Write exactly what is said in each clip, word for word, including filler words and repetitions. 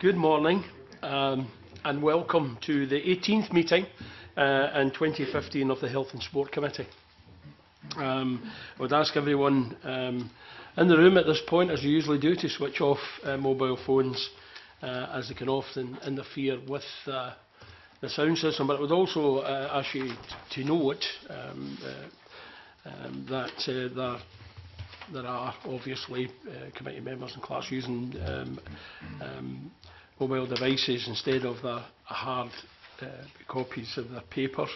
Good morning um, and welcome to the eighteenth meeting uh, and twenty fifteen of the Health and Sport Committee. Um, I would ask everyone um, in the room at this point, as you usually do, to switch off uh, mobile phones uh, as they can often interfere with uh, the sound system, but I would also uh, ask you to note um, uh, um, that uh, there There are obviously uh, committee members and class using um, um, mobile devices instead of the hard uh, copies of the papers.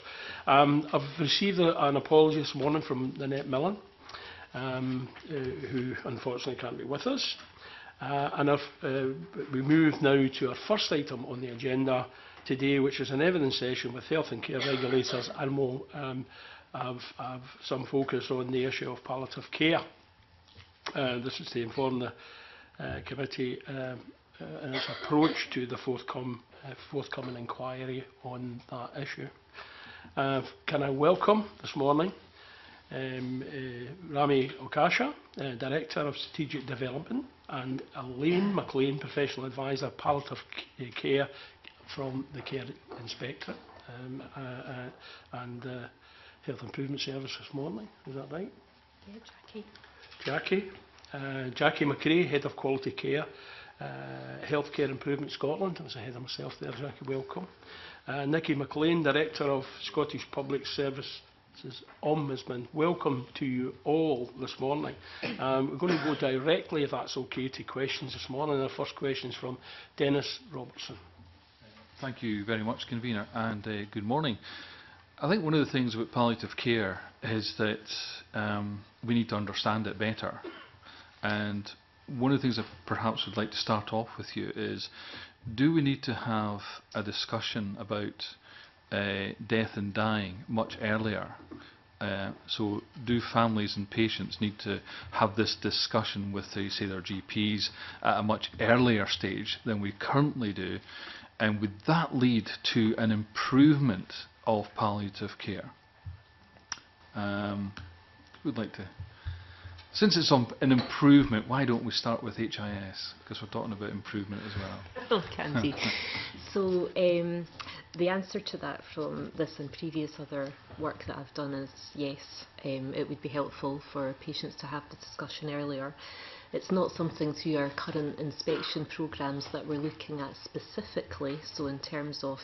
Um, I've received a, an apology this morning from Nanette Millen, um, uh, who unfortunately can't be with us. Uh, and I've, uh, we move now to our first item on the agenda today, which is an evidence session with health and care regulators, and we'll um, have, have some focus on the issue of palliative care. Uh, this is to inform the uh, committee uh, and its approach to the forthcom uh, forthcoming inquiry on that issue. Uh, can I welcome this morning um, uh, Rami Okasha, uh, Director of Strategic Development, and Elaine MacLean, Professional Advisor Palliative Care from the Care Inspectorate um, uh, uh, and uh, Health Improvement Service this morning. Is that right? Yeah, Jackie. Jackie, uh, Jackie MacRae, Head of Quality Care, uh, Healthcare Improvement Scotland. I was ahead of myself there, Jackie, welcome. Uh, Nicky MacLean, Director of Scottish Public Services Ombudsman. Welcome to you all this morning. Um, we're going to go directly, if that's okay, to questions this morning. Our first question is from Dennis Robertson. Thank you very much, convener, and uh, good morning. I think one of the things about palliative care is that um, we need to understand it better, and one of the things I perhaps would like to start off with you is, do we need to have a discussion about uh, death and dying much earlier? Uh, so do families and patients need to have this discussion with uh, say their G Ps at a much earlier stage than we currently do, and would that lead to an improvement of palliative care? Um, we'd like to, since it's on an improvement, why don't we start with H I S, because we're talking about improvement as well. Mackenzie. So um, the answer to that from this and previous other work that I've done is yes, um, it would be helpful for patients to have the discussion earlier. It's not something through our current inspection programmes that we're looking at specifically, so in terms of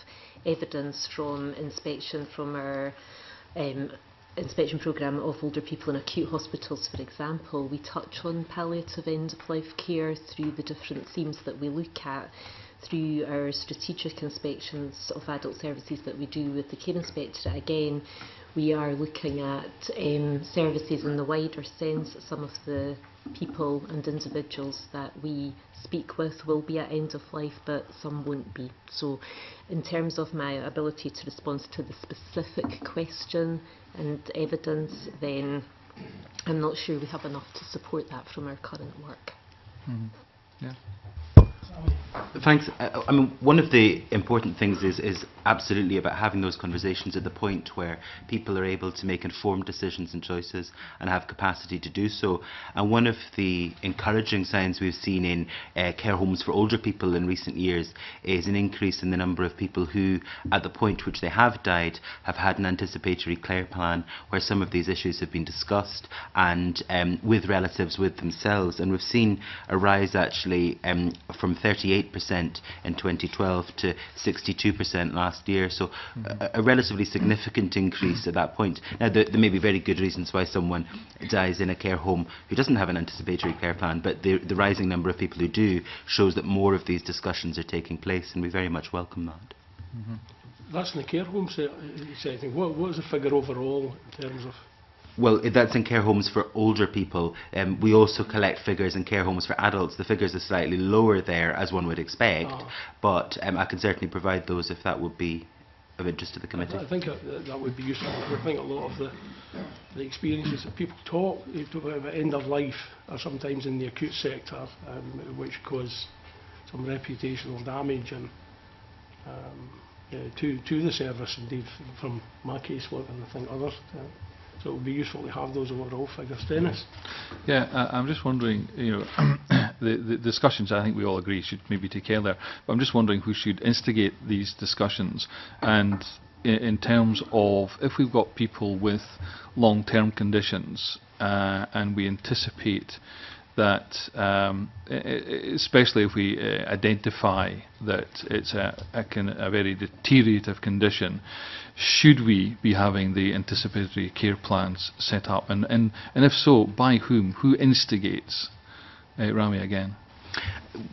evidence from inspection from our um, inspection programme of older people in acute hospitals, for example, we touch on palliative end-of-life care through the different themes that we look at through our strategic inspections of adult services that we do with the Care Inspectorate. Again, we are looking at um, services in the wider sense. Some of the people and individuals that we speak with will be at end of life, but some won't be. So in terms of my ability to respond to the specific question and evidence, then I'm not sure we have enough to support that from our current work. Mm-hmm. Yeah. Thanks. I, I mean, one of the important things is, is absolutely about having those conversations at the point where people are able to make informed decisions and choices and have capacity to do so. And one of the encouraging signs we've seen in uh, care homes for older people in recent years is an increase in the number of people who, at the point which they have died, have had an anticipatory care plan where some of these issues have been discussed and um, with relatives, with themselves. And we've seen a rise actually um, from thirty-eight percent in twenty twelve to sixty-two percent last year, so mm-hmm. a, a relatively significant increase at that point. Now, there, there may be very good reasons why someone dies in a care home who doesn't have an anticipatory care plan, but the, the rising number of people who do shows that more of these discussions are taking place, and we very much welcome that. Mm-hmm. That's in the care home setting. What, what is the figure overall in terms of? Well, that's in care homes for older people. Um, we also collect figures in care homes for adults. The figures are slightly lower there, as one would expect, oh. but um, I can certainly provide those if that would be of interest to the committee. I, I think uh, that would be useful. I think a lot of the, the experiences that people talk, they talk about end of life, are sometimes in the acute sector, um, which cause some reputational damage and um, uh, to, to the service, indeed, from my casework and I think others. Uh, So it would be useful to have those overall figures. Dennis? Yeah, uh, I'm just wondering, you know, the, the discussions, I think we all agree, should maybe take care there. But I'm just wondering who should instigate these discussions. And in, in terms of, if we've got people with long-term conditions uh, and we anticipate that, um, especially if we uh, identify that it's a, a, con a very deteriorative condition, should we be having the anticipatory care plans set up? And, and, and if so, by whom? Who instigates? Uh, Rami again.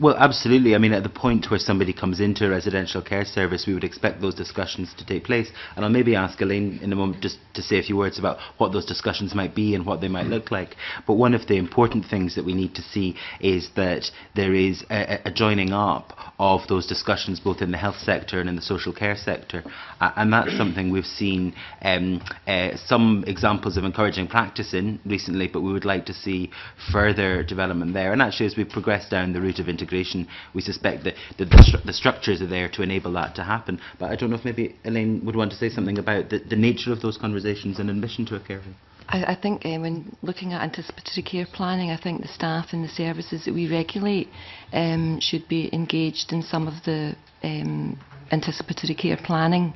Well, absolutely. I mean, at the point where somebody comes into a residential care service, we would expect those discussions to take place. And I'll maybe ask Elaine in a moment just to say a few words about what those discussions might be and what they might look like. But one of the important things that we need to see is that there is a, a joining up of those discussions both in the health sector and in the social care sector. Uh, and that's something we've seen um, uh, some examples of encouraging practice in recently, but we would like to see further development there. And actually, as we progress down the route of integration, we suspect that the, the, stru the structures are there to enable that to happen. But I don't know if maybe Elaine would want to say something about the, the nature of those conversations and admission to a care home. I, I think uh, when looking at anticipatory care planning, I think the staff and the services that we regulate um, should be engaged in some of the um, anticipatory care planning,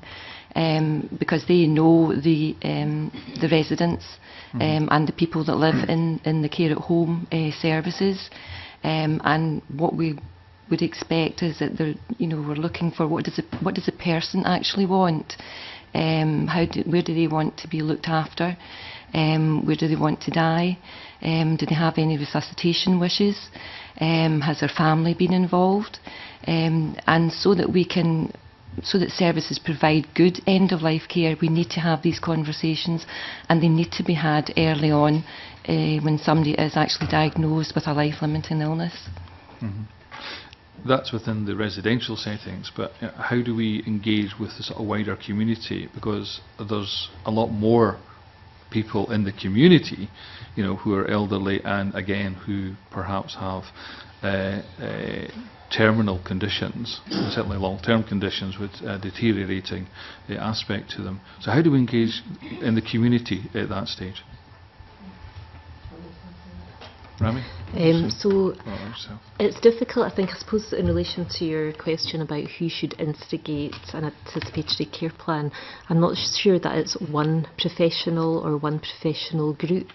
um, because they know the, um, the residents um, mm-hmm. and the people that live in, in the care at home uh, services. Um, and what we would expect is that they're, you know, we're looking for what does a, what does a person actually want, um, how do, where do they want to be looked after, um, where do they want to die, um, do they have any resuscitation wishes, um, has their family been involved, um, and so that we can, so that services provide good end-of-life care, we need to have these conversations, and they need to be had early on uh, when somebody is actually diagnosed with a life-limiting illness. Mm-hmm. That's within the residential settings, but uh, how do we engage with the sort of wider community? Because there's a lot more people in the community, you know, who are elderly and, again, who perhaps have uh, uh, terminal conditions, certainly long-term conditions with uh, deteriorating uh, aspect to them. So how do we engage in the community at that stage? Rami? Um, so it's difficult, I think, I suppose, in relation to your question about who should instigate an anticipatory care plan. I'm not sure that it's one professional or one professional group.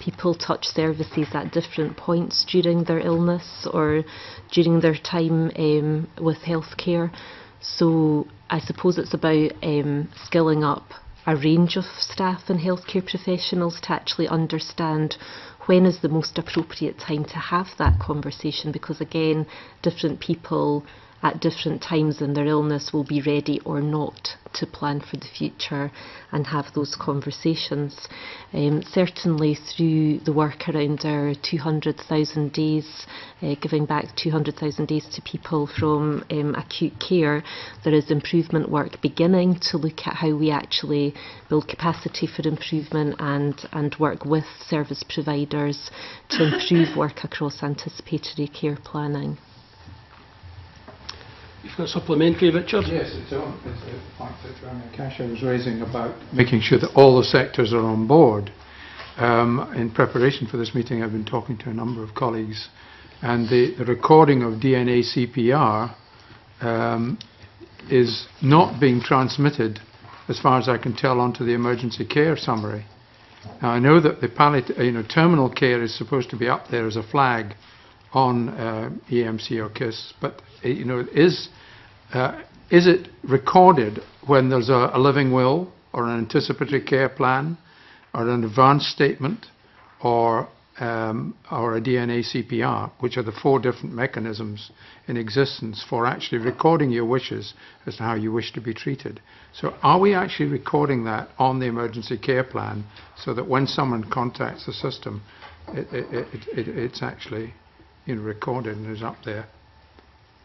People touch services at different points during their illness or during their time um, with healthcare. So I suppose it's about um, skilling up a range of staff and healthcare professionals to actually understand when is the most appropriate time to have that conversation, because again, different people at different times in their illness will be ready or not to plan for the future and have those conversations. Um, certainly through the work around our two hundred thousand days, uh, giving back two hundred thousand days to people from um, acute care, there is improvement work beginning to look at how we actually build capacity for improvement and, and work with service providers to improve work across anticipatory care planning. You've got supplementary, Richard? Yes, it's on. It's the point that Rami Okasha was raising about making sure that all the sectors are on board. Um, in preparation for this meeting, I've been talking to a number of colleagues, and the, the recording of D N A C P R um, is not being transmitted, as far as I can tell, onto the emergency care summary. Now, I know that the palliative, you know, terminal care is supposed to be up there as a flag on uh, E M C or C I S, but you know, is uh, is it recorded when there's a, a living will or an anticipatory care plan or an advance statement or um, or a D N A C P R, which are the four different mechanisms in existence for actually recording your wishes as to how you wish to be treated? So are we actually recording that on the emergency care plan so that when someone contacts the system, it, it, it, it, it's actually, you know, recorded and is up there?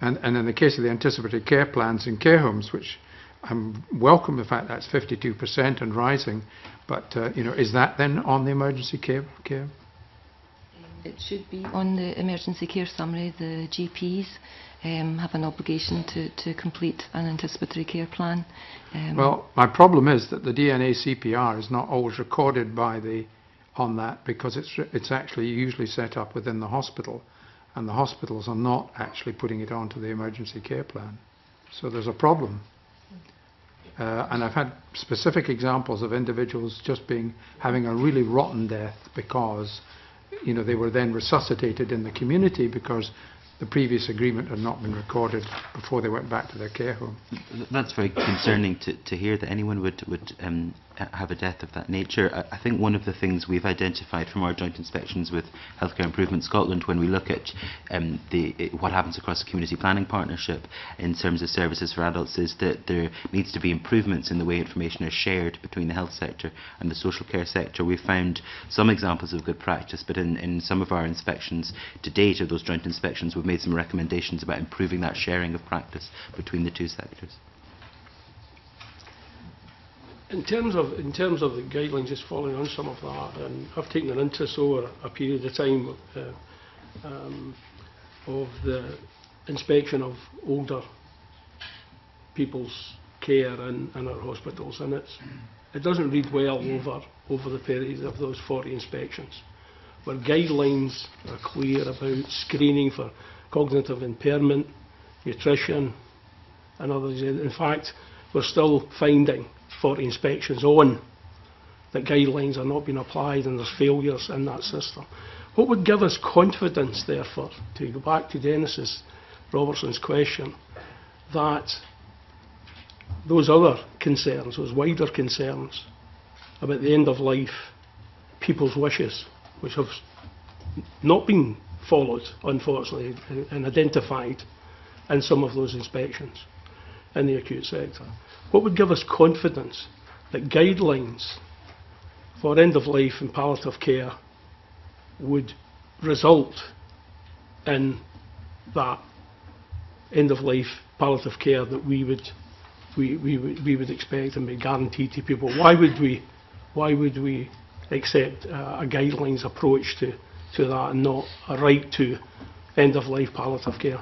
And, and in the case of the anticipatory care plans in care homes, which I welcome the fact that's fifty-two percent and rising, but uh, you know, is that then on the emergency care, care It should be on the emergency care summary. The G Ps um, have an obligation to, to complete an anticipatory care plan. Um, well, my problem is that the D N A C P R is not always recorded by the on that, because it's it's actually usually set up within the hospital, and the hospitals are not actually putting it onto the emergency care plan. So there's a problem. Uh, and I've had specific examples of individuals just being having a really rotten death because, you know, they were then resuscitated in the community because the previous agreement had not been recorded before they went back to their care home. That's very concerning to, to hear that anyone would, would um, have a death of that nature. I, I think one of the things we've identified from our joint inspections with Healthcare Improvement Scotland, when we look at um, the, it, what happens across the community planning partnership in terms of services for adults, is that there needs to be improvements in the way information is shared between the health sector and the social care sector. We've found some examples of good practice, but in, in some of our inspections to date, of those joint inspections, we've made some recommendations about improving that sharing of practice between the two sectors. In terms of in terms of the guidelines, just following on some of that, and I've taken an interest over a period of time uh, um, of the inspection of older people's care in, in our hospitals, and it's it doesn't read well over over the period of those forty inspections, where guidelines are clear about screening for cognitive impairment, nutrition, and others. In fact, we're still finding forty inspections on that guidelines are not being applied, and there's failures in that system. What would give us confidence, therefore, to go back to Dennis Robertson's question, that those other concerns, those wider concerns about the end of life, people's wishes, which have not been followed, unfortunately, and identified in some of those inspections in the acute sector. What would give us confidence that guidelines for end of life and palliative care would result in that end of life palliative care that we would we, we, we would expect and be guaranteed to people? Why would we why would we accept uh, a guidelines approach to to that, and not a right to end-of-life palliative care?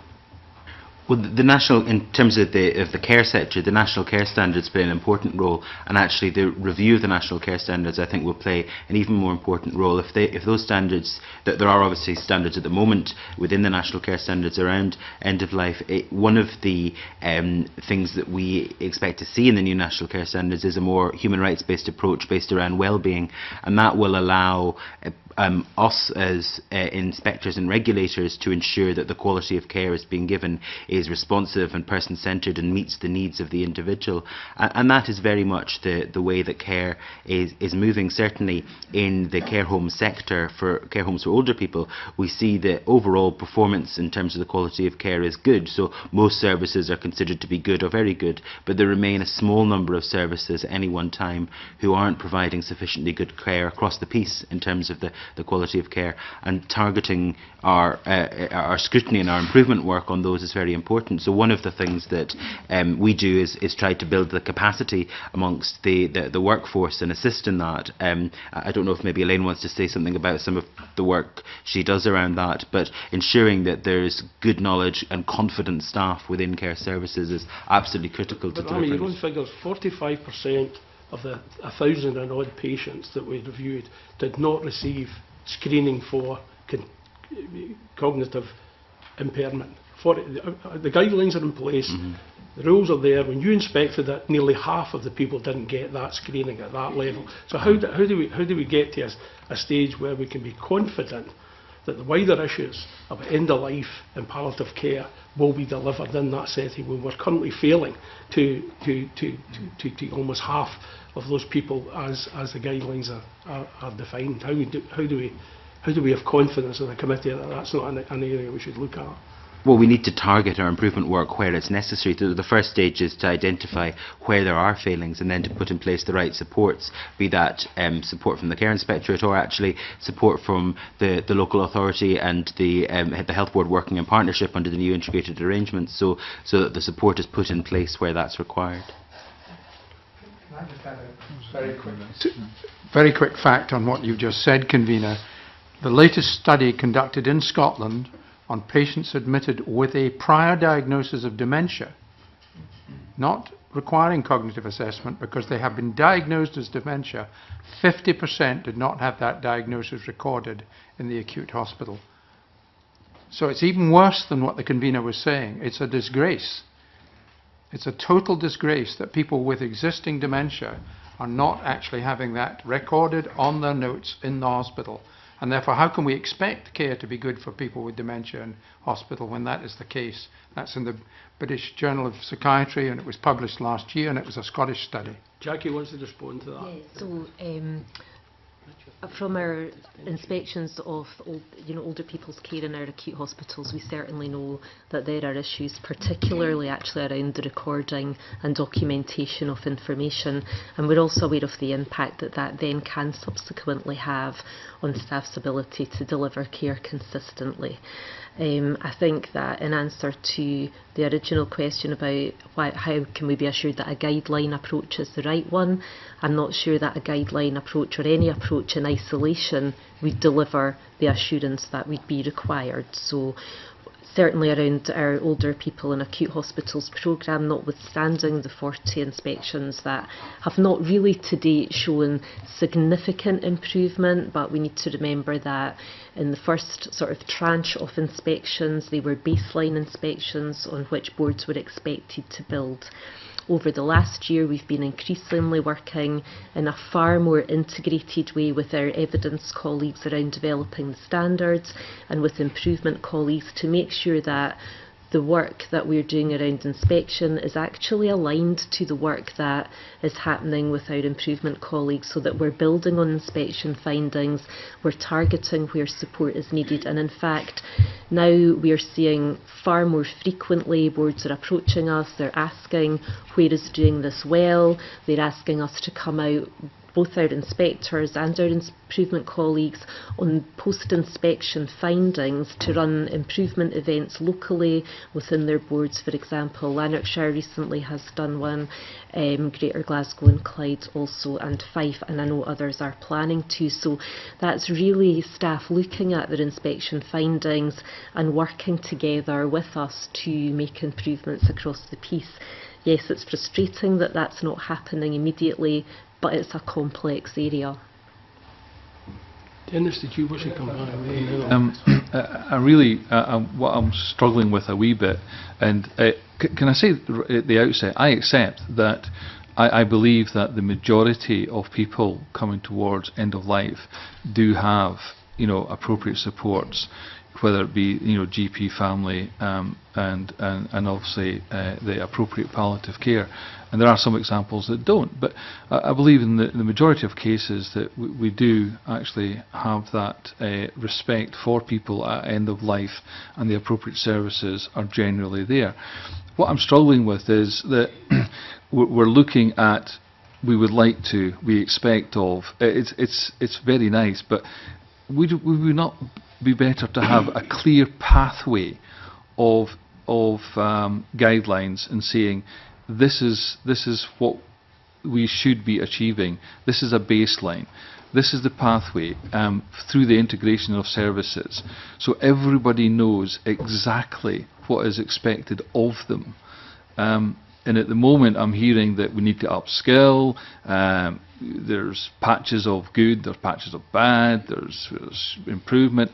Well, the, the national, in terms of the of the care sector, the national care standards play an important role, and actually the review of the national care standards, I think, will play an even more important role. If they, if those standards, that there are obviously standards at the moment within the national care standards around end of life. It, one of the um, things that we expect to see in the new national care standards is a more human rights based approach based around well-being, and that will allow Uh, Um, us as uh, inspectors and regulators to ensure that the quality of care is being given is responsive and person-centred and meets the needs of the individual, and, and that is very much the the way that care is is moving. Certainly in the care home sector, for care homes for older people, we see that overall performance in terms of the quality of care is good, so most services are considered to be good or very good, but there remain a small number of services at any one time who aren't providing sufficiently good care across the piece in terms of the the quality of care, and targeting our uh, our scrutiny and our improvement work on those is very important. So one of the things that um, we do is, is try to build the capacity amongst the, the, the workforce and assist in that. Um, I don't know if maybe Elaine wants to say something about some of the work she does around that, but ensuring that there's good knowledge and confident staff within care services is absolutely critical but to deliver. I mean, your own figures, forty-five percent of the a thousand and odd patients that we reviewed did not receive screening for con cognitive impairment. For, the, the guidelines are in place, mm-hmm. the rules are there. When you inspected it, nearly half of the people didn't get that screening at that level. So how do, how do, we, how do we get to a, a stage where we can be confident that the wider issues of end of life and palliative care will be delivered in that setting, when we're currently failing to to to, to, to, to almost half of those people as as the guidelines are, are, are defined? How do how do we how do we have confidence in the committee that that's not an, an area we should look at? Well, we need to target our improvement work where it's necessary. The first stage is to identify where there are failings, and then to put in place the right supports, be that um, support from the Care Inspectorate, or actually support from the, the local authority and the, um, the health board working in partnership under the new integrated arrangements, so, so that the support is put in place where that's required. Can I just add a very quick, very quick fact on what you've just said, convener? The latest study conducted in Scotland on patients admitted with a prior diagnosis of dementia, not requiring cognitive assessment because they have been diagnosed as dementia, fifty percent did not have that diagnosis recorded in the acute hospital. So it's even worse than what the convener was saying. It's a disgrace. It's a total disgrace that people with existing dementia are not actually having that recorded on their notes in the hospital. And therefore, how can we expect care to be good for people with dementia in hospital when that is the case? That's in the British Journal of Psychiatry, and it was published last year, and it was a Scottish study. Jackie wants to respond to that. Yeah, so, um, from our inspections of old, you know, older people's care in our acute hospitals, we certainly know that there are issues, particularly actually around the recording and documentation of information, and we're also aware of the impact that that then can subsequently have on staff's ability to deliver care consistently. Um, I think that in answer to the original question about why, how can we be assured that a guideline approach is the right one, I'm not sure that a guideline approach or any approach in isolation would deliver the assurance that would be required. So certainly around our older people in acute hospitals programme, notwithstanding the forty inspections that have not really to date shown significant improvement, but we need to remember that in the first sort of tranche of inspections, they were baseline inspections on which boards were expected to build. Over the last year, we've been increasingly working in a far more integrated way with our evidence colleagues around developing the standards and with improvement colleagues to make sure that the work that we're doing around inspection is actually aligned to the work that is happening with our improvement colleagues, so that we're building on inspection findings, we're targeting where support is needed, and in fact now we're seeing far more frequently boards are approaching us, they're asking where is doing this well, they're asking us to come out, both our inspectors and our improvement colleagues, on post-inspection findings to run improvement events locally within their boards. For example, Lanarkshire recently has done one, um, Greater Glasgow and Clyde also, and Fife, and I know others are planning to. So that's really staff looking at their inspection findings and working together with us to make improvements across the piece. Yes, it's frustrating that that's not happening immediately, but it's a complex area. Dennis, did you wish to come on? Um, I really, uh, what I'm struggling with a wee bit, and uh, c can I say at the outset, I accept that I, I believe that the majority of people coming towards end of life do have, you know, appropriate supports, whether it be, you know, G P, family, um, and, and and obviously uh, the appropriate palliative care, and there are some examples that don't. But I, I believe in the, the majority of cases that w we do actually have that uh, respect for people at end of life, and the appropriate services are generally there. What I'm struggling with is that we're looking at, we would like to, we expect of. It's it's it's very nice, but would we not be better to have a clear pathway of of um, guidelines and saying this is this is what we should be achieving, this is a baseline, this is the pathway, um, through the integration of services, so everybody knows exactly what is expected of them. Um, and at the moment I'm hearing that we need to upskill, um, there's patches of good, there's patches of bad, there's, there's improvement.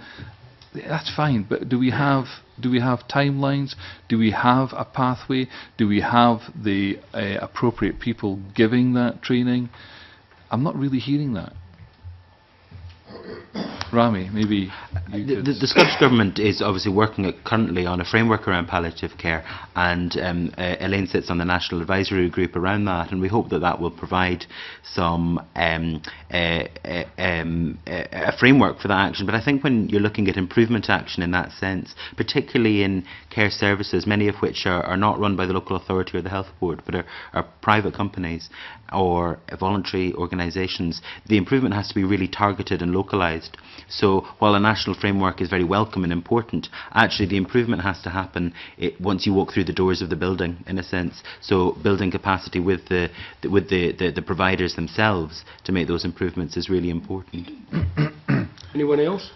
That's fine, but do we have do we have timelines? Do we have a pathway? Do we have the uh, appropriate people giving that training? I'm not really hearing that. Rami, maybe you the, could. The, the Scottish Government is obviously working currently on a framework around palliative care, and um, uh, Elaine sits on the National Advisory Group around that, and we hope that that will provide some um, uh, uh, um, uh, a framework for that action. But I think when you're looking at improvement action in that sense, particularly in care services, many of which are, are not run by the local authority or the health board, but are, are private companies or voluntary organisations, the improvement has to be really targeted and localised. So while a national framework is very welcome and important, actually the improvement has to happen it, once you walk through the doors of the building, in a sense. So building capacity with the, the with the, the the providers themselves to make those improvements is really important. Anyone else?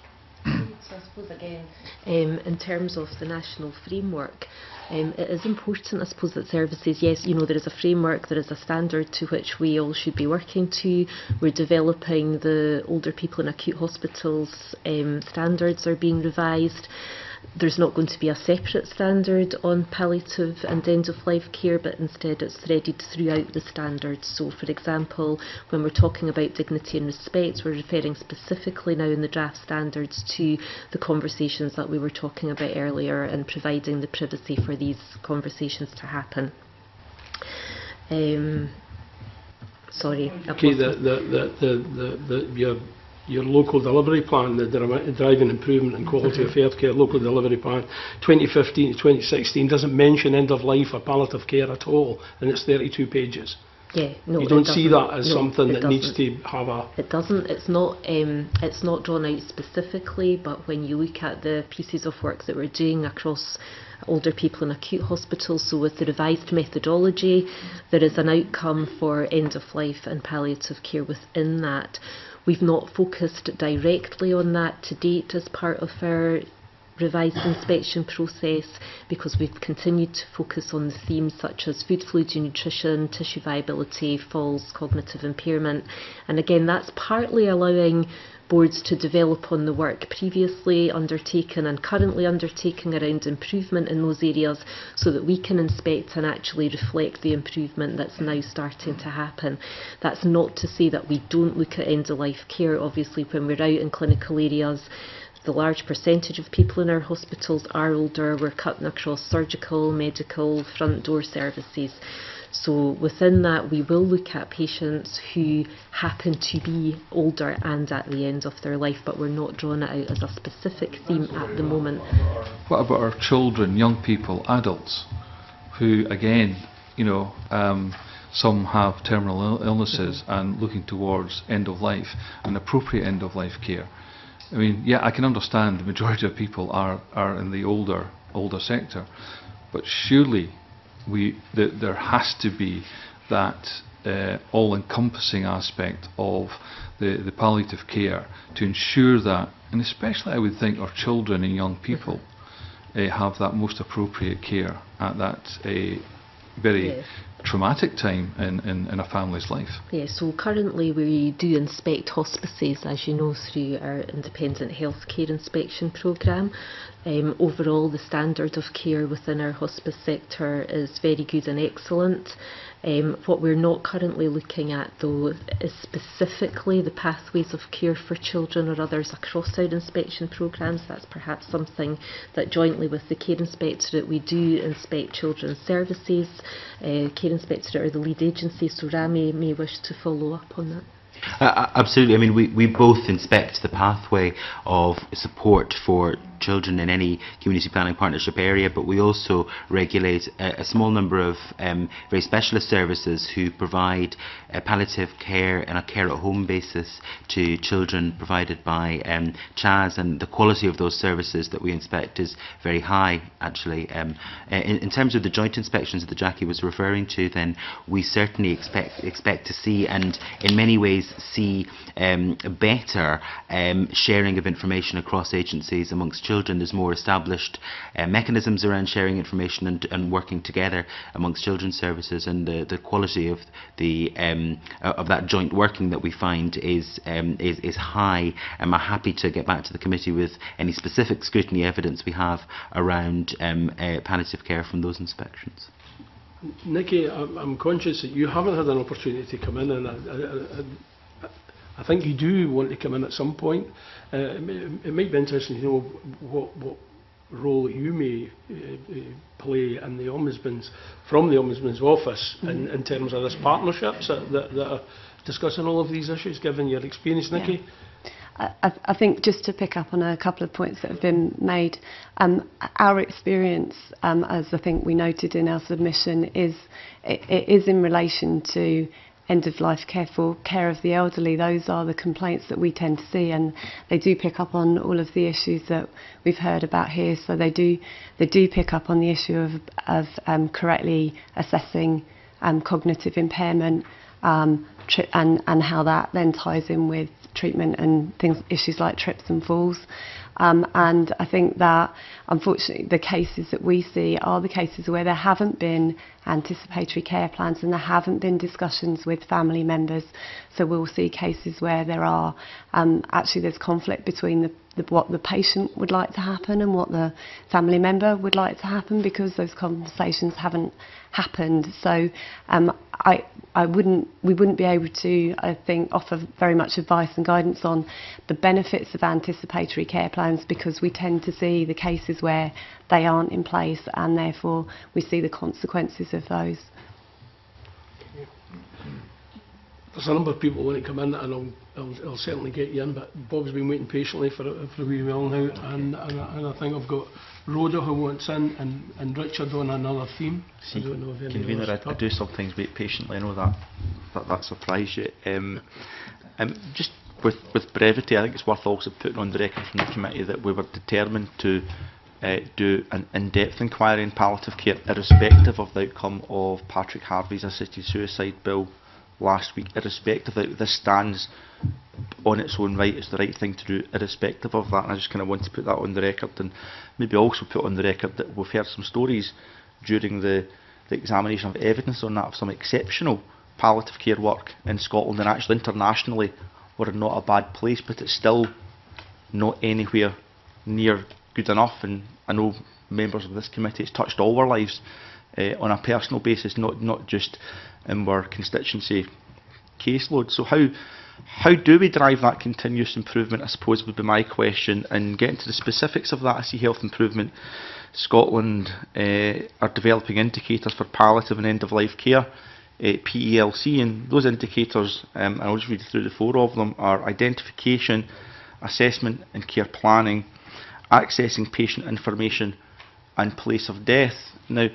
So I suppose again, um, in terms of the national framework, um, it is important, I suppose, that services, yes, you know, there is a framework, there is a standard to which we all should be working to. We're developing the older people in acute hospitals, um, standards are being revised. There's not going to be a separate standard on palliative and end-of-life care, but instead it's threaded throughout the standards. So, for example, when we're talking about dignity and respect, we're referring specifically now in the draft standards to the conversations that we were talking about earlier and providing the privacy for these conversations to happen. Um, sorry. Okay, the, the, the, the, the, the, your Your local delivery plan, the Driving Improvement and Quality of Healthcare Local Delivery Plan twenty fifteen to twenty sixteen, doesn't mention end of life or palliative care at all, and it's thirty-two pages. Yeah, no, you don't see that as no, something that needs to have a... It doesn't. It's not, um, it's not drawn out specifically, but when you look at the pieces of work that we're doing across older people in acute hospitals, so with the revised methodology, there is an outcome for end of life and palliative care within that. We've not focused directly on that to date as part of our revised inspection process, because we've continued to focus on the themes such as food, fluid and nutrition, tissue viability, falls, cognitive impairment. And again, that's partly allowing boards to develop on the work previously undertaken and currently undertaken around improvement in those areas, so that we can inspect and actually reflect the improvement that's now starting to happen. That's not to say that we don't look at end-of-life care. Obviously, when we're out in clinical areas, the large percentage of people in our hospitals are older. We're cutting across surgical, medical, front door services. So within that, we will look at patients who happen to be older and at the end of their life, but we're not drawing it out as a specific theme at the moment. What about our children, young people, adults, who again, you know, um, some have terminal illnesses mm-hmm. and looking towards end of life and appropriate end of life care? I mean, yeah, I can understand the majority of people are, are in the older older sector, but surely we th there has to be that uh, all-encompassing aspect of the, the palliative care to ensure that, and especially I would think our children and young people uh, have that most appropriate care at that uh, very yeah. traumatic time in, in, in a family's life. Yeah, so currently we do inspect hospices, as you know, through our independent healthcare inspection programme. Um, overall, the standard of care within our hospice sector is very good and excellent. Um, what we're not currently looking at, though, is specifically the pathways of care for children or others across our inspection programmes. That's perhaps something that jointly with the Care Inspectorate we do inspect children's services. Uh, Care Inspectorate are the lead agency, so Rami may wish to follow up on that. Uh, absolutely. I mean, we, we both inspect the pathway of support for children in any community planning partnership area, but we also regulate a, a small number of um, very specialist services who provide uh, palliative care on a care at home basis to children provided by um, C H A S, and the quality of those services that we inspect is very high, actually. Um, in, in terms of the joint inspections that Jackie was referring to, then we certainly expect, expect to see, and in many ways see um, better um, sharing of information across agencies amongst children. There's more established uh, mechanisms around sharing information and, and working together amongst children's services, and the, the quality of the um, of that joint working that we find is um, is, is high. And I'm happy to get back to the committee with any specific scrutiny evidence we have around um, uh, palliative care from those inspections. Nikki, I'm, I'm conscious that you haven't had an opportunity to come in, and I, I, I, I think you do want to come in at some point. Uh, it, may, it might be interesting to know what, what role you may uh, play in the Ombudsman's, from the Ombudsman's office mm-hmm. in, in terms of this partnerships that, that, that are discussing all of these issues, given your experience, Nikki. Yeah. I, I think just to pick up on a couple of points that have been made, um, our experience, um, as I think we noted in our submission, is it, it is in relation to end-of-life care for care of the elderly. Those are the complaints that we tend to see, and they do pick up on all of the issues that we've heard about here. So they do they do pick up on the issue of, of um, correctly assessing um, cognitive impairment, um, and, and how that then ties in with treatment and things, issues like trips and falls. Um, and I think that, unfortunately, the cases that we see are the cases where there haven't been anticipatory care plans and there haven't been discussions with family members. So we'll see cases where there are, um, actually there's conflict between the, the, what the patient would like to happen and what the family member would like to happen, because those conversations haven't happened. So um, I, I wouldn't, we wouldn't be able to, I think, offer very much advice and guidance on the benefits of anticipatory care plans, because we tend to see the cases where they aren't in place, and therefore we see the consequences of those. There's a number of people when it come in, and I'll, I'll, I'll certainly get you in, but Bob's been waiting patiently for, for a wee while now, and, and, and I think I've got Rhoda who wants in, and, and Richard on another theme. See, I don't know if convener, I, I do sometimes wait patiently, I know that, that, that surprised you. Um, um, just With, with brevity, I think it's worth also putting on the record from the committee that we were determined to uh, do an in-depth inquiry in palliative care, irrespective of the outcome of Patrick Harvey's assisted suicide bill last week, irrespective of that. This stands on its own right, it's the right thing to do, irrespective of that. And I just kind of want to put that on the record, and maybe also put on the record that we've heard some stories during the, the examination of evidence on that, of some exceptional palliative care work in Scotland, and actually internationally we're in not a bad place, but it's still not anywhere near good enough. And I know members of this committee, it's touched all our lives uh, on a personal basis, not not just in our constituency caseload. So how how do we drive that continuous improvement, I suppose, would be my question. And getting to the specifics of that, I see Health Improvement Scotland uh, are developing indicators for palliative and end-of-life care, Uh, P E L C, and those indicators, um, and I'll just read through the four of them, are identification, assessment and care planning, accessing patient information and place of death. Now,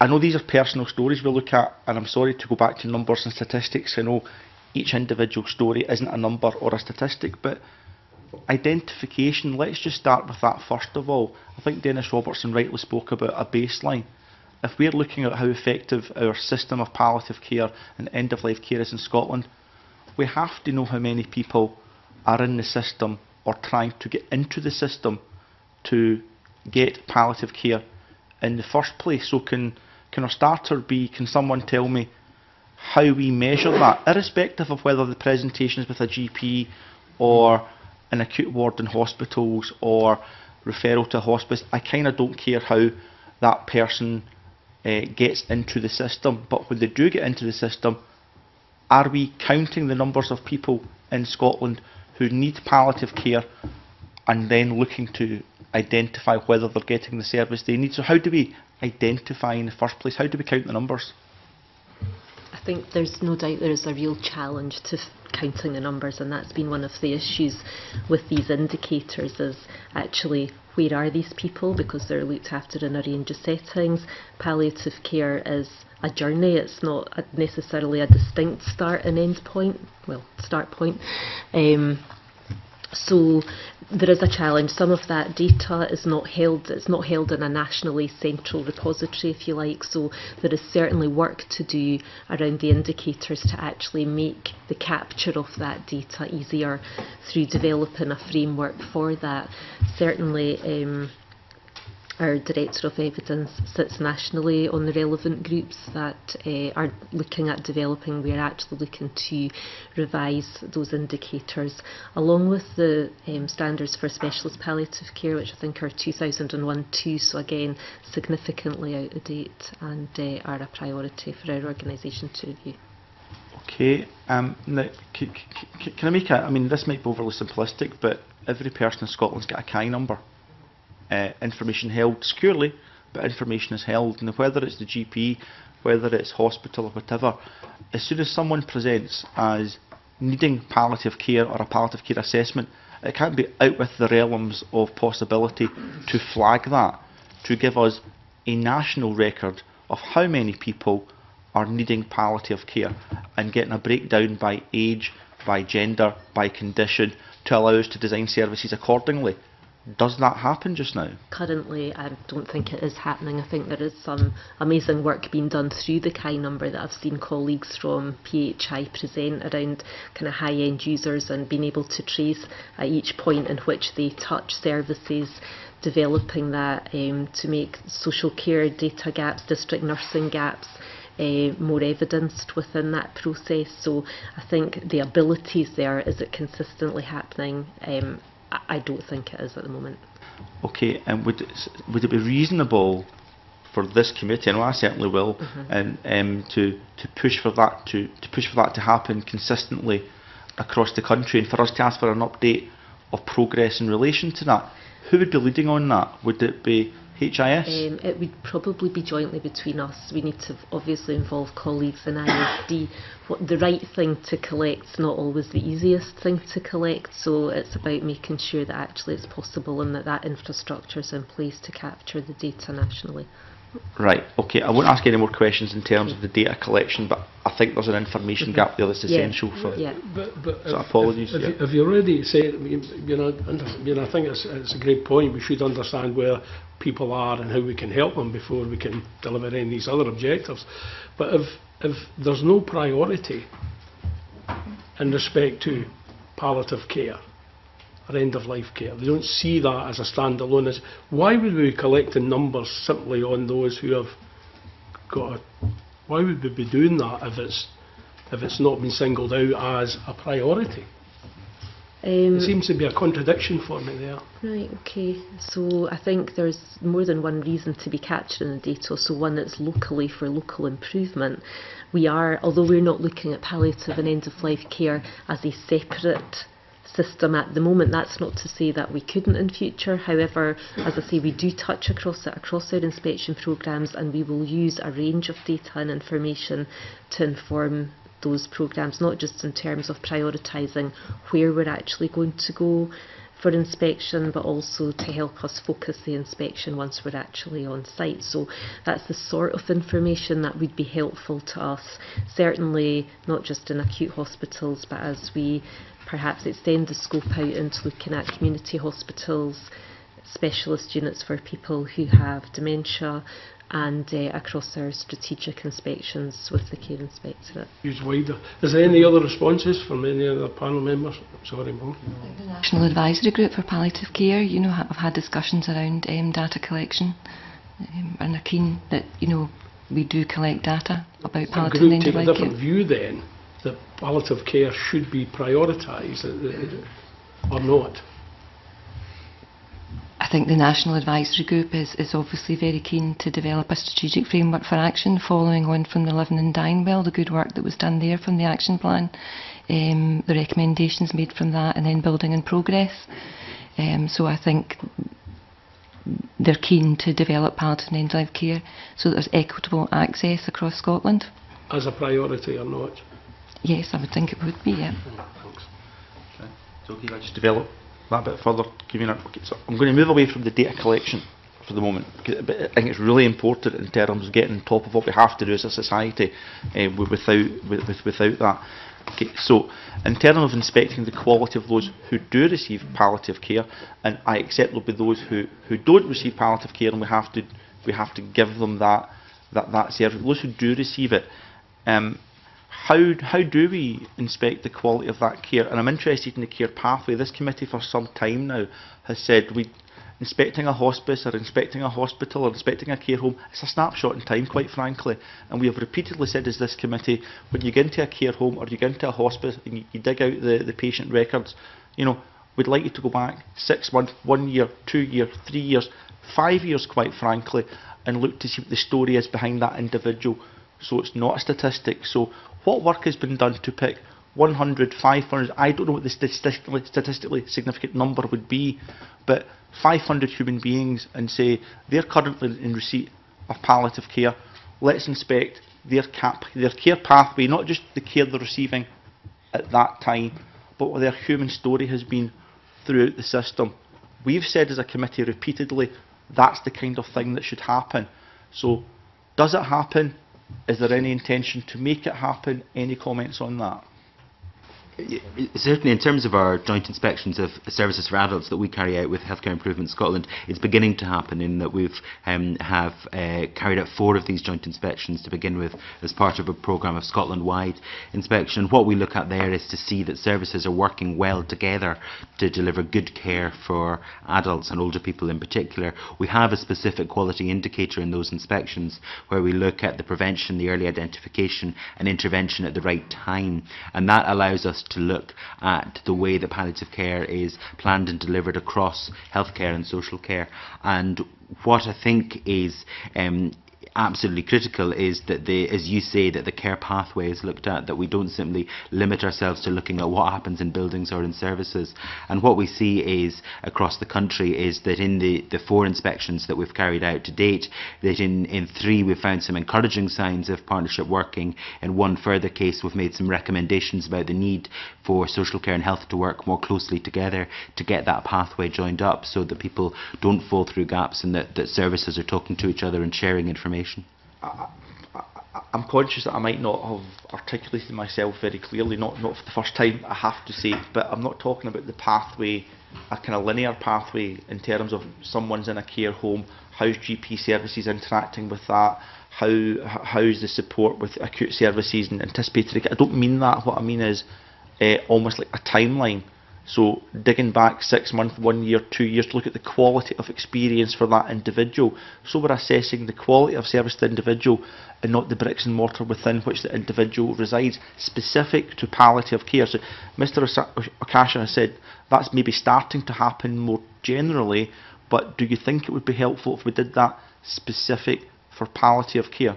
I know these are personal stories we look at, and I'm sorry to go back to numbers and statistics. I know each individual story isn't a number or a statistic, but identification, let's just start with that first of all. I think Dennis Robertson rightly spoke about a baseline. If we're looking at how effective our system of palliative care and end-of-life care is in Scotland, we have to know how many people are in the system or trying to get into the system to get palliative care in the first place. So can, can our starter be, can someone tell me how we measure that, irrespective of whether the presentation is with a G P or an acute ward in hospitals or referral to hospice? I kind of don't care how that person Uh, gets into the system, but when they do get into the system, are we counting the numbers of people in Scotland who need palliative care and then looking to identify whether they're getting the service they need? So how do we identify in the first place? How do we count the numbers? I think there's no doubt there is a real challenge to counting the numbers, and that's been one of the issues with these indicators, is actually where are these people, because they're looked after in a range of settings. Palliative care is a journey, it's not a necessarily a distinct start and end point, well, start point. Um, so there is a challenge. Some of that data is not held, it's not held in a nationally central repository, if you like, so there is certainly work to do around the indicators to actually make the capture of that data easier through developing a framework for that. Certainly um, our Director of Evidence sits nationally on the relevant groups that uh, are looking at developing. We're actually looking to revise those indicators, along with the um, standards for specialist palliative care, which I think are two thousand one to two, so again, significantly out of date, and uh, are a priority for our organisation to review. Okay, um, now, c c can I make a, I mean, this might be overly simplistic, but every person in Scotland's got a C I number. Uh, information held securely, but information is held, and whether it's the G P, whether it's hospital or whatever, as soon as someone presents as needing palliative care or a palliative care assessment, it can't be out with the realms of possibility to flag that, to give us a national record of how many people are needing palliative care, and getting a breakdown by age, by gender, by condition, to allow us to design services accordingly. Does that happen just now? Currently, I don't think it is happening. I think there is some amazing work being done through the C I number that I've seen colleagues from P H I present around kind of high-end users and being able to trace at each point in which they touch services, developing that um, to make social care data gaps, district nursing gaps, Uh, more evidenced within that process. So I think the abilities there, is it consistently happening? Um, I, I don't think it is at the moment. Okay, and would it, would it be reasonable for this committee, and I certainly will, mm-hmm. and um, to to push for that to to push for that to happen consistently across the country, and for us to ask for an update of progress in relation to that? Who would be leading on that? Would it be H I S? Um, it would probably be jointly between us. We need to obviously involve colleagues in I S D. What the right thing to collect is not always the easiest thing to collect, so it's about making sure that actually it's possible and that that infrastructure is in place to capture the data nationally. Right, okay, I won't ask any more questions in terms okay. of the data collection, but I think there's an information mm-hmm. gap there that's essential yeah. for... Yeah. But, but so if, apologies. If, yeah. if you already said, you know, you know, I think it's, it's a great point. We should understand where people are and how we can help them before we can deliver any of these other objectives. But if, if there's no priority in respect to palliative care or end-of-life care, they don't see that as a standalone. As why would we be collecting numbers simply on those who have got a, why would we be doing that if it's, if it's not been singled out as a priority? Um, it seems to be a contradiction for me there. Right, okay. So I think there's more than one reason to be capturing the data. So one that's locally for local improvement. We are, although we're not looking at palliative and end-of-life care as a separate system at the moment, that's not to say that we couldn't in future. However, as I say, we do touch across it across our inspection programmes, and we will use a range of data and information to inform those programmes, not just in terms of prioritising where we're actually going to go for inspection, but also to help us focus the inspection once we're actually on site. So that's the sort of information that would be helpful to us, certainly not just in acute hospitals, but as we perhaps extend the scope out into looking at community hospitals, specialist units for people who have dementia, and uh, across our strategic inspections with the Care Inspectorate. Use wider. Is there any other responses from any other panel members? Sorry, Bob. The National Advisory Group for Palliative Care, you know, I've had discussions around um, data collection, um, and are keen that, you know, we do collect data about palliative and end of life care. The group take a different view then, that palliative care should be prioritised or not? I think the National Advisory Group is, is obviously very keen to develop a strategic framework for action, following on from the Living and Dying Well, the good work that was done there from the action plan, um, the recommendations made from that, and then building in progress. Um, so I think they're keen to develop palliative and end-of-life care so that there's equitable access across Scotland. As a priority or not? Yes, I would think it would be, yeah. Thanks. Okay. So can I just develop that bit further? Okay, so I'm going to move away from the data collection for the moment, because I think it's really important in terms of getting on top of what we have to do as a society uh, without, with, with, without that. Okay, so in terms of inspecting the quality of those who do receive palliative care, and I accept there will be those who, who don't receive palliative care, and we have to, we have to give them that, that, that service. Those who do receive it, um, How, how do we inspect the quality of that care? And I'm interested in the care pathway. This committee for some time now has said we inspecting a hospice or inspecting a hospital or inspecting a care home, it's a snapshot in time, quite frankly. And we have repeatedly said as this committee, when you get into a care home or you get into a hospice and you, you dig out the, the patient records, you know, we'd like you to go back six months, one year, two years, three years, five years, quite frankly, and look to see what the story is behind that individual. So it's not a statistic. So what work has been done to pick one hundred, five hundred, I don't know what the statistically, statistically significant number would be, but five hundred human beings, and say they're currently in receipt of palliative care. Let's inspect their, cap, their care pathway, not just the care they're receiving at that time, but what their human story has been throughout the system. We've said as a committee repeatedly, that's the kind of thing that should happen. So does it happen? Is there any intention to make it happen? Any comments on that? Certainly in terms of our joint inspections of services for adults that we carry out with Healthcare Improvement Scotland, it's beginning to happen in that we've um, have uh, carried out four of these joint inspections to begin with as part of a programme of Scotland-wide inspection. What we look at there is to see that services are working well together to deliver good care for adults and older people in particular. We have a specific quality indicator in those inspections where we look at the prevention, the early identification and intervention at the right time, and that allows us to look at the way that palliative care is planned and delivered across healthcare and social care. And what I think is um, absolutely critical is that, the, as you say, that the care pathway is looked at, that we don't simply limit ourselves to looking at what happens in buildings or in services. And what we see is across the country is that in the, the four inspections that we've carried out to date, that in, in three we've found some encouraging signs of partnership working. In one further case we've made some recommendations about the need for social care and health to work more closely together to get that pathway joined up so that people don't fall through gaps and that, that services are talking to each other and sharing information. I, I, I'm conscious that I might not have articulated myself very clearly, not, not for the first time, I have to say, but I'm not talking about the pathway, a kind of linear pathway in terms of someone's in a care home, how's G P services interacting with that, how how's the support with acute services and anticipatory. I don't mean that, what I mean is uh, almost like a timeline. So digging back six months, one year, two years to look at the quality of experience for that individual. So we're assessing the quality of service to the individual and not the bricks and mortar within which the individual resides, specific to palliative care. So Mister Okasha has said that's maybe starting to happen more generally, but do you think it would be helpful if we did that specific for palliative care?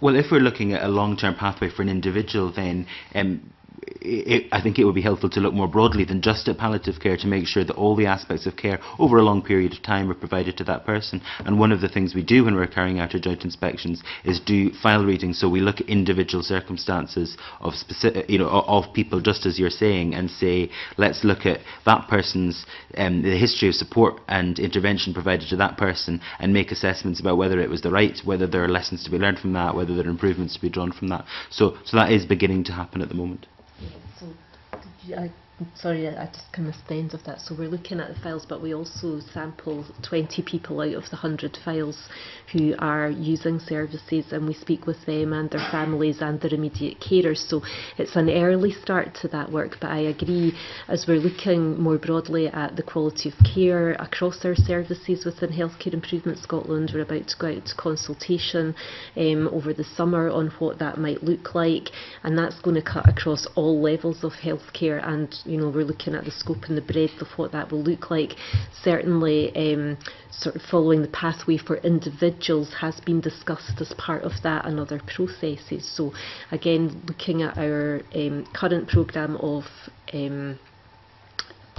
Well, if we're looking at a long-term pathway for an individual, then um, It, I think it would be helpful to look more broadly than just at palliative care to make sure that all the aspects of care over a long period of time are provided to that person. And one of the things we do when we're carrying out our joint inspections is do file reading, so we look at individual circumstances of specific, you know, of people, just as you're saying, and say let's look at that person's um, the history of support and intervention provided to that person and make assessments about whether it was the right, whether there are lessons to be learned from that, whether there are improvements to be drawn from that. So, so that is beginning to happen at the moment. So, I, sorry, I just kind of missed the end of that. So we're looking at the files, but we also sample twenty people out of the one hundred files who are using services, and we speak with them and their families and their immediate carers. So it's an early start to that work, but I agree, as we're looking more broadly at the quality of care across our services within Healthcare Improvement Scotland, we're about to go out to consultation um, over the summer on what that might look like, and that's going to cut across all levels of healthcare. And you know, we're looking at the scope and the breadth of what that will look like. Certainly um, sort of following the pathway for individuals has been discussed as part of that and other processes. So again, looking at our um, current programme of um,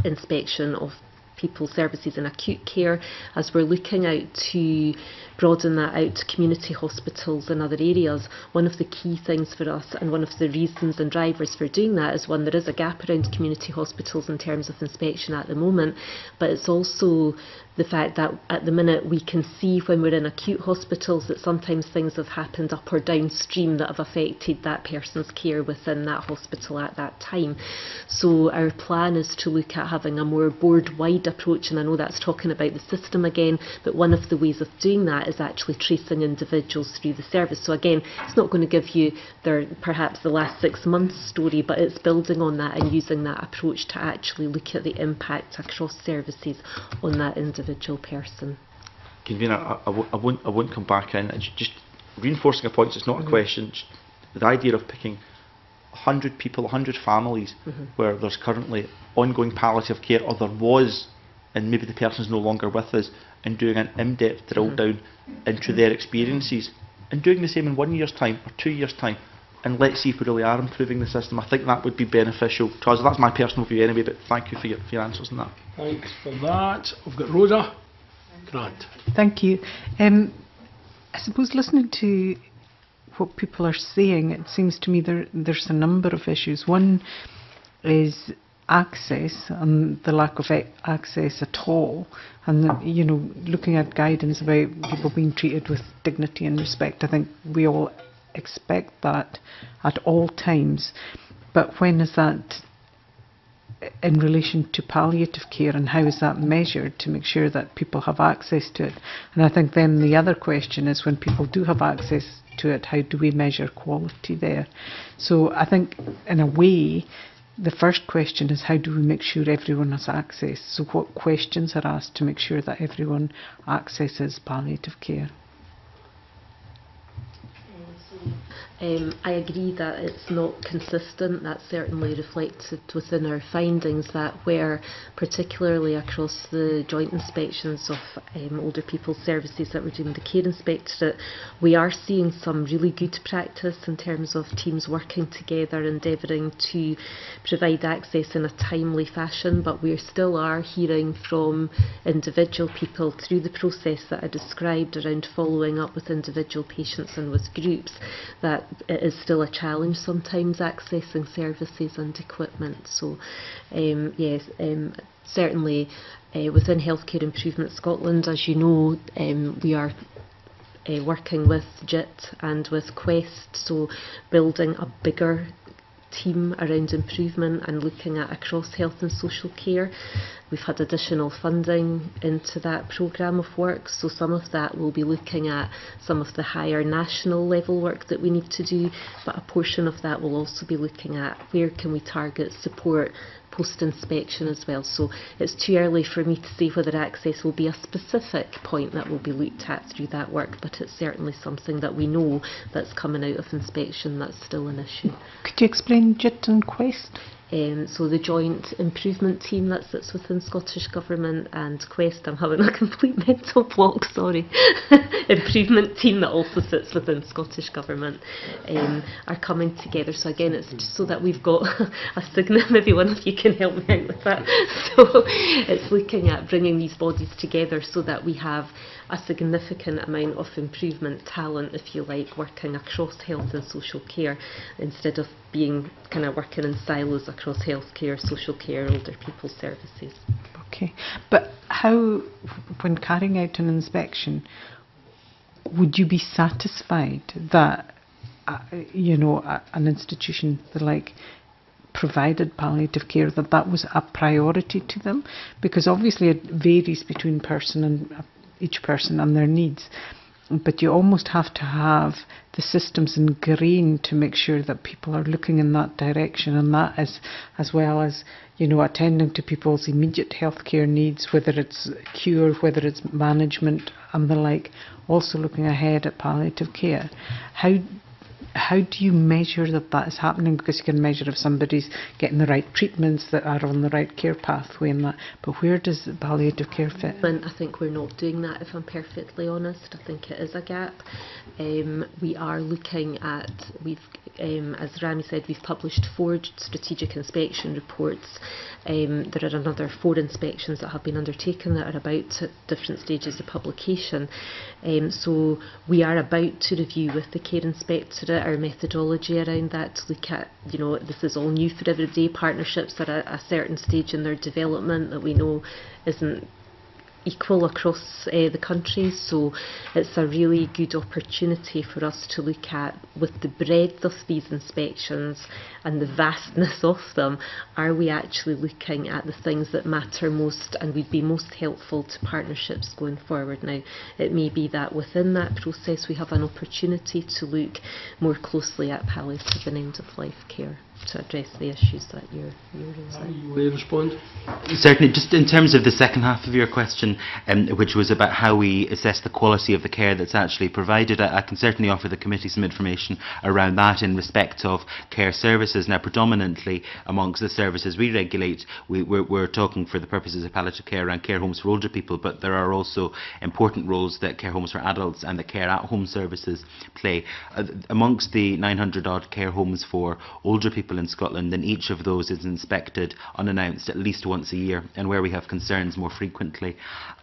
inspection of people, services and acute care, as we're looking out to broaden that out to community hospitals and other areas, one of the key things for us and one of the reasons and drivers for doing that is, one, there is a gap around community hospitals in terms of inspection at the moment, but it's also the fact that at the minute we can see when we're in acute hospitals that sometimes things have happened up or downstream that have affected that person's care within that hospital at that time. So our plan is to look at having a more board-wide approach, and I know that's talking about the system again, but one of the ways of doing that is actually tracing individuals through the service. So again, it's not going to give you their perhaps the last six months story, but it's building on that and using that approach to actually look at the impact across services on that individual person. Convener, I, I, I, won't, I won't come back in, just reinforcing a point, so it's not mm-hmm. a question, the idea of picking one hundred people, one hundred families mm-hmm. where there's currently ongoing palliative care, or there was, and maybe the person's no longer with us, and doing an in-depth drill down into their experiences and doing the same in one year's time or two years' time, and let's see if we really are improving the system. I think that would be beneficial to us. That's my personal view anyway, but thank you for your, for your answers on that. Thanks for that. We've got Rhoda Grant. Thank you. Um, I suppose listening to what people are saying, it seems to me there, there's a number of issues. One is access and the lack of access at all, and you know, looking at guidance about people being treated with dignity and respect. I think we all expect that at all times, But when is that in relation to palliative care, and how is that measured to make sure that people have access to it? And I think then the other question is, when people do have access to it, how do we measure quality there? So I think in a way the first question is, how do we make sure everyone has access? So what questions are asked to make sure that everyone accesses palliative care? Um, I agree that it's not consistent. That's certainly reflected within our findings, that where particularly across the joint inspections of um, older people services that we're doing with the Care Inspectorate, we are seeing some really good practice in terms of teams working together, endeavouring to provide access in a timely fashion, but we still are hearing from individual people through the process that I described around following up with individual patients and with groups, that it is still a challenge sometimes accessing services and equipment. So um, yes, um, certainly uh, within Healthcare Improvement Scotland, as you know, um, we are uh, working with J I T and with Quest, so building a bigger team around improvement and looking at across health and social care. We've had additional funding into that programme of work, so some of that will be looking at some of the higher national level work that we need to do, but a portion of that will also be looking at where can we target support post-inspection as well. So it's too early for me to say whether access will be a specific point that will be looked at through that work, but it's certainly something that we know that's coming out of inspection that's still an issue. Could you explain J I T and Quest? Um, so the joint improvement team that sits within Scottish Government and Quest, I'm having a complete mental block, sorry, improvement team that also sits within Scottish Government um, are coming together. So again, it's just so that we've got a signal, maybe one of you can help me out with that. So it's looking at bringing these bodies together so that we have a significant amount of improvement talent, if you like, working across health and social care, instead of being kind of working in silos across healthcare, social care, older people services. Okay, but how, when carrying out an inspection, would you be satisfied that uh, you know uh, an institution like provided palliative care, that that was a priority to them? Because obviously it varies between person and uh, each person and their needs, but you almost have to have the systems ingrained to make sure that people are looking in that direction, and that is as well as, you know, attending to people's immediate healthcare needs, whether it's cure, whether it's management and the like, also looking ahead at palliative care. How How do you measure that that is happening? Because you can measure if somebody's getting the right treatments, that are on the right care pathway and that, but where does the palliative care fit? I think we're not doing that, if I'm perfectly honest. I think it is a gap. Um, we are looking at, we've, um, as Rami said, we've published four strategic inspection reports. Um, there are another four inspections that have been undertaken that are about at different stages of publication. Um, so we are about to review with the Care Inspectorate our methodology around that, to look at, you know, this is all new for everyday, partnerships are at a certain stage in their development that we know isn't equal across uh, the country, so it's a really good opportunity for us to look at, with the breadth of these inspections and the vastness of them, are we actually looking at the things that matter most and would be most helpful to partnerships going forward. Now, it may be that within that process we have an opportunity to look more closely at palliative and end-of-life care to address the issues that you're raising. Will you respond? Certainly. Just in terms of the second half of your question, um, which was about how we assess the quality of the care that's actually provided, I, I can certainly offer the committee some information around that in respect of care services. Now, predominantly amongst the services we regulate, we, we're, we're talking for the purposes of palliative care around care homes for older people, but there are also important roles that care homes for adults and the care at home services play. Uh, amongst the nine hundred odd care homes for older people in Scotland, and each of those is inspected unannounced at least once a year, and where we have concerns more frequently.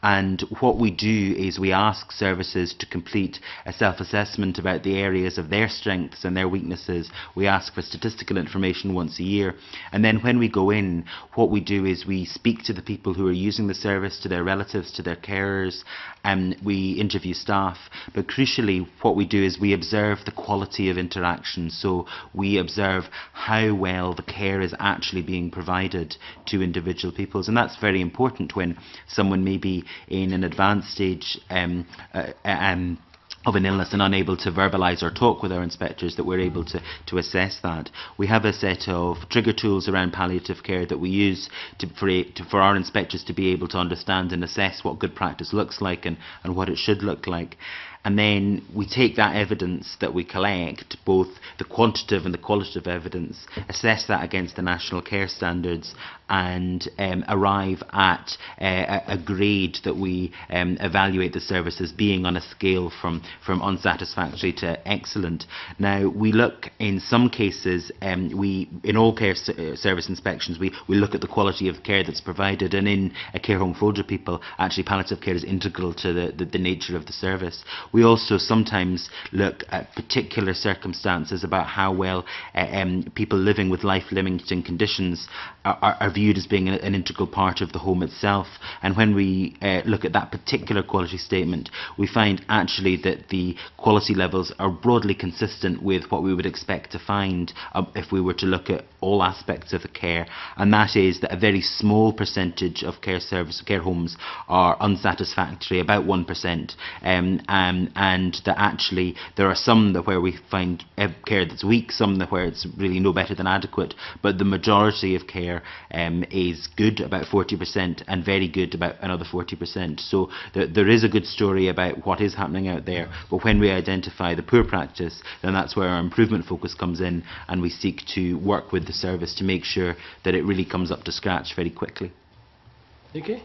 And what we do is we ask services to complete a self-assessment about the areas of their strengths and their weaknesses. We ask for statistical information once a year, and then when we go in, what we do is we speak to the people who are using the service, to their relatives, to their carers, and we interview staff. But crucially, what we do is we observe the quality of interaction. So we observe how how well the care is actually being provided to individual peoples. And that's very important when someone may be in an advanced stage um, uh, um, of an illness and unable to verbalise or talk with our inspectors, that we're able to, to assess that. We have a set of trigger tools around palliative care that we use to, for, a, to, for our inspectors to be able to understand and assess what good practice looks like and, and what it should look like. And then we take that evidence that we collect, both the quantitative and the qualitative evidence, assess that against the national care standards, and um, arrive at uh, a grade that we um, evaluate the service as being on a scale from, from unsatisfactory to excellent. Now, we look in some cases, um, we in all care service inspections, we, we look at the quality of care that's provided, and in a care home for older people, actually palliative care is integral to the, the, the nature of the service. We also sometimes look at particular circumstances about how well uh, um, people living with life-limiting conditions are, are, are viewed as being an integral part of the home itself. And when we uh, look at that particular quality statement, we find actually that the quality levels are broadly consistent with what we would expect to find um, if we were to look at all aspects of the care. And that is that a very small percentage of care service care homes are unsatisfactory, about one percent, um, um, and that actually there are some that where we find care that's weak, some that where it's really no better than adequate, but the majority of care um, is good, about forty percent, and very good, about another forty percent. So there, there is a good story about what is happening out there, but when we identify the poor practice, then that's where our improvement focus comes in, and we seek to work with the service to make sure that it really comes up to scratch very quickly. Okay.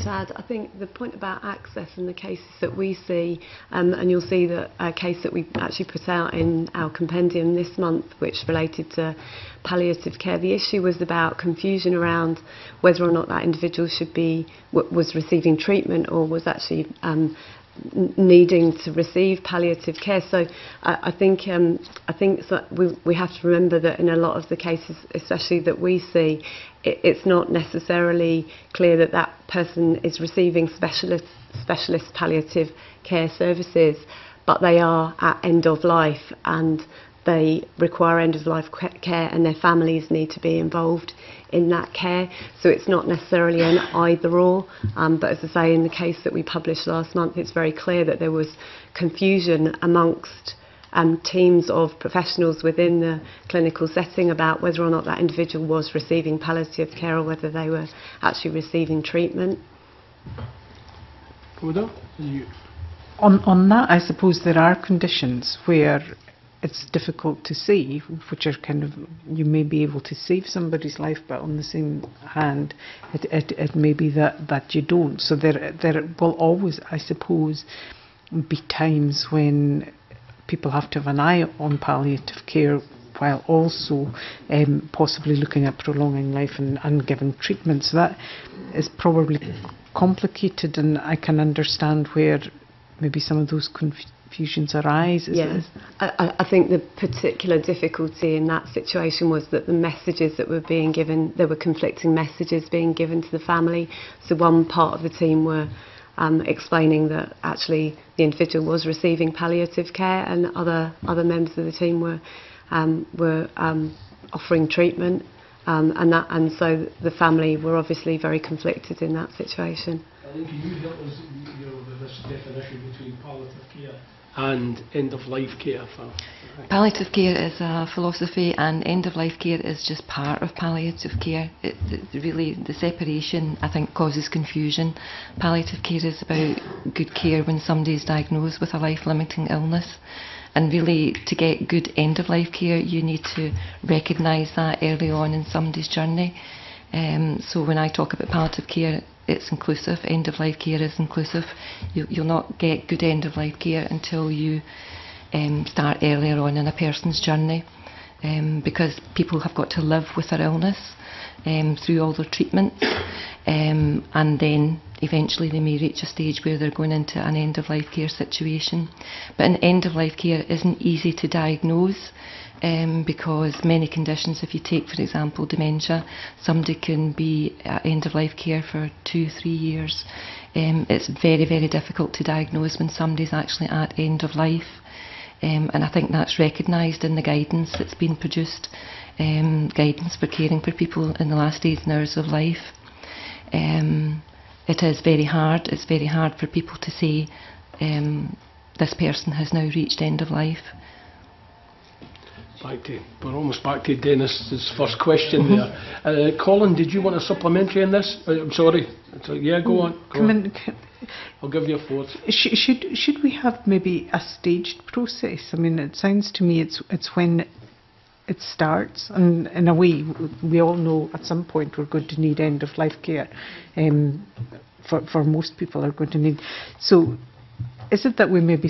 To add, I think the point about access and the cases that we see, um, and you'll see that a case that we actually put out in our compendium this month, which related to palliative care, the issue was about confusion around whether or not that individual should be w was receiving treatment or was actually um, needing to receive palliative care. So I, I think um, I think so we, we have to remember that in a lot of the cases, especially that we see, it, it's not necessarily clear that that person is receiving specialist specialist palliative care services, but they are at end of life and they require end of life care, and their families need to be involved in that care. So it's not necessarily an either or, um, but as I say, in the case that we published last month, it's very clear that there was confusion amongst um, teams of professionals within the clinical setting about whether or not that individual was receiving palliative care or whether they were actually receiving treatment. On, on that, I suppose there are conditions where it's difficult to see, which are kind of, you may be able to save somebody's life, but on the same hand, it, it, it may be that, that you don't. So there, there will always, I suppose, be times when people have to have an eye on palliative care while also um, possibly looking at prolonging life and, and giving treatment. So that is probably complicated, and I can understand where maybe some of those confusions Fusions arise. Yes, I, I think the particular difficulty in that situation was that the messages that were being given, there were conflicting messages being given to the family. So one part of the team were um, explaining that actually the individual was receiving palliative care, and other other members of the team were um, were um, offering treatment, um, and that and so the family were obviously very conflicted in that situation. I think you helped us, you know, with this definition between palliative care and end-of-life care. For palliative care is a philosophy, and end-of-life care is just part of palliative care. It, it really, the separation, I think, causes confusion. Palliative care is about good care when somebody is diagnosed with a life-limiting illness, and really to get good end-of-life care, you need to recognise that early on in somebody's journey. Um, so when I talk about palliative care, it's inclusive. End-of-life care is inclusive. You, you'll not get good end-of-life care until you um, start earlier on in a person's journey, um, because people have got to live with their illness um, through all their treatments, um, and then eventually they may reach a stage where they're going into an end-of-life care situation. But an end-of-life care isn't easy to diagnose, Um, because many conditions, if you take for example dementia, somebody can be at end of life care for two, three years. Um, it's very, very difficult to diagnose when somebody's actually at end of life. um, and I think that's recognised in the guidance that's been produced, um, guidance for caring for people in the last eighteen hours of life. Um, it is very hard, it's very hard for people to say um, this person has now reached end of life. Back to, we're almost back to Dennis's first question there. Uh, Colin, did you want a supplementary on this? Uh, I'm sorry. So, yeah, go on. Go Come on. In, can, I'll give you a thought. Sh should should we have maybe a staged process? I mean, it sounds to me it's it's when it starts, and in a way, we all know at some point we're going to need end of life care. Um, for for most people are going to need. So, is it that we maybe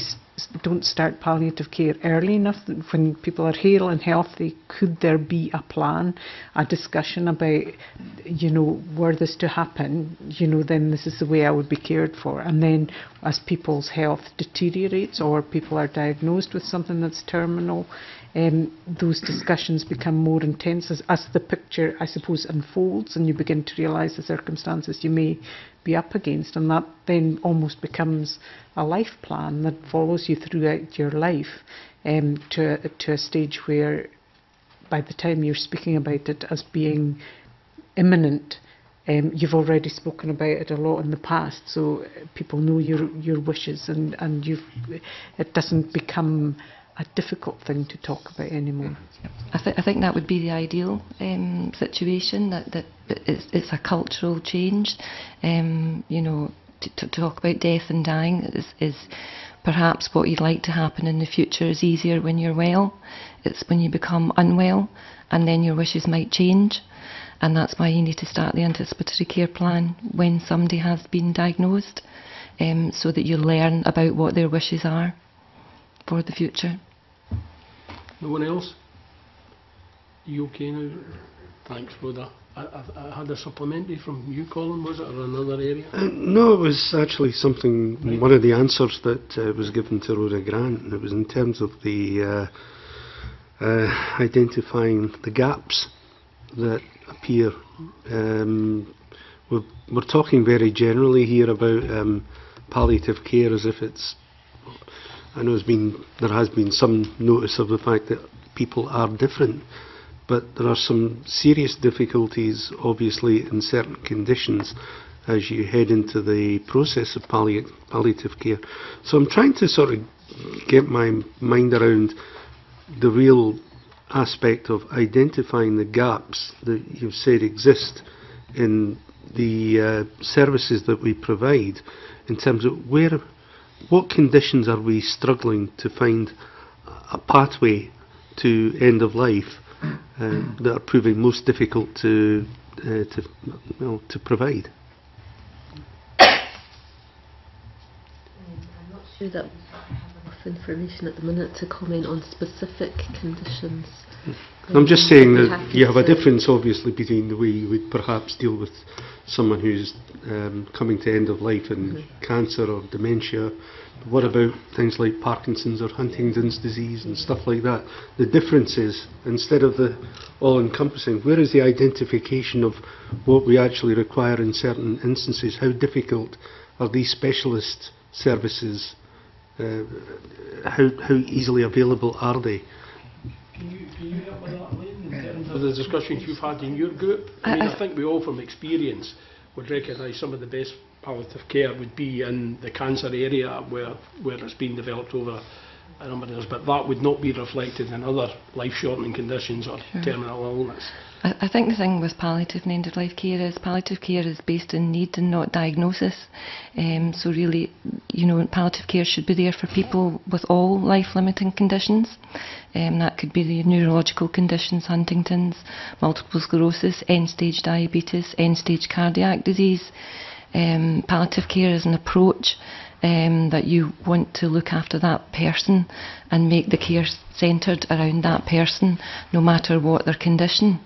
don't start palliative care early enough? When people are hale and healthy, could there be a plan, a discussion about, you know, were this to happen, you know, then this is the way I would be cared for. And then as people's health deteriorates or people are diagnosed with something that's terminal, um, those discussions become more intense as, as the picture, I suppose, unfolds and you begin to realise the circumstances you may be up against. And that then almost becomes a life plan that follows you throughout your life, um, to, to a stage where by the time you're speaking about it as being imminent, um, you've already spoken about it a lot in the past, so people know your, your wishes, and, and you've, it doesn't become a difficult thing to talk about anymore. I, th I think that would be the ideal um, situation, that, that it's, it's a cultural change. Um, you know, to, to talk about death and dying is, is perhaps what you'd like to happen in the future is easier when you're well. It's when you become unwell and then your wishes might change, and that's why you need to start the anticipatory care plan when somebody has been diagnosed, um, so that you learn about what their wishes are for the future. No one else? You okay now? Thanks, Rhoda. I, I, I had a supplementary from you, Colin, was it, or another area? Uh, no, it was actually something, right. One of the answers that uh, was given to Rhoda Grant, and it was in terms of the uh, uh, identifying the gaps that appear. Um, we're, we're talking very generally here about um, palliative care as if it's, I know it's been, there has been some notice of the fact that people are different. But there are some serious difficulties, obviously, in certain conditions as you head into the process of palli palliative care. So I'm trying to sort of get my mind around the real aspect of identifying the gaps that you've said exist in the uh, services that we provide, in terms of where, what conditions are we struggling to find a pathway to end of life. Uh, that are proving most difficult to uh, to well to provide. I'm not sure that I have enough information at the minute to comment on specific conditions. I'm um, just saying that you have a difference, obviously, between the way you would perhaps deal with someone who's um, coming to end of life and mm-hmm. cancer or dementia. But what about things like Parkinson's or Huntington's disease and stuff like that? The difference is, instead of the all-encompassing, where is the identification of what we actually require in certain instances? How difficult are these specialist services? Uh, how, how easily available are they? Can you, can you help with that, Lynn, in terms of the discussions you've had in your group? I mean, I think we all from experience would recognise some of the best palliative care would be in the cancer area where, where it's been developed over a number of years, but that would not be reflected in other life-shortening conditions or sure. terminal illness. I, I think the thing with palliative and end-of-life care is palliative care is based in need and not diagnosis. Um, so really, you know, palliative care should be there for people with all life-limiting conditions. Um, that could be the neurological conditions, Huntington's, multiple sclerosis, end-stage diabetes, end-stage cardiac disease. Um, palliative care is an approach um, that you want to look after that person and make the care centred around that person, no matter what their condition.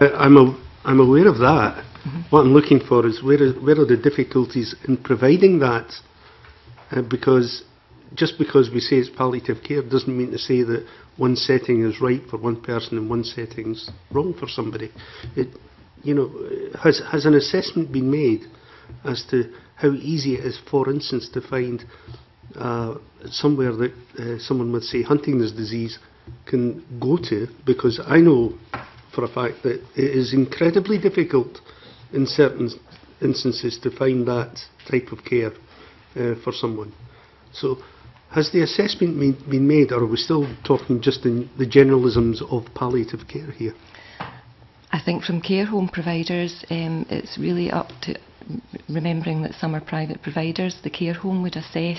Uh, I'm, a, I'm aware of that. Mm-hmm. What I'm looking for is where, is where are the difficulties in providing that? Uh, because just because we say it's palliative care doesn't mean to say that one setting is right for one person and one setting's wrong for somebody. It, you know, has, has an assessment been made as to how easy it is, for instance, to find uh, somewhere that uh, someone with, say, Huntington's disease can go to, because I know for a fact that it is incredibly difficult in certain instances to find that type of care uh, for someone. So has the assessment made, been made, or are we still talking just in the generalisms of palliative care here? I think from care home providers, um, it's really up to remembering that some are private providers. The care home would assess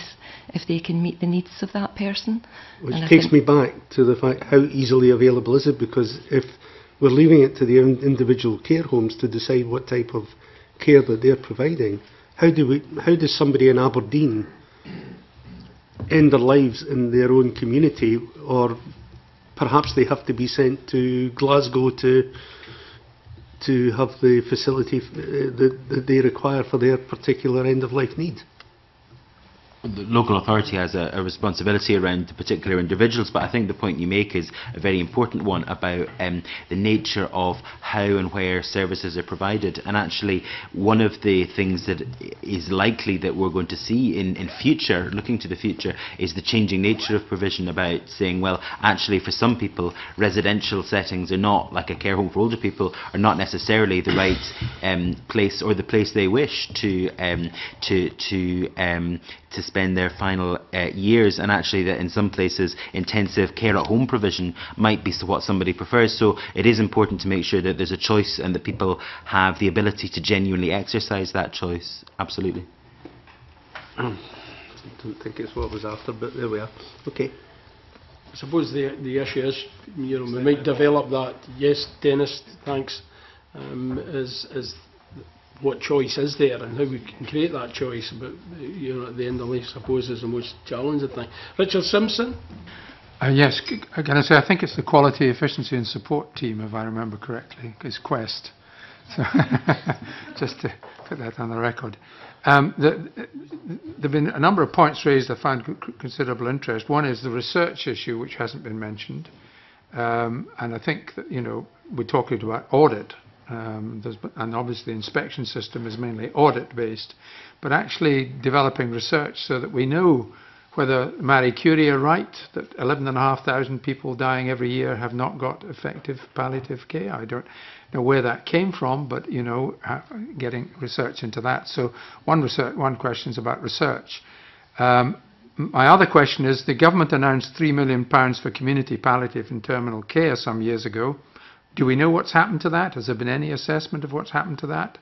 if they can meet the needs of that person. Which and takes me back to the fact, how easily available is it? Because if we're leaving it to the individual care homes to decide what type of care that they're providing, how do we, how does somebody in Aberdeen end their lives in their own community, or perhaps they have to be sent to Glasgow to to have the facility that, that they require for their particular end-of-life need? The local authority has a, a responsibility around particular individuals, but I think the point you make is a very important one about um, the nature of how and where services are provided. And actually, one of the things that is likely that we're going to see in, in future, looking to the future, is the changing nature of provision, about saying, well, actually for some people, residential settings are not, like a care home for older people, are not necessarily the right um, place, or the place they wish to um, to, to, um, to spend their final uh, years, and actually that in some places intensive care at home provision might be what somebody prefers. So it is important to make sure that there's a choice and that people have the ability to genuinely exercise that choice. Absolutely. I don't think it's what was after, but there we are. Okay. I suppose the, the issue is, you know, we might develop that. Yes, Dennis, thanks. Um, is, is what choice is there and how we can create that choice, but you know, at the end of life, I suppose, is the most challenging thing. Richard Simpson? Uh, yes, can I say, I think it's the Quality, Efficiency and Support team, if I remember correctly, is Quest. So just to put that on the record. Um, the, the, there have been a number of points raised I found considerable interest. One is the research issue, which hasn't been mentioned. Um, and I think that, you know, we're talking about audit. Um, there's, and obviously the inspection system is mainly audit based, but actually developing research so that we know whether Marie Curie are right that eleven and a half thousand people dying every year have not got effective palliative care. I don't know where that came from, but you know, getting research into that. So one research, one question is about research. Um, my other question is, the government announced three million pounds for community palliative and terminal care some years ago. Do we know what's happened to that? Has there been any assessment of what's happened to that?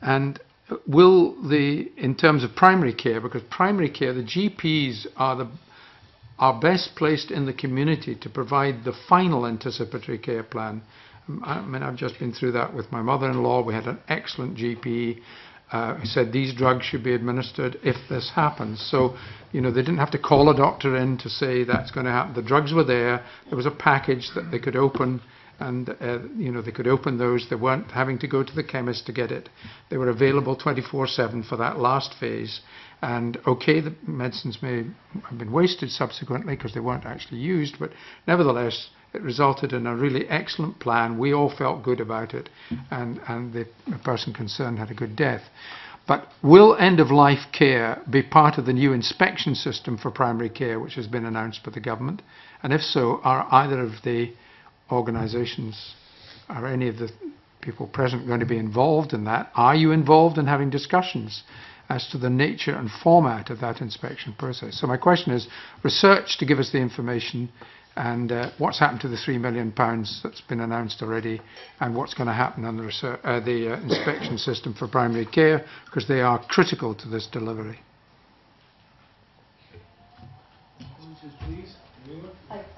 And will the, in terms of primary care, because primary care, the G Ps are the are best placed in the community to provide the final anticipatory care plan. I mean, I've just been through that with my mother-in-law. We had an excellent G P uh, who said these drugs should be administered if this happens. So, you know, they didn't have to call a doctor in to say that's going to happen. The drugs were there. There was a package that they could open. And uh, you know, they could open those. They weren't having to go to the chemist to get it. They were available twenty-four seven for that last phase. And okay, the medicines may have been wasted subsequently because they weren't actually used, but nevertheless it resulted in a really excellent plan. We all felt good about it, and, and the person concerned had a good death. But will end-of-life care be part of the new inspection system for primary care which has been announced by the government? And if so, are either of the organisations, are any of the people present going to be involved in that? Are you involved in having discussions as to the nature and format of that inspection process? So my question is research to give us the information, and uh, what's happened to the three million pounds that's been announced already, and what's going to happen on the, research, uh, the uh, inspection system for primary care, because they are critical to this delivery.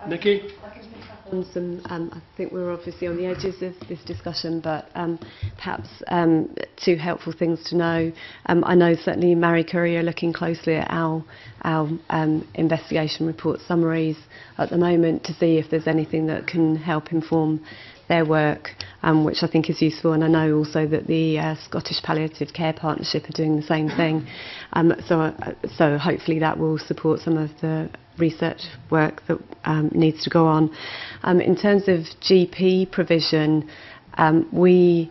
Nikki? Some, um, I think we're obviously on the edges of this discussion, but um, perhaps um, two helpful things to know. Um, I know certainly Marie Curie are looking closely at our, our um, investigation report summaries at the moment to see if there's anything that can help inform their work, um, which I think is useful. And I know also that the uh, Scottish Palliative Care Partnership are doing the same thing. Um, so, uh, so hopefully that will support some of the research work that um, needs to go on. Um, in terms of G P provision, um, we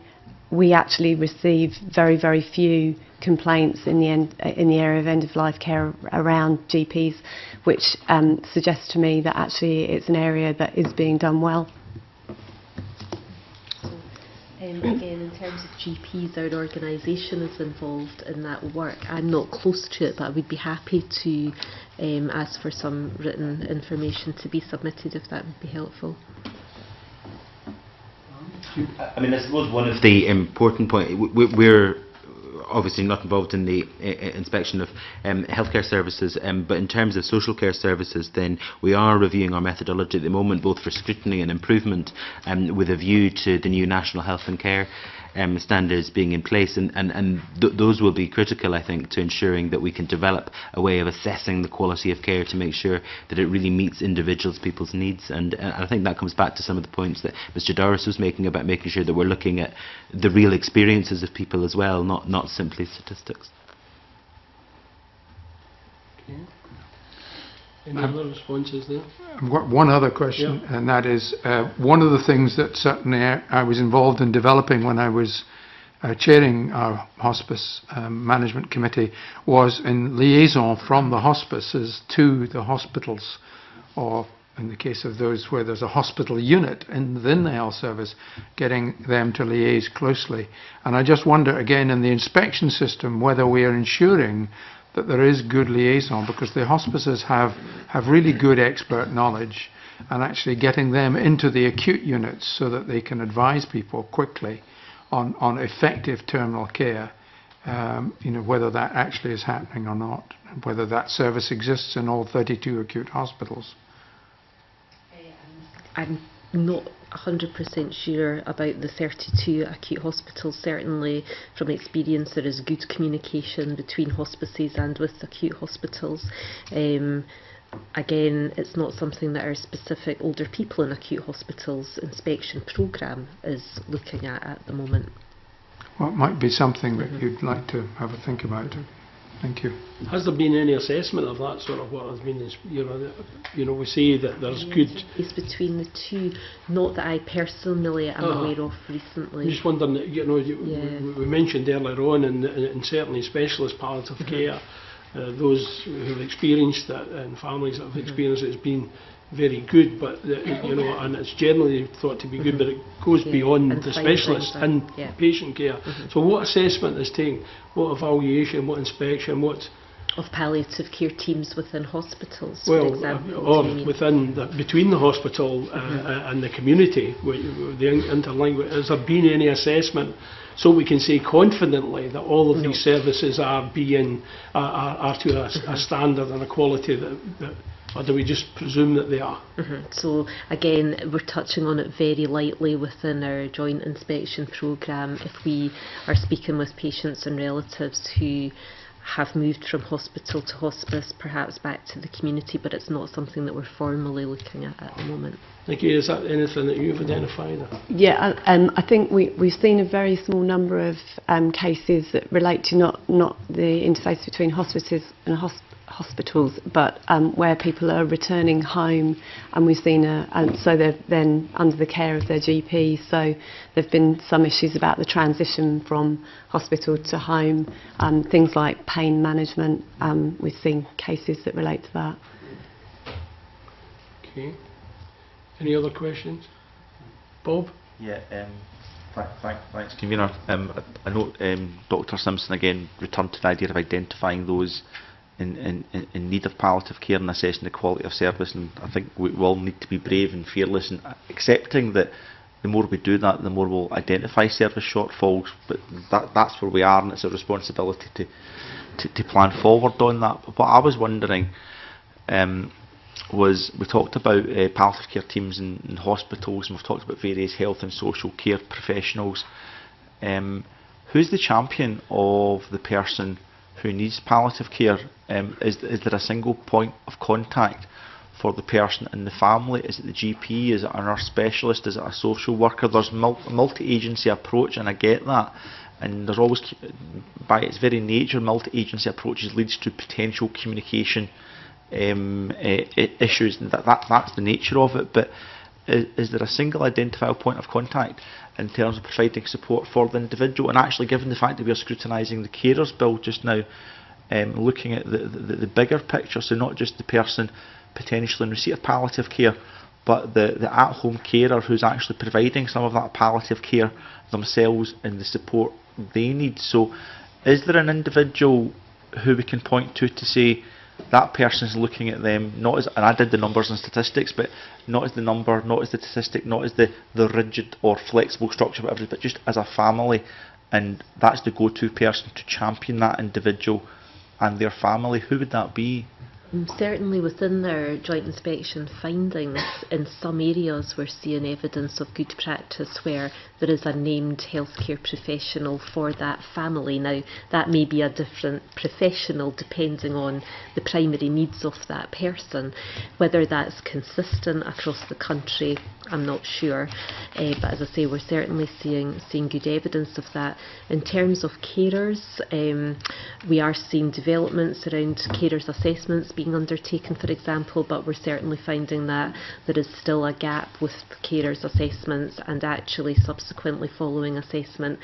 we actually receive very, very few complaints in the, end, in the area of end-of-life care around G Ps, which um, suggests to me that actually it's an area that is being done well. Um, again, in terms of G Ps, our organisation is involved in that work. I'm not close to it, but I would be happy to um, ask for some written information to be submitted if that would be helpful. I mean, I suppose one of the important points, we're obviously not involved in the inspection of um, healthcare services, um, but in terms of social care services, then we are reviewing our methodology at the moment, both for scrutiny and improvement, um, with a view to the new National Health and Care Um, standards being in place, and, and, and th those will be critical, I think, to ensuring that we can develop a way of assessing the quality of care to make sure that it really meets individuals, people's needs, and, and I think that comes back to some of the points that Mister Doris was making about making sure that we're looking at the real experiences of people as well, not, not simply statistics. Okay. Any um, other responses there? I've got one other question, yeah. and that is uh, one of the things that certainly I, I was involved in developing when I was uh, chairing our hospice um, management committee was in liaison from the hospices to the hospitals, or in the case of those where there's a hospital unit in, within the health service, getting them to liaise closely. And I just wonder again in the inspection system whether we are ensuring that there is good liaison, because the hospices have, have really good expert knowledge, and actually getting them into the acute units so that they can advise people quickly on, on effective terminal care, um, you know, whether that actually is happening or not, and whether that service exists in all thirty-two acute hospitals. I'm not one hundred percent sure about the thirty-two acute hospitals. Certainly from experience there is good communication between hospices and with acute hospitals. Um, again, it's not something that our specific older people in acute hospitals inspection programme is looking at at the moment. Well, it might be something that mm-hmm. you'd like to have a think about. Thank you. Has there been any assessment of that sort of what has been, you know, you know, we say that there's good... It's between the two, not that I personally am uh-huh. aware of recently. I'm just wondering, you know, yeah. we, we mentioned earlier on, and, and certainly specialist palliative mm-hmm. care, uh, those who've experienced that and families that have mm-hmm. experienced it has been very good, but, the, you know, and it's generally thought to be good, but it goes yeah, beyond the specialist and yeah. patient care. Mm-hmm. So what assessment is taken? What evaluation, what inspection, what... Of palliative care teams within hospitals, well, for example. Or within the, between the hospital uh, mm-hmm. and the community, the interlinguage. Has there been any assessment so we can say confidently that all of no. these services are being, are, are, are to a, mm-hmm. a standard and a quality that... that or do we just presume that they are? Mm-hmm. So again, we're touching on it very lightly within our joint inspection programme. If we are speaking with patients and relatives who have moved from hospital to hospice, perhaps back to the community, but it's not something that we're formally looking at at the moment. Nikki, is that anything that you've identified? Yeah, um, I think we, we've seen a very small number of um, cases that relate to not, not the interface between hospices and hosp hospitals, but um, where people are returning home, and we've seen, a, um, so they're then under the care of their G P, so there have been some issues about the transition from hospital to home, um, things like pain management, um, we've seen cases that relate to that. Okay. Any other questions? Bob? Yeah, um, th th thanks, Convener. Um, I, I know um, Doctor Simpson again returned to the idea of identifying those in, in, in need of palliative care and assessing the quality of service, and I think we all need to be brave and fearless and accepting that the more we do that, the more we'll identify service shortfalls, but that, that's where we are, and it's a responsibility to, to, to plan forward on that. But what I was wondering, um, was we talked about uh, palliative care teams in, in hospitals, and we've talked about various health and social care professionals. Um, who's the champion of the person who needs palliative care? Um, is, is there a single point of contact for the person and the family? Is it the G P? Is it a nurse specialist? Is it a social worker? There's a multi-agency approach, and I get that. And there's always, by its very nature, multi-agency approaches leads to potential communication Um, uh, issues, and that, that that's the nature of it. But Is, is there a single identifiable point of contact in terms of providing support for the individual? And actually, given the fact that we are scrutinising the carers bill just now, um, looking at the, the, the bigger picture, so not just the person potentially in receipt of palliative care, but the, the at-home carer who's actually providing some of that palliative care themselves and the support they need. So is there an individual who we can point to to say that person's looking at them, not as, and I did the numbers and statistics, but not as the number, not as the statistic, not as the, the rigid or flexible structure, whatever, but just as a family, and that's the go-to person to champion that individual and their family? Who would that be? Certainly within their joint inspection findings, in some areas we're seeing evidence of good practice where there is a named healthcare professional for that family. Now, that may be a different professional depending on the primary needs of that person. Whether that's consistent across the country, I'm not sure, uh, but as I say, we're certainly seeing seeing good evidence of that. In terms of carers, um, we are seeing developments around carers assessments being undertaken, for example, but we're certainly finding that there is still a gap with carers assessments and actually subsequently following assessment.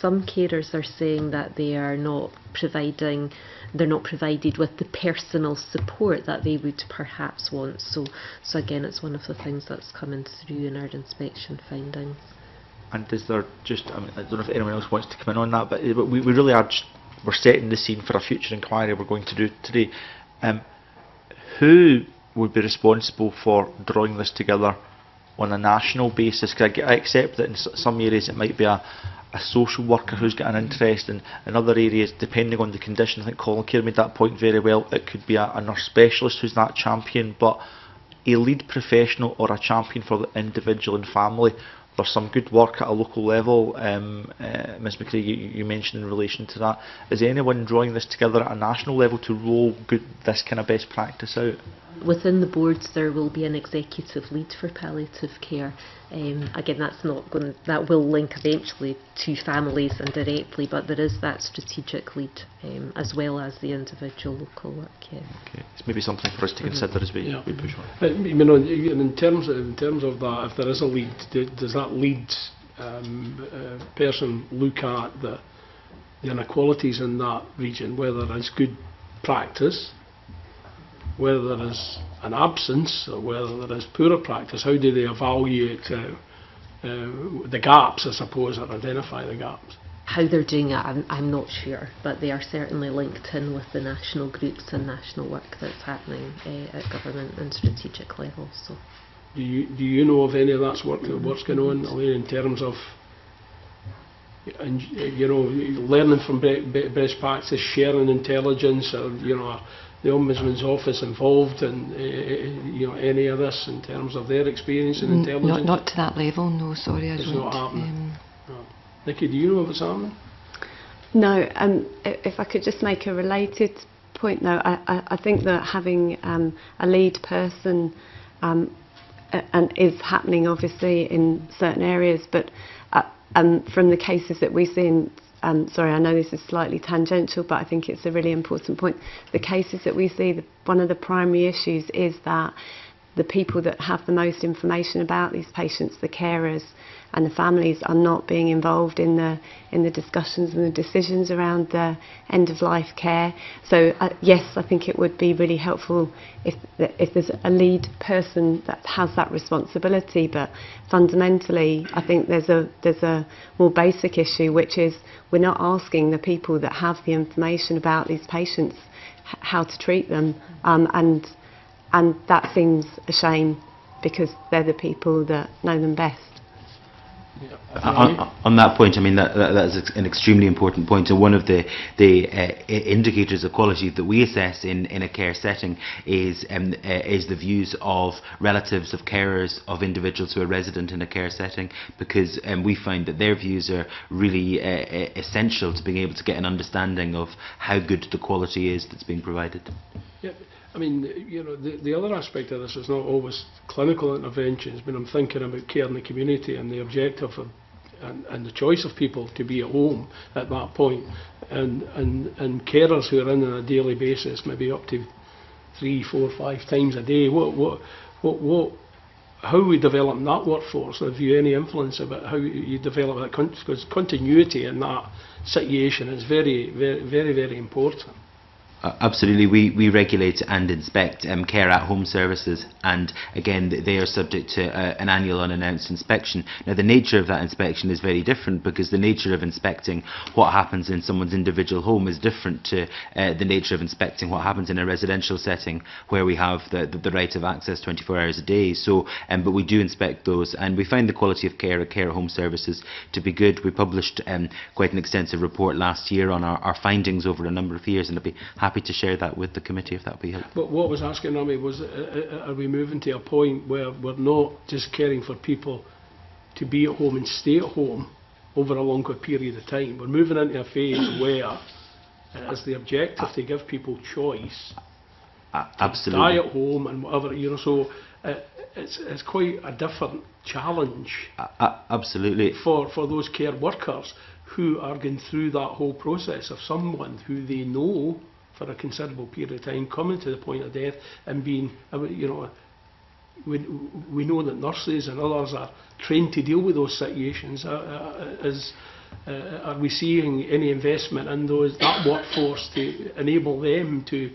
Some carers are saying that they are not providing, they're not provided with the personal support that they would perhaps want. So, so again, it's one of the things that's coming through in our inspection findings. And is there just, I mean, I don't know if anyone else wants to come in on that, but we, we really are just, we're setting the scene for a future inquiry we're going to do today. Um, who would be responsible for drawing this together on a national basis? Because I, I accept that in s some areas it might be a, a social worker who's got an interest, and in other areas, depending on the condition, I think Colin Care made that point very well, it could be a, a nurse specialist who's that champion, but a lead professional or a champion for the individual and family. There's some good work at a local level, um, uh, Miz MacRae, you, you mentioned in relation to that. Is anyone drawing this together at a national level to roll good, this kind of best practice out? Within the boards, there will be an executive lead for palliative care. Um, again, that's not going, that will link eventually to families indirectly, but there is that strategic lead um, as well as the individual local work. Yeah. Okay, it's maybe something for us to consider mm-hmm. as we, yeah. we push on. Uh, you know, in terms of, in terms of that, if there is a lead, does that lead um, uh, person look at the, the inequalities in that region, whether it's good practice, whether there is an absence or whether there is poorer practice? How do they evaluate uh, uh, the gaps, I suppose, or identify the gaps? How they're doing it, I'm, I'm not sure, but they are certainly linked in with the national groups and national work that's happening uh, at government and strategic level. So. Do you, do you know of any of that's work mm-hmm. what's going on, Elaine, in terms of, and, you know, learning from best practice, sharing intelligence, or, you know, the Ombudsman's office involved in uh, you know, any of this in terms of their experience and intelligence? Not, not to that level, no, sorry. I it's don't, not happening. Um, no. Nikki, do you know if it's happening? No, um, if I could just make a related point though, I, I, I think that having um, a lead person um, and is happening obviously in certain areas, but uh, um, from the cases that we see in, Um, sorry, I know this is slightly tangential, but I think it's a really important point. The cases that we see, the, one of the primary issues is that the people that have the most information about these patients, the carers and the families, are not being involved in the in the discussions and the decisions around the end of life care. So uh, yes, I think it would be really helpful if if there's a lead person that has that responsibility. But fundamentally, I think there's a there's a more basic issue, which is we're not asking the people that have the information about these patients h how to treat them, um, and. And that seems a shame because they're the people that know them best. Yeah. On, on that point, I mean, that, that, that is an extremely important point, and one of the, the uh, indicators of quality that we assess in, in a care setting is, um, uh, is the views of relatives, of carers, of individuals who are resident in a care setting, because um, we find that their views are really uh, essential to being able to get an understanding of how good the quality is that's being provided. Yeah. I mean, you know, the, the other aspect of this is not always clinical interventions, but I'm thinking about care in the community and the objective of, and, and the choice of people to be at home at that point, and, and, and carers who are in on a daily basis, maybe up to three, four, five times a day. What, what, what, what how we develop that workforce, have you any influence about how you develop that? Con because continuity in that situation is very, very, very, very important. Uh, absolutely, we, we regulate and inspect um, care at home services, and again they are subject to uh, an annual unannounced inspection. Now the nature of that inspection is very different, because the nature of inspecting what happens in someone's individual home is different to uh, the nature of inspecting what happens in a residential setting, where we have the, the, the right of access twenty-four hours a day. So, um, but we do inspect those, and we find the quality of care at care home services to be good. We published um, quite an extensive report last year on our, our findings over a number of years, and I'd be happy to share that with the committee if that would be helpful. But what I was asking, Rami, was uh, are we moving to a point where we're not just caring for people to be at home and stay at home over a longer period of time? We're moving into a phase where it is the objective to give people choice. Uh, absolutely. To die at home and whatever, you know, so uh, it's, it's quite a different challenge. Uh, uh, absolutely. For, for those care workers who are going through that whole process of someone who they know for a considerable period of time, coming to the point of death and being, you know, we, we know that nurses and others are trained to deal with those situations. Uh, uh, is, uh, are we seeing any investment in those, that workforce to enable them to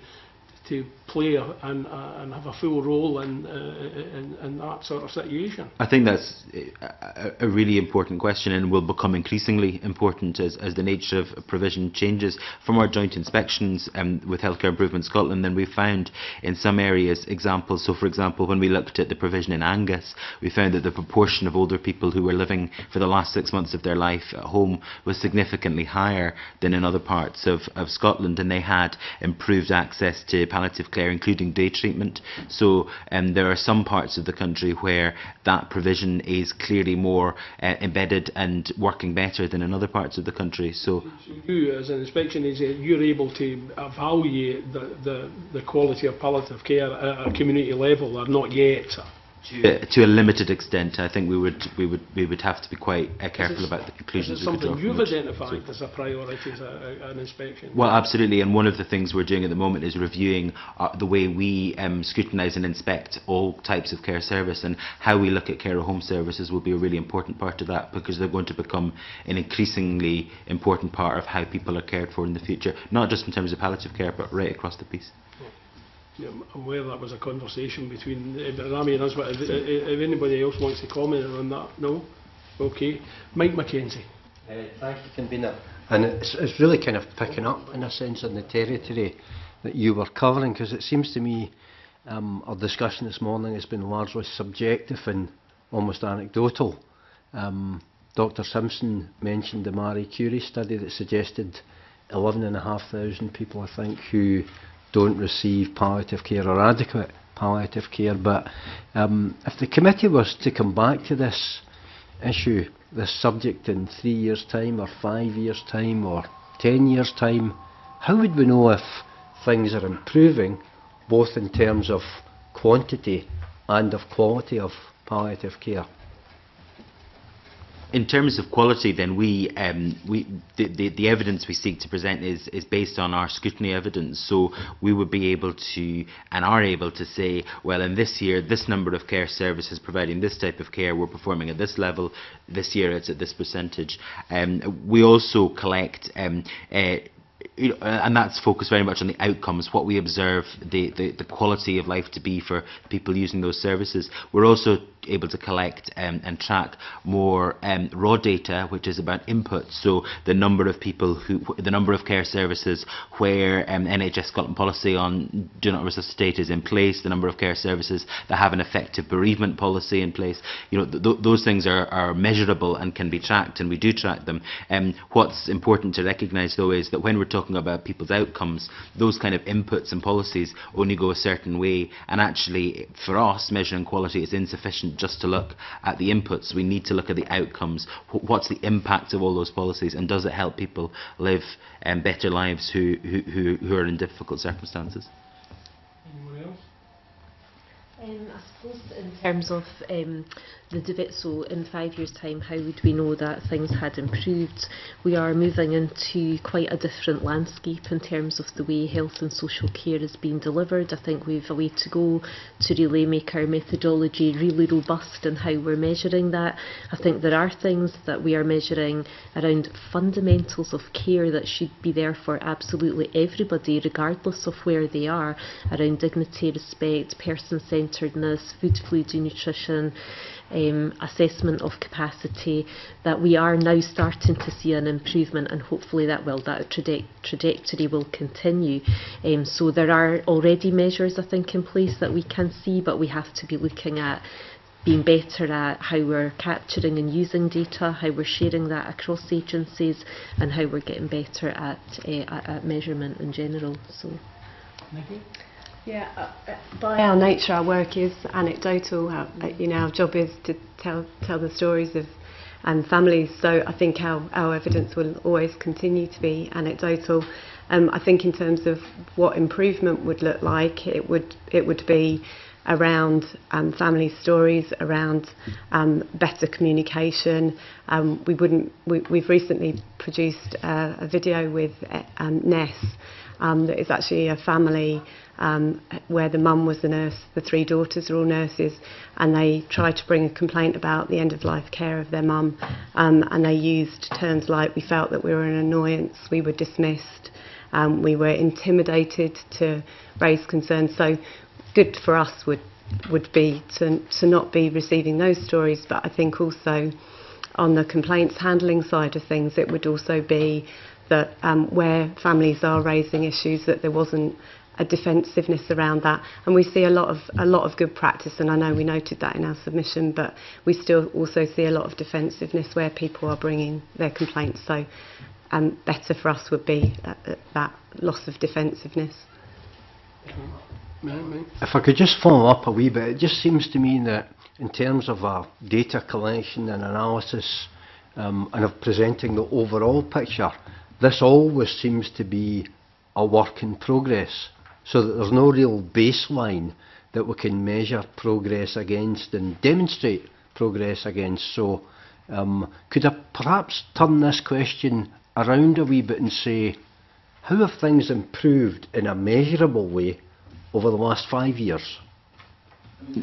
to play and, uh, and have a full role in, uh, in, in that sort of situation? I think that's a, a really important question, and will become increasingly important as, as the nature of provision changes. From our joint inspections um, with Healthcare Improvement Scotland, then we found in some areas examples. So for example, when we looked at the provision in Angus, we found that the proportion of older people who were living for the last six months of their life at home was significantly higher than in other parts of, of Scotland, and they had improved access to palliative care, including day treatment. So um, there are some parts of the country where that provision is clearly more uh, embedded and working better than in other parts of the country. So, so you as an inspection agency, you're able to evaluate the, the, the quality of palliative care at a community level, or not yet? To, uh, to a limited extent, I think we would we would we would have to be quite uh, careful about the conclusions we could draw. Is it something you've identified so as a priority, as a, a, an inspection? Well, absolutely, and one of the things we're doing at the moment is reviewing uh, the way we um, scrutinise and inspect all types of care service, and how we look at care or home services will be a really important part of that, because they're going to become an increasingly important part of how people are cared for in the future, not just in terms of palliative care, but right across the piece. Yeah. I'm aware that was a conversation between Rami and us, but if, if anybody else wants to comment on that, no? Okay. Mike Mackenzie. Uh, thank you, Convener. And it's, it's really kind of picking up, in a sense, on the territory that you were covering, because it seems to me um, our discussion this morning has been largely subjective and almost anecdotal. Um, Doctor Simpson mentioned the Marie Curie study that suggested eleven thousand five hundred people, I think, who don't receive palliative care or adequate palliative care. But um, if the committee was to come back to this issue, this subject, in three years' time or five years' time or ten years' time, how would we know if things are improving, both in terms of quantity and of quality of palliative care? In terms of quality, then, we, um, we the, the, the evidence we seek to present is, is based on our scrutiny evidence. So we would be able to, and are able to say, well, in this year, this number of care services providing this type of care were performing at this level. This year, it's at this percentage. Um, we also collect um, uh, You know, and that's focused very much on the outcomes, what we observe the, the, the quality of life to be for people using those services. We're also able to collect um, and track more um, raw data, which is about input. So the number of people who, the number of care services where um, N H S Scotland policy on do not resuscitate is in place, the number of care services that have an effective bereavement policy in place. You know, th th those things are, are measurable and can be tracked, and we do track them. Um, what's important to recognise, though, is that when we're talking about people's outcomes, those kind of inputs and policies only go a certain way, and actually for us measuring quality is insufficient just to look at the inputs. We need to look at the outcomes. What's the impact of all those policies, and does it help people live um, better lives who, who, who are in difficult circumstances? Anyone else? Um, I suppose in terms of um, the debate, so in five years' time, how would we know that things had improved? We are moving into quite a different landscape in terms of the way health and social care is being delivered. I think we've a way to go to really make our methodology really robust in how we're measuring that. I think there are things that we are measuring around fundamentals of care that should be there for absolutely everybody, regardless of where they are, around dignity, respect, person-centred, centeredness, food, fluid, nutrition, um, assessment of capacity, that we are now starting to see an improvement, and hopefully that will, that traje trajectory will continue. Um, so there are already measures, I think, in place that we can see, but we have to be looking at being better at how we're capturing and using data, how we're sharing that across agencies, and how we're getting better at, uh, at measurement in general. So. Maybe. Yeah, uh, by our nature, our work is anecdotal. Our, uh, you know, our job is to tell tell the stories of and um, families. So I think our our evidence will always continue to be anecdotal. Um, I think in terms of what improvement would look like, it would it would be around um, family stories, around um, better communication. Um, we wouldn't. We, we've recently produced uh, a video with um, Ness. Um, that is actually a family um, where the mum was the nurse, the three daughters are all nurses, and they tried to bring a complaint about the end-of-life care of their mum, um, and they used terms like, we felt that we were an annoyance, we were dismissed, um, we were intimidated to raise concerns. So good for us would, would be to, to not be receiving those stories, but I think also on the complaints handling side of things, it would also be that um, where families are raising issues, that there wasn't a defensiveness around that, and we see a lot of a lot of good practice, and I know we noted that in our submission, but we still also see a lot of defensiveness where people are bringing their complaints. So um, better for us would be that, that loss of defensiveness. If I could just follow up a wee bit, it just seems to me that in terms of our data collection and analysis um, and of presenting the overall picture, this always seems to be a work in progress, so that there's no real baseline that we can measure progress against and demonstrate progress against. So um, could I perhaps turn this question around a wee bit and say, how have things improved in a measurable way over the last five years?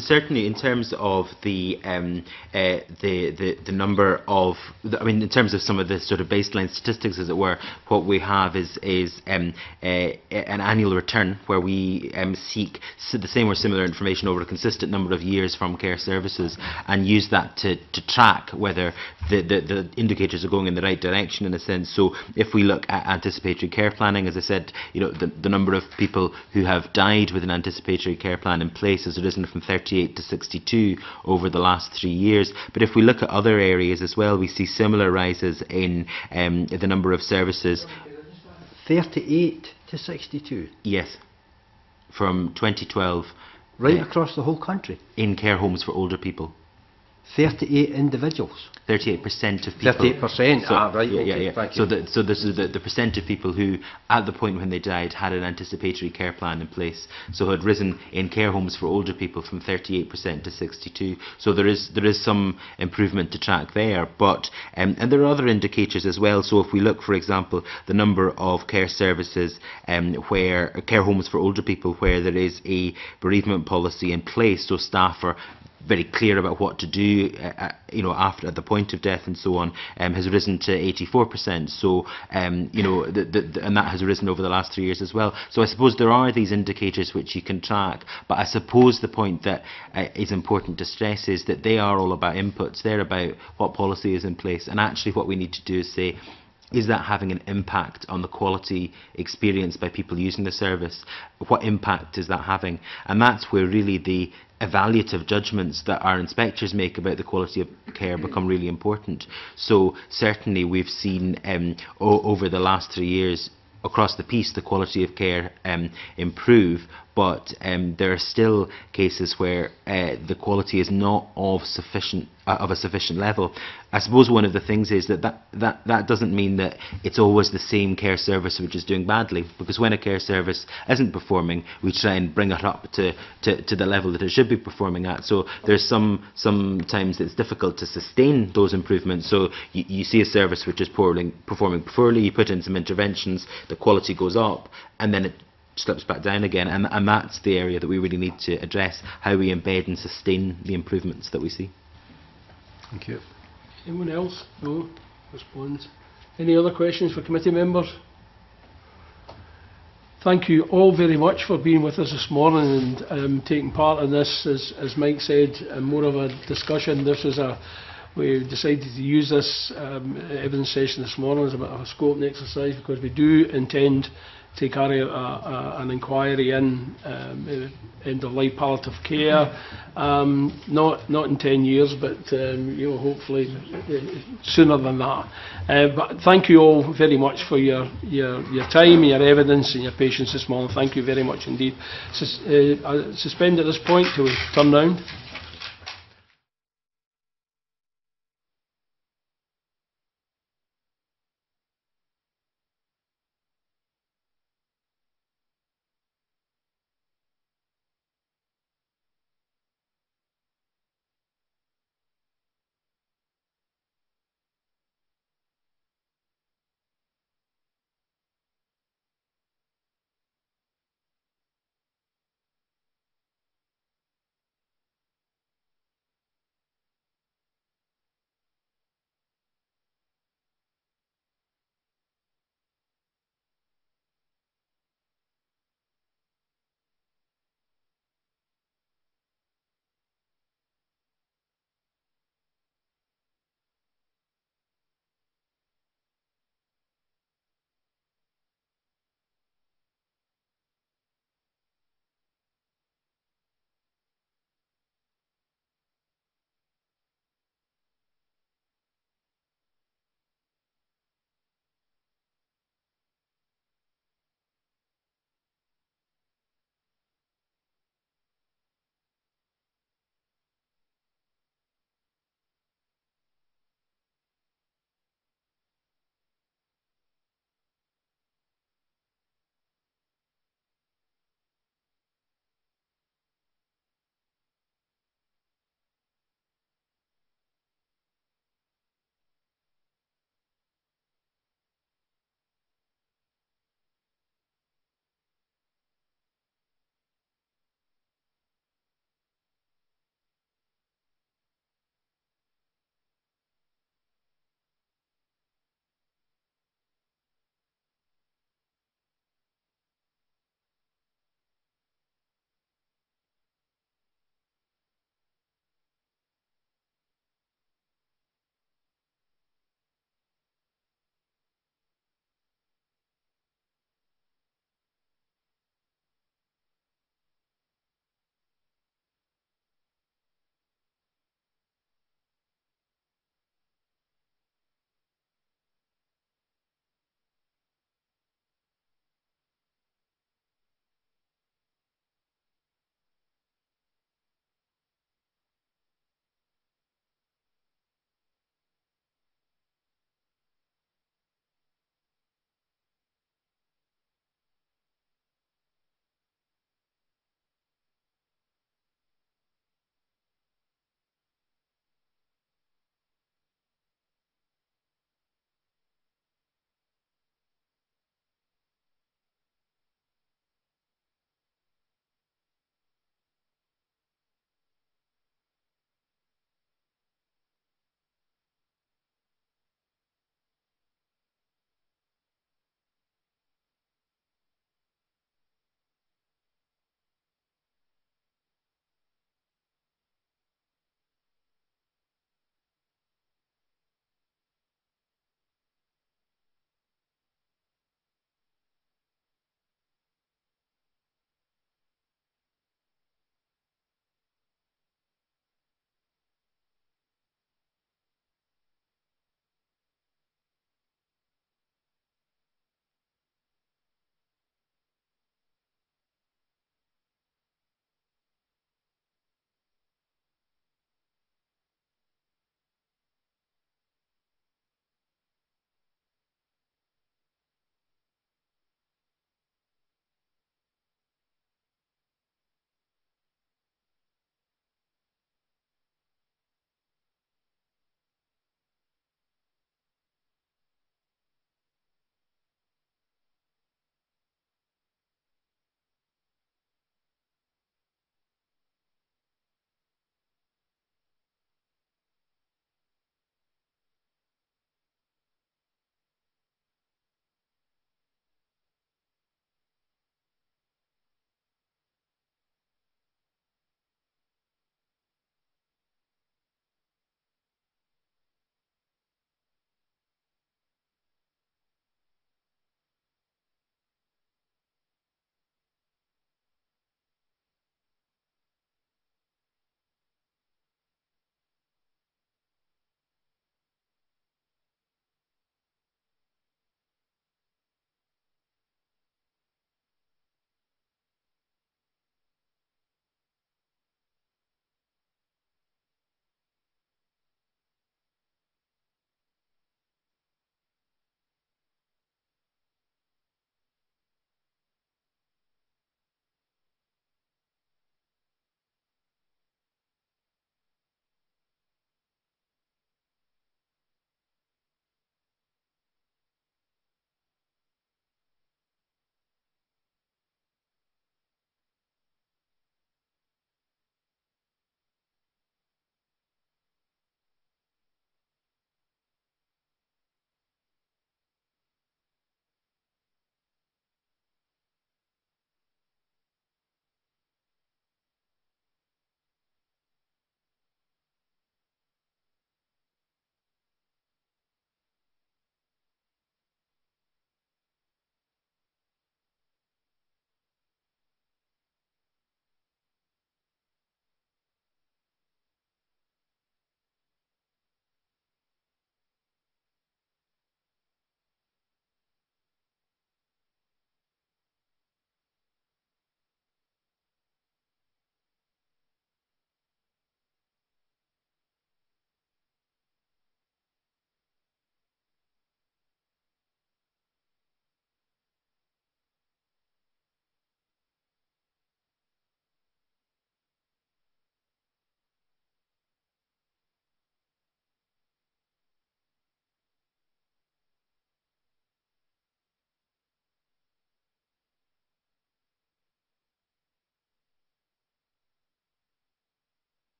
Certainly, in terms of the, um, uh, the the the number of, the, I mean, in terms of some of the sort of baseline statistics, as it were, what we have is is um, uh, an annual return where we um, seek the same or similar information over a consistent number of years from care services and use that to to track whether the the, the indicators are going in the right direction, in a sense. So, if we look at anticipatory care planning, as I said, you know, the the number of people who have died with an anticipatory care plan in place has risen from thirty-eight to sixty-two over the last three years. But if we look at other areas as well, we see similar rises in um, the number of services. thirty-eight to sixty-two? Yes, from twenty twelve. Right uh, across the whole country? In care homes for older people. thirty-eight individuals? thirty-eight percent of people. thirty-eight percent, so, ah, right, yeah, okay, yeah, yeah. Thank so you. The, so this is the, the percent of people who, at the point when they died, had an anticipatory care plan in place, so had risen in care homes for older people from thirty-eight percent to sixty-two. So there is there is some improvement to track there, but, um, and there are other indicators as well. So if we look, for example, the number of care services um, where, care homes for older people, where there is a bereavement policy in place, so staff are very clear about what to do, uh, you know, after at the point of death and so on, um, has risen to eighty-four percent. So, um, you know, the, the, the, and that has risen over the last three years as well. So I suppose there are these indicators which you can track, but I suppose the point that uh, is important to stress is that they are all about inputs. They're about what policy is in place, and actually what we need to do is say, is that having an impact on the quality experience by people using the service? What impact is that having? And that's where really the evaluative judgments that our inspectors make about the quality of care become really important. So certainly we've seen um, o over the last three years across the piece the quality of care um, improve, but um, there are still cases where uh, the quality is not of sufficient uh, of a sufficient level. I suppose one of the things is that that, that that doesn't mean that it's always the same care service which is doing badly, because when a care service isn't performing, we try and bring it up to, to, to the level that it should be performing at. So there's some sometimes it's difficult to sustain those improvements. So you, you see a service which is poorly, performing poorly, you put in some interventions, the quality goes up, and then it slips back down again, and, and that's the area that we really need to address, how we embed and sustain the improvements that we see. Thank you. Anyone else? No response. Any other questions for committee members? Thank you all very much for being with us this morning and um, taking part in this, as, as Mike said, uh, more of a discussion. This is a We decided to use this um, evidence session this morning as a bit of a scoping exercise, because we do intend to carry a, a, an inquiry in um, end-of-life palliative care, um, not not in ten years, but um, you know, hopefully sooner than that. Uh, but thank you all very much for your your your time, your evidence, and your patience this morning. Thank you very much indeed. Sus uh, I suspend at this point till we turn round.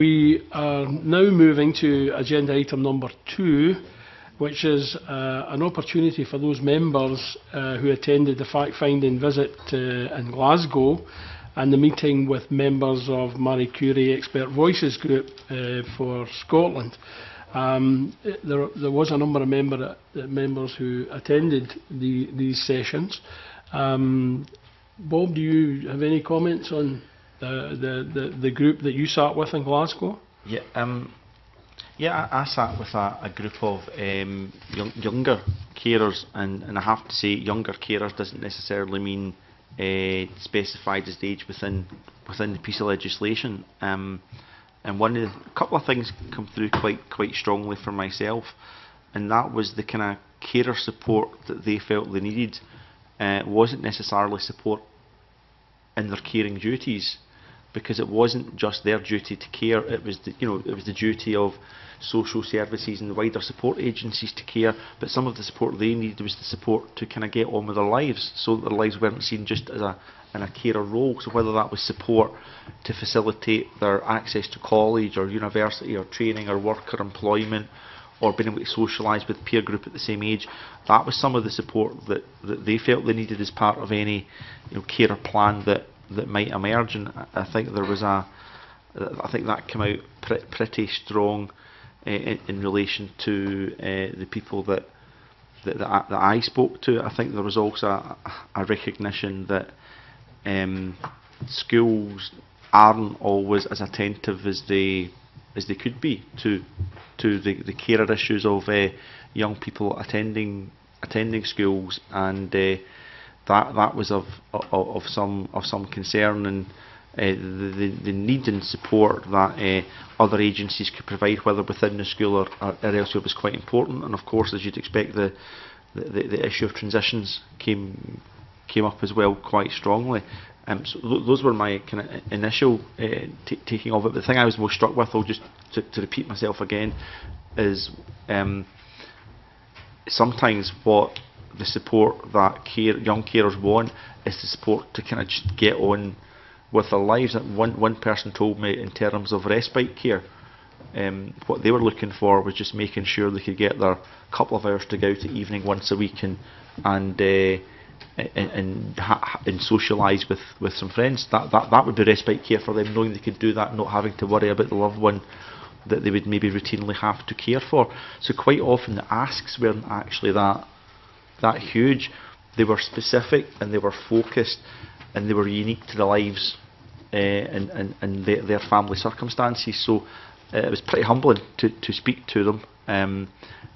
We are now moving to agenda item number two, which is uh, an opportunity for those members uh, who attended the fact-finding visit uh, in Glasgow and the meeting with members of Marie Curie Expert Voices Group uh, for Scotland. Um, there, there was a number of member, uh, members who attended the, these sessions. Um, Bob, do you have any comments on the, the, the, the group that you sat with in Glasgow? Yeah. Um Yeah, I, I sat with a, a group of um, young, younger carers, and, and I have to say, younger carers doesn't necessarily mean uh, specified as the age within within the piece of legislation. Um, and one of the, a couple of things come through quite quite strongly for myself, and that was the kind of carer support that they felt they needed uh, wasn't necessarily support in their caring duties, because it wasn't just their duty to care, it was the, you know, it was the duty of social services and the wider support agencies to care, but some of the support they needed was the support to kind of get on with their lives, so that their lives weren't seen just as a, in a carer role. So whether that was support to facilitate their access to college or university or training or work or employment, or being able to socialise with peer group at the same age, that was some of the support that, that they felt they needed as part of any, you know, carer plan that that might emerge. And I think there was a, I think that came out pre pretty strong uh, in, in relation to uh, the people that that, that, I, that I spoke to. I think there was also a, a recognition that um, schools aren't always as attentive as they as they could be to to the, the carer issues of uh, young people attending attending schools, and Uh, That that was of, of of some of some concern, and uh, the the need and support that uh, other agencies could provide, whether within the school or, or, or elsewhere, was quite important. And of course, as you'd expect, the the, the the issue of transitions came came up as well quite strongly. Um, so th those were my kind of initial uh, t taking of it. The thing I was most struck with, I'll just to, to repeat myself again, is um, sometimes what the support that care, young carers want is the support to kind of just get on with their lives. One, one person told me, in terms of respite care, um, what they were looking for was just making sure they could get their couple of hours to go to evening once a week and and uh, and, and, ha and socialise with, with some friends. That, that, that would be respite care for them, knowing they could do that, not having to worry about the loved one that they would maybe routinely have to care for. So quite often the asks weren't actually that that huge. They were specific and they were focused and they were unique to the lives uh, and, and, and their, their family circumstances. So uh, it was pretty humbling to, to speak to them, um,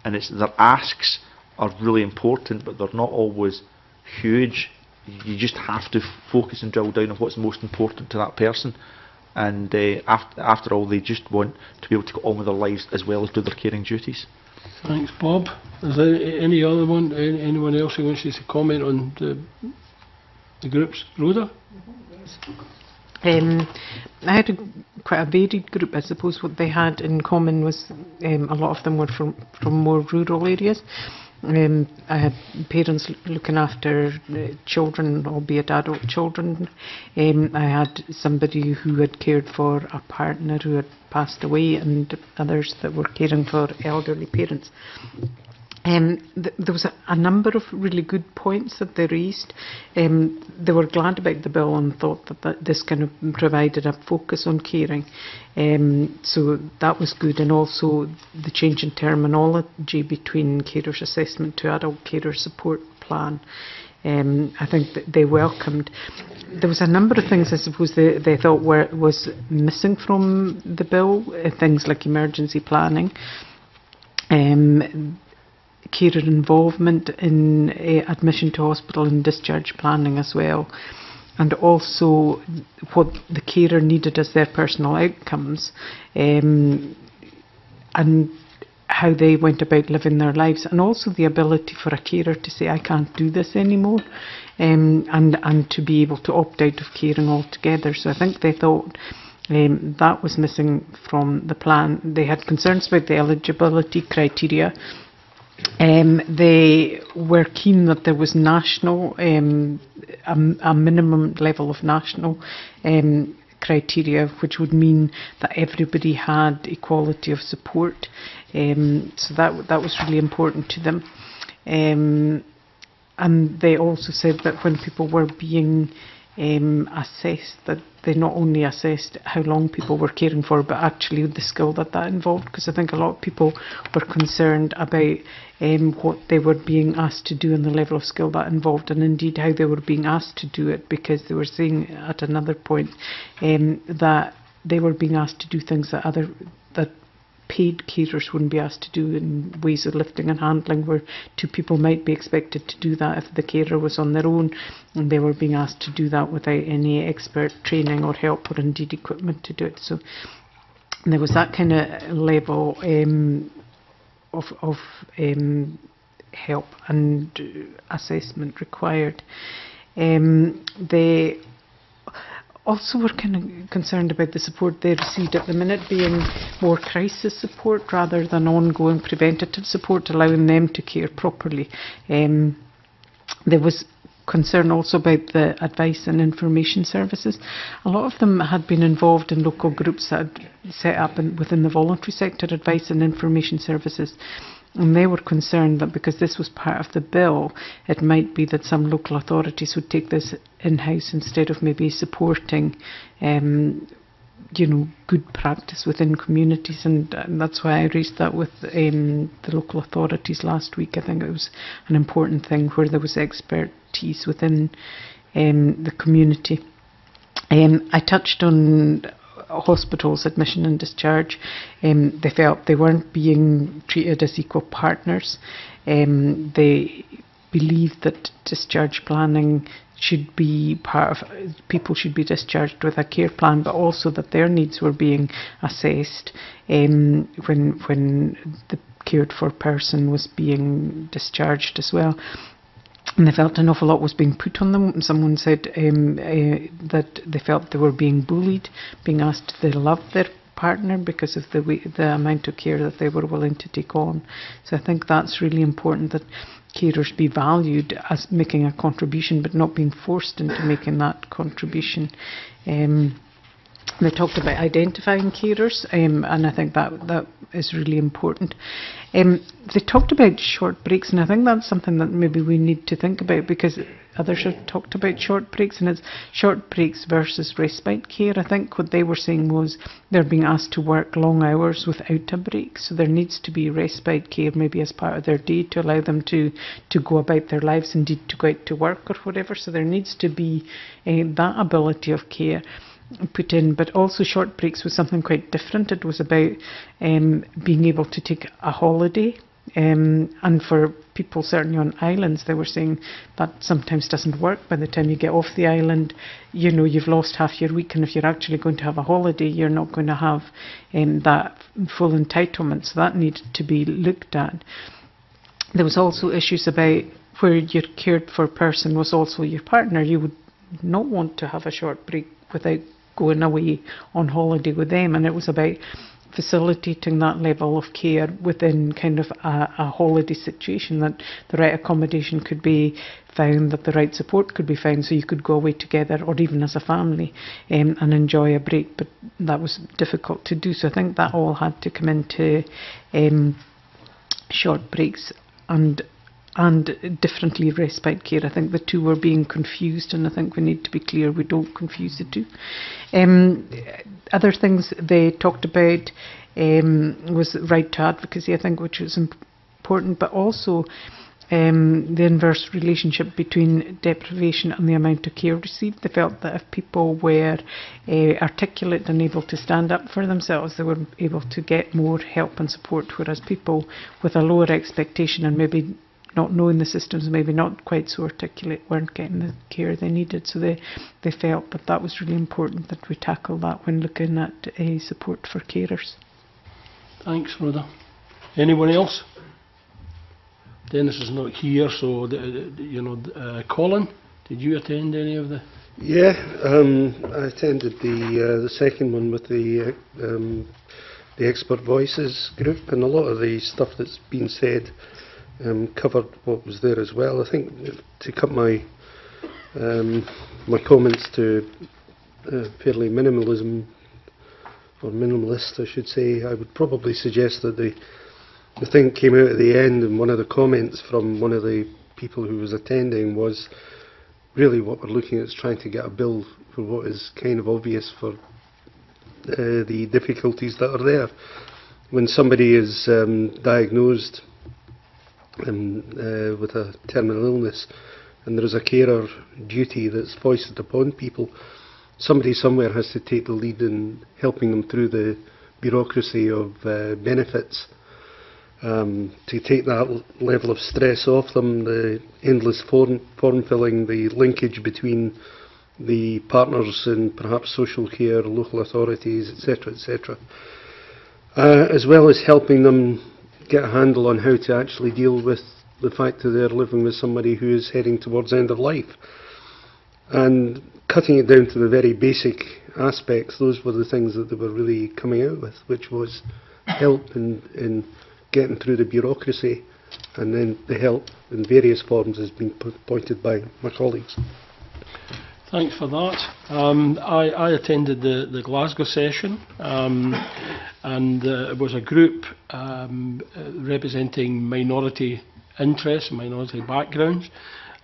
and it's their asks are really important, but they're not always huge. You just have to focus and drill down on what's most important to that person, and uh, after, after all, they just want to be able to go on with their lives as well as do their caring duties. Thanks, Bob. Is there any other one, anyone else who wants to comment on the, the groups? Rhoda? Um, I had a, quite a varied group. I suppose what they had in common was um, a lot of them were from, from more rural areas. Um, I had parents looking after uh, children, albeit adult children. Um, I had somebody who had cared for a partner who had passed away, and others that were caring for elderly parents. Um, th there was a, a number of really good points that they raised. Um, they were glad about the bill and thought that, that this kind of provided a focus on caring. Um, so that was good, and also the change in terminology between carers assessment to adult carer support plan. Um, I think that they welcomed. There was a number of things I suppose they, they thought were was missing from the bill, uh, things like emergency planning, Um, carer involvement in uh, admission to hospital and discharge planning as well, and also what the carer needed as their personal outcomes, um, and how they went about living their lives, and also the ability for a carer to say, I can't do this anymore, um, and, and to be able to opt out of caring altogether. So I think they thought um, that was missing from the plan. They had concerns about the eligibility criteria. Um, they were keen that there was national, um, a, a minimum level of national um, criteria, which would mean that everybody had equality of support. Um, so that that was really important to them. Um, and they also said that when people were being um, assessed, that they not only assessed how long people were caring for, but actually the skill that that involved, because I think a lot of people were concerned about um, what they were being asked to do and the level of skill that involved, and indeed how they were being asked to do it, because they were saying at another point um, that they were being asked to do things that other that paid carers wouldn't be asked to do, in ways of lifting and handling where two people might be expected to do that if the carer was on their own, and they were being asked to do that without any expert training or help or indeed equipment to do it. So there was that kind of level um, of, of um, help and assessment required. Um, they also were kind of concerned about the support they received at the minute being more crisis support rather than ongoing preventative support, allowing them to care properly. Um, there was concern also about the advice and information services. A lot of them had been involved in local groups that had set up in, within the voluntary sector, advice and information services. And they were concerned that because this was part of the bill, it might be that some local authorities would take this in-house instead of maybe supporting um, you know, good practice within communities. And, and that's why I raised that with um, the local authorities last week. I think it was an important thing where there was expertise within um, the community. Um, I touched on hospitals, admission and discharge. Um, they felt they weren't being treated as equal partners. Um, they believed that discharge planning should be part of, people should be discharged with a care plan, but also that their needs were being assessed um, when, when the cared for person was being discharged as well. And they felt an awful lot was being put on them. Someone said um, uh, that they felt they were being bullied, being asked if they loved their partner because of the, way, the amount of care that they were willing to take on. So I think that's really important, that carers be valued as making a contribution but not being forced into making that contribution. Um, They talked about identifying carers, um, and I think that, that is really important. Um, they talked about short breaks, and I think that's something that maybe we need to think about, because others have talked about short breaks, and it's short breaks versus respite care. I think what they were saying was they're being asked to work long hours without a break, so there needs to be respite care maybe as part of their day to allow them to, to go about their lives, indeed to go out to work or whatever. So there needs to be uh, that ability of care put in, but also short breaks was something quite different. It was about um, being able to take a holiday, um, and for people certainly on islands, they were saying that sometimes doesn't work. By the time you get off the island, you know, you've lost half your week, and if you're actually going to have a holiday, you're not going to have um, that full entitlement, so that needed to be looked at. There was also issues about where your cared for person was also your partner. You would not want to have a short break without going away on holiday with them, and it was about facilitating that level of care within kind of a, a holiday situation, that the right accommodation could be found, that the right support could be found, so you could go away together or even as a family um, and enjoy a break, but that was difficult to do. So I think that all had to come into um, short breaks and and differently respite care. I think the two were being confused, and I think we need to be clear we don't confuse the two. Um, other things they talked about um, was right to advocacy, I think, which was important, but also um, the inverse relationship between deprivation and the amount of care received. They felt that if people were uh, articulate and able to stand up for themselves, they were able to get more help and support, whereas people with a lower expectation and maybe not knowing the systems, maybe not quite so articulate, weren't getting the care they needed. So they, they felt that that was really important, that we tackle that when looking at uh, support for carers. Thanks, Rhoda. Anyone else? Dennis is not here, so, the, the, you know, uh, Colin, did you attend any of the... Yeah, um, I attended the, uh, the second one with the, uh, um, the Expert Voices group, and a lot of the stuff that's been said Um, covered what was there as well. I think to cut my um, my comments to uh, fairly minimalism, or minimalist I should say. I would probably suggest that the, the thing that came out at the end, and one of the comments from one of the people who was attending was, really what we're looking at is trying to get a bill for what is kind of obvious for uh, the difficulties that are there. When somebody is um, diagnosed um, uh, with a terminal illness, and there is a carer duty that's foisted upon people, somebody somewhere has to take the lead in helping them through the bureaucracy of uh, benefits, um, to take that level of stress off them, the endless form, form filling, the linkage between the partners in perhaps social care, local authorities, etc, et cetera, uh, as well as helping them get a handle on how to actually deal with the fact that they're living with somebody who is heading towards end of life. And cutting it down to the very basic aspects, those were the things that they were really coming out with, which was help in, in getting through the bureaucracy, and then the help in various forms has been pointed by my colleagues. Thanks for that. Um, I, I attended the, the Glasgow session, um, and uh, it was a group um, representing minority interests, minority backgrounds,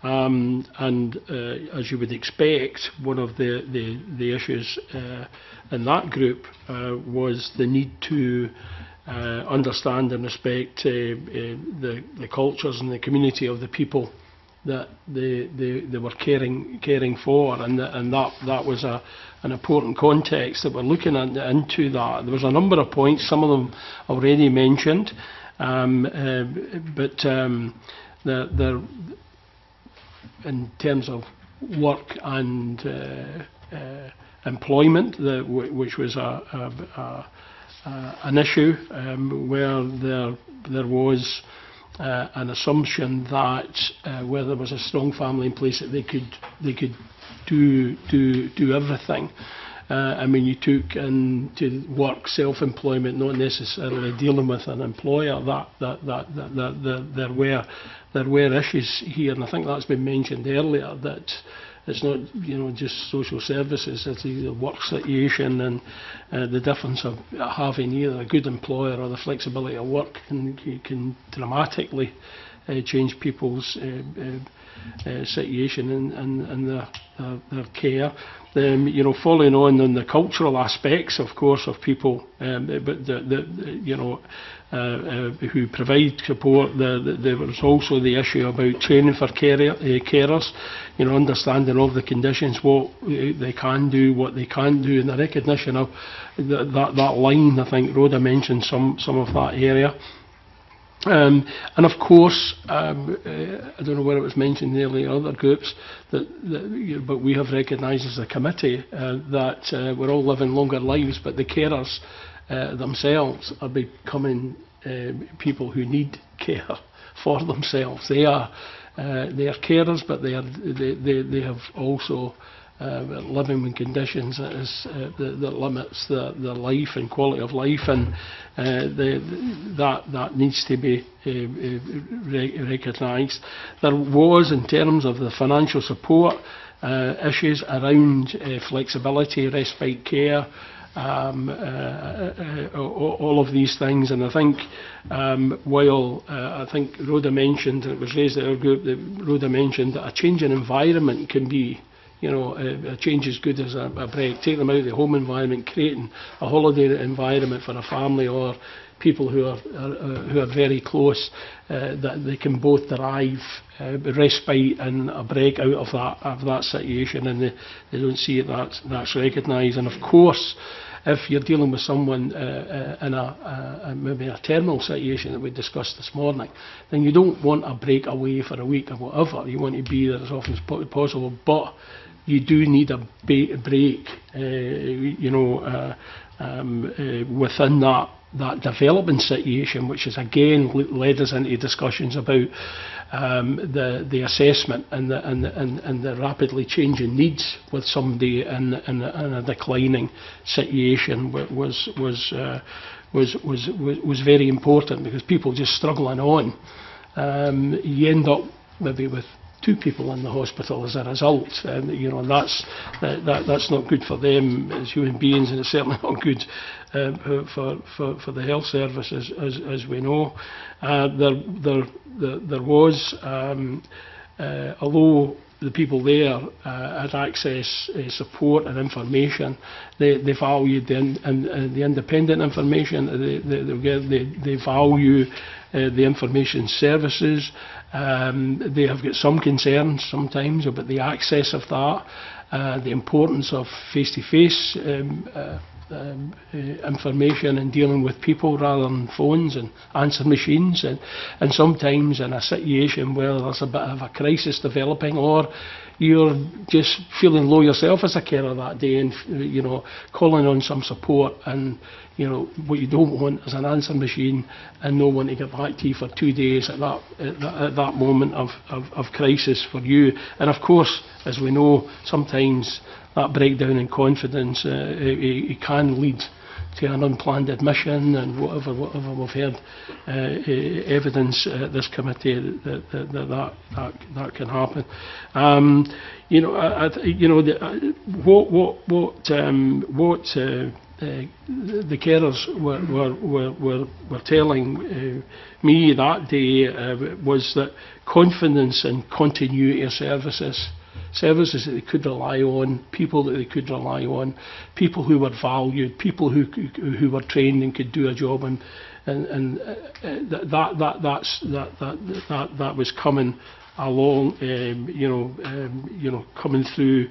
um, and uh, as you would expect, one of the, the, the issues uh, in that group uh, was the need to uh, understand and respect uh, uh, the, the cultures and the community of the people that they, they, they were caring caring for, and, the, and that, that was a, an important context that we're looking at, into that. There was a number of points, some of them already mentioned, Um, uh, but um, the, the, in terms of work and uh, uh, employment, the, w which was a, a, a, a, an issue um, where there, there was uh, an assumption that uh, where there was a strong family in place that they could, they could do, do, do everything. Uh, I mean, you took into work self-employment, not necessarily dealing with an employer. That, that, that, that, that, that there were there were issues here, and I think that's been mentioned earlier. That it's not, you know, just social services; it's the work situation and uh, the difference of having either a good employer or the flexibility of work can can dramatically uh, change people's Uh, uh, Uh, situation and, and, and their, their, their care. Um, you know, following on on the cultural aspects, of course, of people, um, but the, the, you know, uh, uh, who provide support. The, the, there was also the issue about training for care, uh, carers. You know, understanding of the conditions, what they can do, what they can't do, and the recognition of the, that that line. I think Rhoda mentioned some some of that area. Um, and of course, um, uh, I don't know whether it was mentioned earlier in other groups, that, that, but we have recognised as a committee uh, that uh, we're all living longer lives, but the carers uh, themselves are becoming uh, people who need care for themselves. They are, uh, they are carers, but they, are, they, they, they have also uh, living in conditions that, is, uh, that, that limits their the life and quality of life, and uh, the, the, that, that needs to be uh, re recognised. There was, in terms of the financial support, uh, issues around uh, flexibility, respite care, Um, uh, uh, uh, all of these things, and I think um, while uh, I think Rhoda mentioned, and it was raised at our group, that Rhoda mentioned that a change in environment can be, you know, a, a change as good as a, a break. Take them out of the home environment, creating a holiday environment for a family or people who are, are uh, who are very close, uh, that they can both derive uh, respite and a break out of that of that situation, and they, they don't see it that that's recognised. And of course, if you're dealing with someone uh, uh, in a, uh, maybe a terminal situation that we discussed this morning, then you don't want a break away for a week or whatever. You want to be there as often as possible, but you do need a break, uh, you know, uh, um, uh, within that that development situation, which has again led us into discussions about um, the the assessment and the and the, and, and the rapidly changing needs with somebody in, in, in a declining situation was was uh, was was was very important, because people just struggling on, um, you end up maybe with two people in the hospital as a result, and you know, and that's that, that that's not good for them as human beings, and it's certainly not good uh, for, for for the health service as as, as we know. Uh, there there there, there was, um, uh, although the people there uh, had access, uh, support and information. They, they valued the, in, in, uh, the independent information. They, they, they, they value uh, the information services. Um, they have got some concerns sometimes about the access of that, uh, the importance of face-to-face -face, um, uh, Um, uh, information and dealing with people rather than phones and answer machines, and, and sometimes in a situation where there's a bit of a crisis developing, or you're just feeling low yourself as a carer that day, and you know, calling on some support, and you know, what you don't want is an answer machine and no one to get back to you for two days at that, at that, at that moment of, of, of crisis for you. And of course, as we know, sometimes that breakdown in confidence, uh, it, it can lead to an unplanned admission and whatever, whatever we've heard uh, evidence at this committee that that, that, that, that can happen. Um, you know, I, I, you know the, uh, what what what um, what uh, uh, the carers were were were were telling uh, me that day uh, was that confidence and continuity of services. Services that they could rely on, people that they could rely on, people who were valued, people who who were trained and could do a job, and and, and uh, that that that's that that that that was coming along, um, you know, um, you know, coming through,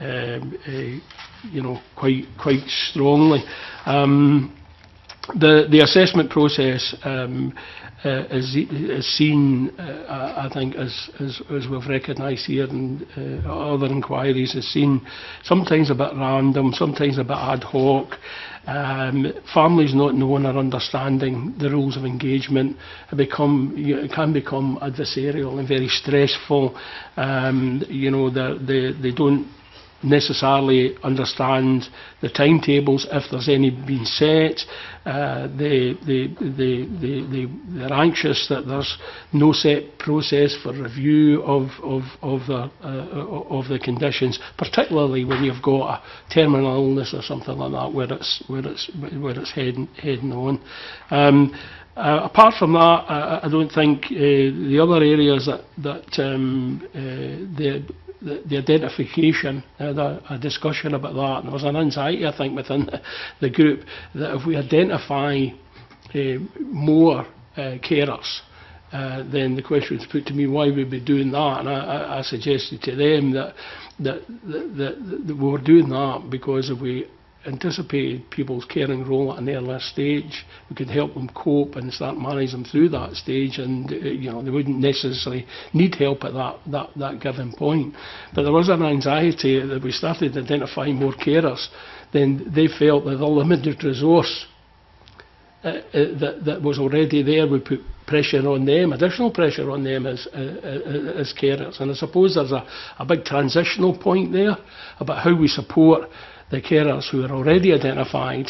um, uh, you know, quite quite strongly. Um, the the assessment process. Um, Uh, is, is seen, uh, I think, as, as, as we've recognised here and uh, other inquiries, is seen sometimes a bit random, sometimes a bit ad hoc. Um, families not knowing or understanding the rules of engagement become, you know, can become adversarial and very stressful. Um, you know, they, they don't necessarily understand the timetables, if there's any been set. Uh, they, they, they, they, they, they're anxious that there's no set process for review of, of, of, the, uh, of the conditions, particularly when you've got a terminal illness or something like that where it's, where it's, where it's heading, heading on. Um, Uh, apart from that, I, I don't think uh, the other areas that, that um, uh, the, the, the identification, I had a, a discussion about that, and there was an anxiety, I think, within the group that if we identify uh, more uh, carers, Uh, then the question was put to me, why would we be doing that? And I, I suggested to them that, that, that, that, that we were doing that because if we anticipated people's caring role at an earlier stage, we could help them cope and start managing them through that stage, and uh, you know, they wouldn't necessarily need help at that, that, that given point. But there was an anxiety that we started identifying more carers, then they felt that the limited resource uh, uh, that, that was already there would put pressure on them, additional pressure on them as, uh, uh, as carers. And I suppose there's a, a big transitional point there about how we support the carers who are already identified,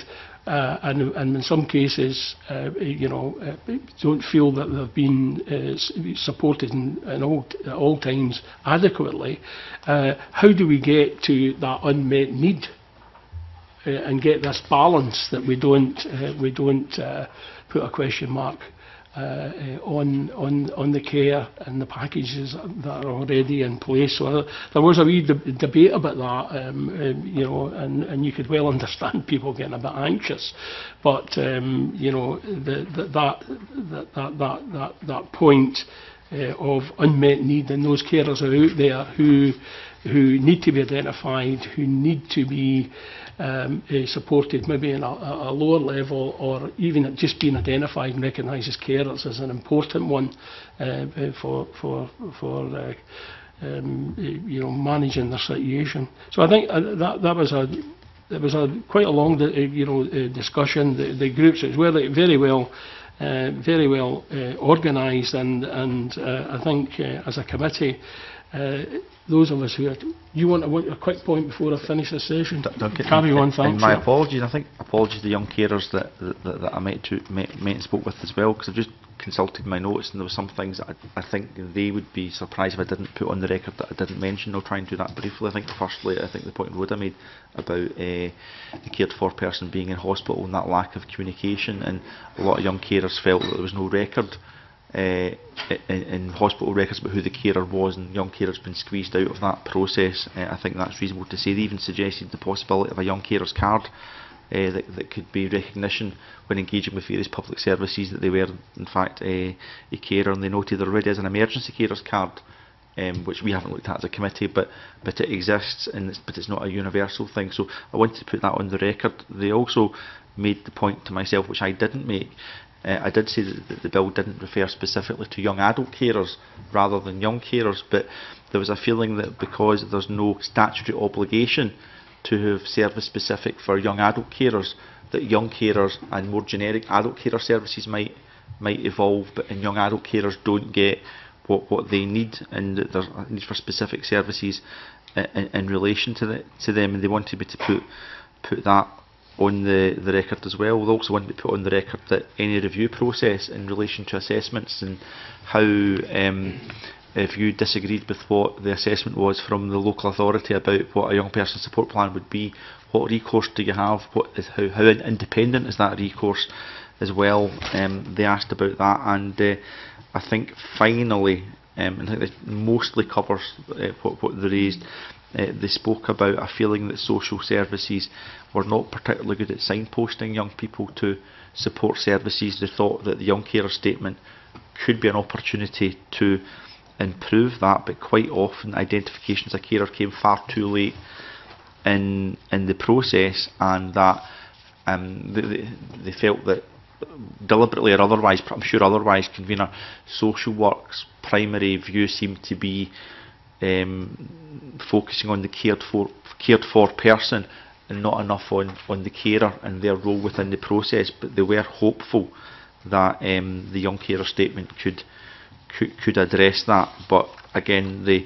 uh, and, and in some cases, uh, you know, uh, don't feel that they've been uh, supported in, in all, at all times adequately. Uh, how do we get to that unmet need uh, and get this balance that we don't uh, we don't uh, put a question mark Uh, uh, on on on the care and the packages that are already in place? So there was a wee de debate about that, um, uh, you know, and and you could well understand people getting a bit anxious, but um, you know, the, the, that that that that that that point uh, of unmet need, and those carers are out there who who need to be identified, who need to be um, uh, supported maybe in a, a lower level, or even just being identified and recognised as carers is an important one uh, for, for, for uh, um, you know, managing the situation. So I think that, that was a It was a, quite a long, you know, discussion. The, the groups, it was very well, uh, very well uh, organised, and and uh, I think uh, as a committee, uh, those of us who are, you want a, a quick point before I finish the session. Carry on, thanks. And my apologies. I think apologies to the young carers that that, that I might to, may, may have spoke with as well, because I've just consulted my notes, and there were some things that I, I think they would be surprised if I didn't put on the record that I didn't mention. I'll try and do that briefly. I think firstly, I think the point Rhoda made about uh, the cared for person being in hospital and that lack of communication, and a lot of young carers felt that there was no record uh, in, in hospital records about who the carer was, and young carers have been squeezed out of that process. Uh, I think that's reasonable to say. They even suggested the possibility of a young carer's card. Uh, that, that could be recognition when engaging with various public services that they were in fact a, a carer, and they noted there already is an emergency carers card, um, which we haven't looked at as a committee, but, but it exists, and it's, but it's not a universal thing, so I wanted to put that on the record. They also made the point to myself, which I didn't make. Uh, I did say that the bill didn't refer specifically to young adult carers rather than young carers, but there was a feeling that because there's no statutory obligation to have service specific for young adult carers, that young carers and more generic adult carer services might might evolve, but and young adult carers don't get what what they need, and there's a need for specific services in, in, in relation to the, to them, and they wanted me to put put that on the, the record as well. They also wanted to put on the record that any review process in relation to assessments and how um, if you disagreed with what the assessment was from the local authority about what a young person support plan would be, what recourse do you have, what is, how, how independent is that recourse as well. Um, they asked about that, and uh, I think finally, um, and I think this mostly covers uh, what, what they raised, uh, they spoke about a feeling that social services were not particularly good at signposting young people to support services. They thought that the young carer statement could be an opportunity to improve that, but quite often identifications of carer came far too late in in the process, and that um, they, they felt that deliberately or otherwise, I'm sure otherwise, convener, social work's primary view seemed to be um, focusing on the cared for cared for person and not enough on, on the carer and their role within the process. But they were hopeful that um, the young carer statement could Could, could address that, but again they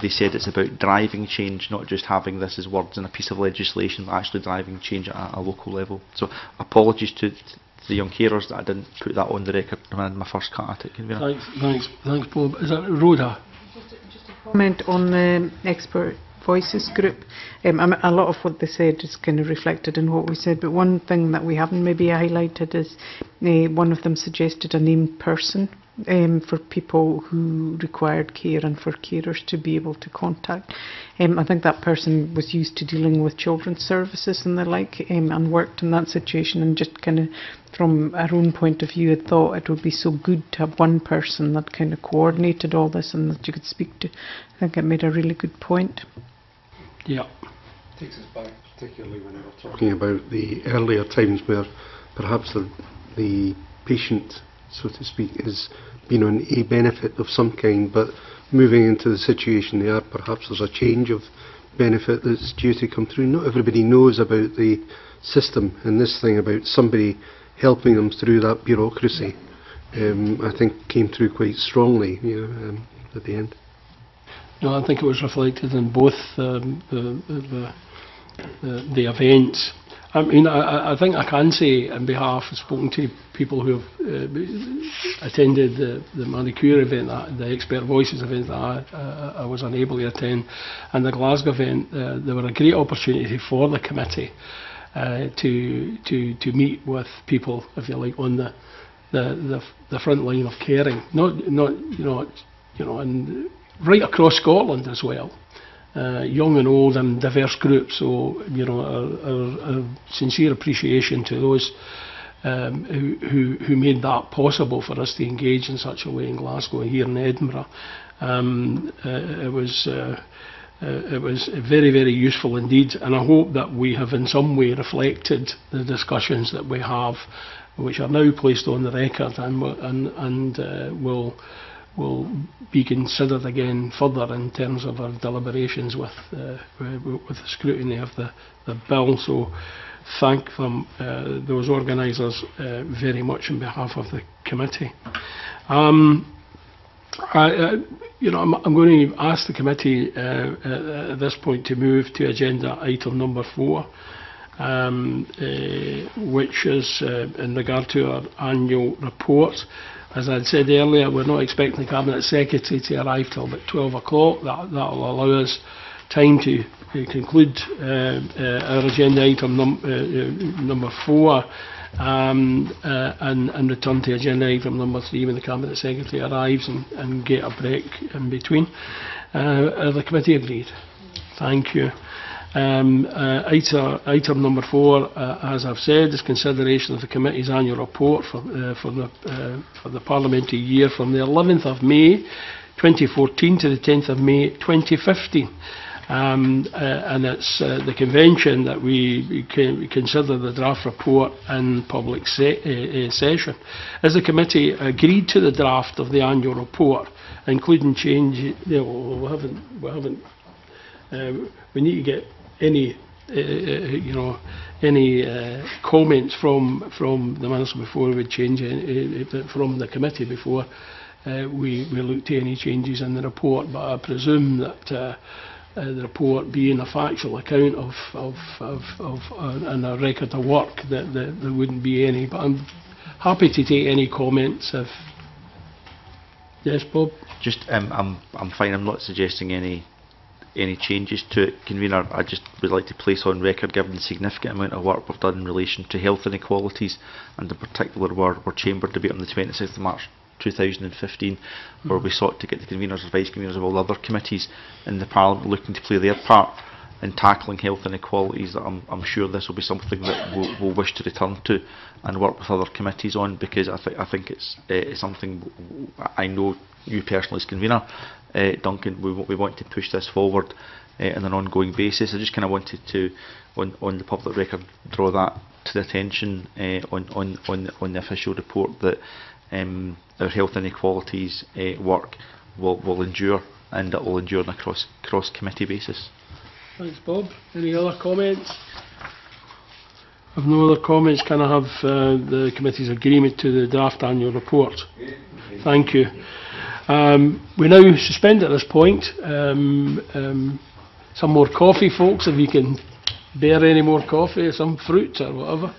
they said it's about driving change, not just having this as words in a piece of legislation, but actually driving change at a local level. So apologies to, to the young carers that I didn't put that on the record when I had my first cut at it. Thanks, thanks, thanks Bob. Is that Rhoda? Just a, just a comment on the expert voices group. Um, a lot of what they said is kind of reflected in what we said, but one thing that we haven't maybe highlighted is uh, one of them suggested a named person Um, for people who required care and for carers to be able to contact. Um, I think that person was used to dealing with children's services and the like, um, and worked in that situation, and just kind of from our own point of view had thought it would be so good to have one person that kind of coordinated all this and that you could speak to. I think it made a really good point. Yeah. It takes us back, particularly when we were talking about the earlier times where perhaps the, the patient, so to speak, is being on a benefit of some kind, but moving into the situation they are, perhaps there's a change of benefit that's due to come through. Not everybody knows about the system, and this thing about somebody helping them through that bureaucracy, um, I think came through quite strongly, you know, um, at the end. No, I think it was reflected in both um, the, the, the, the events. I mean, I, I think I can say on behalf of spoken to people who have uh, attended the, the Marie Curie event, the Expert Voices event that I, uh, I was unable to attend, and the Glasgow event, uh, there were a great opportunity for the committee uh, to, to, to meet with people, if you like, on the, the, the, the front line of caring, not, not, you know, you know, and right across Scotland as well. Uh, young and old and diverse groups, so you know, our, our, our sincere appreciation to those um, who, who, who made that possible for us to engage in such a way in Glasgow and here in Edinburgh. Um, uh, it was uh, uh, it was very, very useful indeed, and I hope that we have in some way reflected the discussions that we have, which are now placed on the record and and, and uh, will. will be considered again further in terms of our deliberations with uh, with the scrutiny of the, the bill. So thank them, uh, those organisers, uh, very much on behalf of the committee. Um, I, uh, you know, I'm, I'm going to ask the committee uh, uh, at this point to move to agenda item number four, um, uh, which is uh, in regard to our annual report. As I said earlier, we're not expecting the Cabinet Secretary to arrive till about twelve o'clock. That will allow us time to uh, conclude uh, uh, our agenda item num uh, uh, number four um, uh, and, and return to agenda item number three when the Cabinet Secretary arrives, and, and get a break in between. Uh, are the committee agreed? Thank you. Um, uh, item, item number four, uh, as I've said, is consideration of the committee's annual report for, uh, for, the, uh, for the parliamentary year from the eleventh of May twenty fourteen to the tenth of May twenty fifteen. Um, uh, and it's uh, the convention that we can consider the draft report in public se uh, session. Is the committee agreed to the draft of the annual report, including change? No, we haven't. We haven't. Uh, we need to get any, uh, you know, any uh, comments from from the minister before we change it, uh, from the committee before uh, we we look to any changes in the report. But I presume that. Uh, Uh, the report being a factual account of, of, of, of uh, and a record of work, that, that there wouldn't be any. But I'm happy to take any comments. If yes, Bob. Just um, I'm I'm fine. I'm not suggesting any any changes to it, Convener. I just would like to place on record, given the significant amount of work we've done in relation to health inequalities, and in particular our, our chamber debate on the twenty-sixth of March two thousand fifteen, where we sought to get the conveners and vice conveners of all other committees in the Parliament looking to play their part in tackling health inequalities. That I'm, I'm sure this will be something that we'll, we'll wish to return to and work with other committees on, because I, th I think it's uh, something I know you personally as convener, uh, Duncan, we, we want to push this forward uh, on an ongoing basis. I just kind of wanted to, on, on the public record, draw that to the attention uh, on, on, on, the, on the official report that Um, our health inequalities uh, work will, will endure, and it will endure on a cross, cross committee basis. Thanks, Bob. Any other comments? If no other comments, can I have uh, the committee's agreement to the draft annual report? Yeah. Thank you. Um, we now suspend at this point. Um, um, some more coffee, folks, if you can bear any more coffee, some fruit or whatever.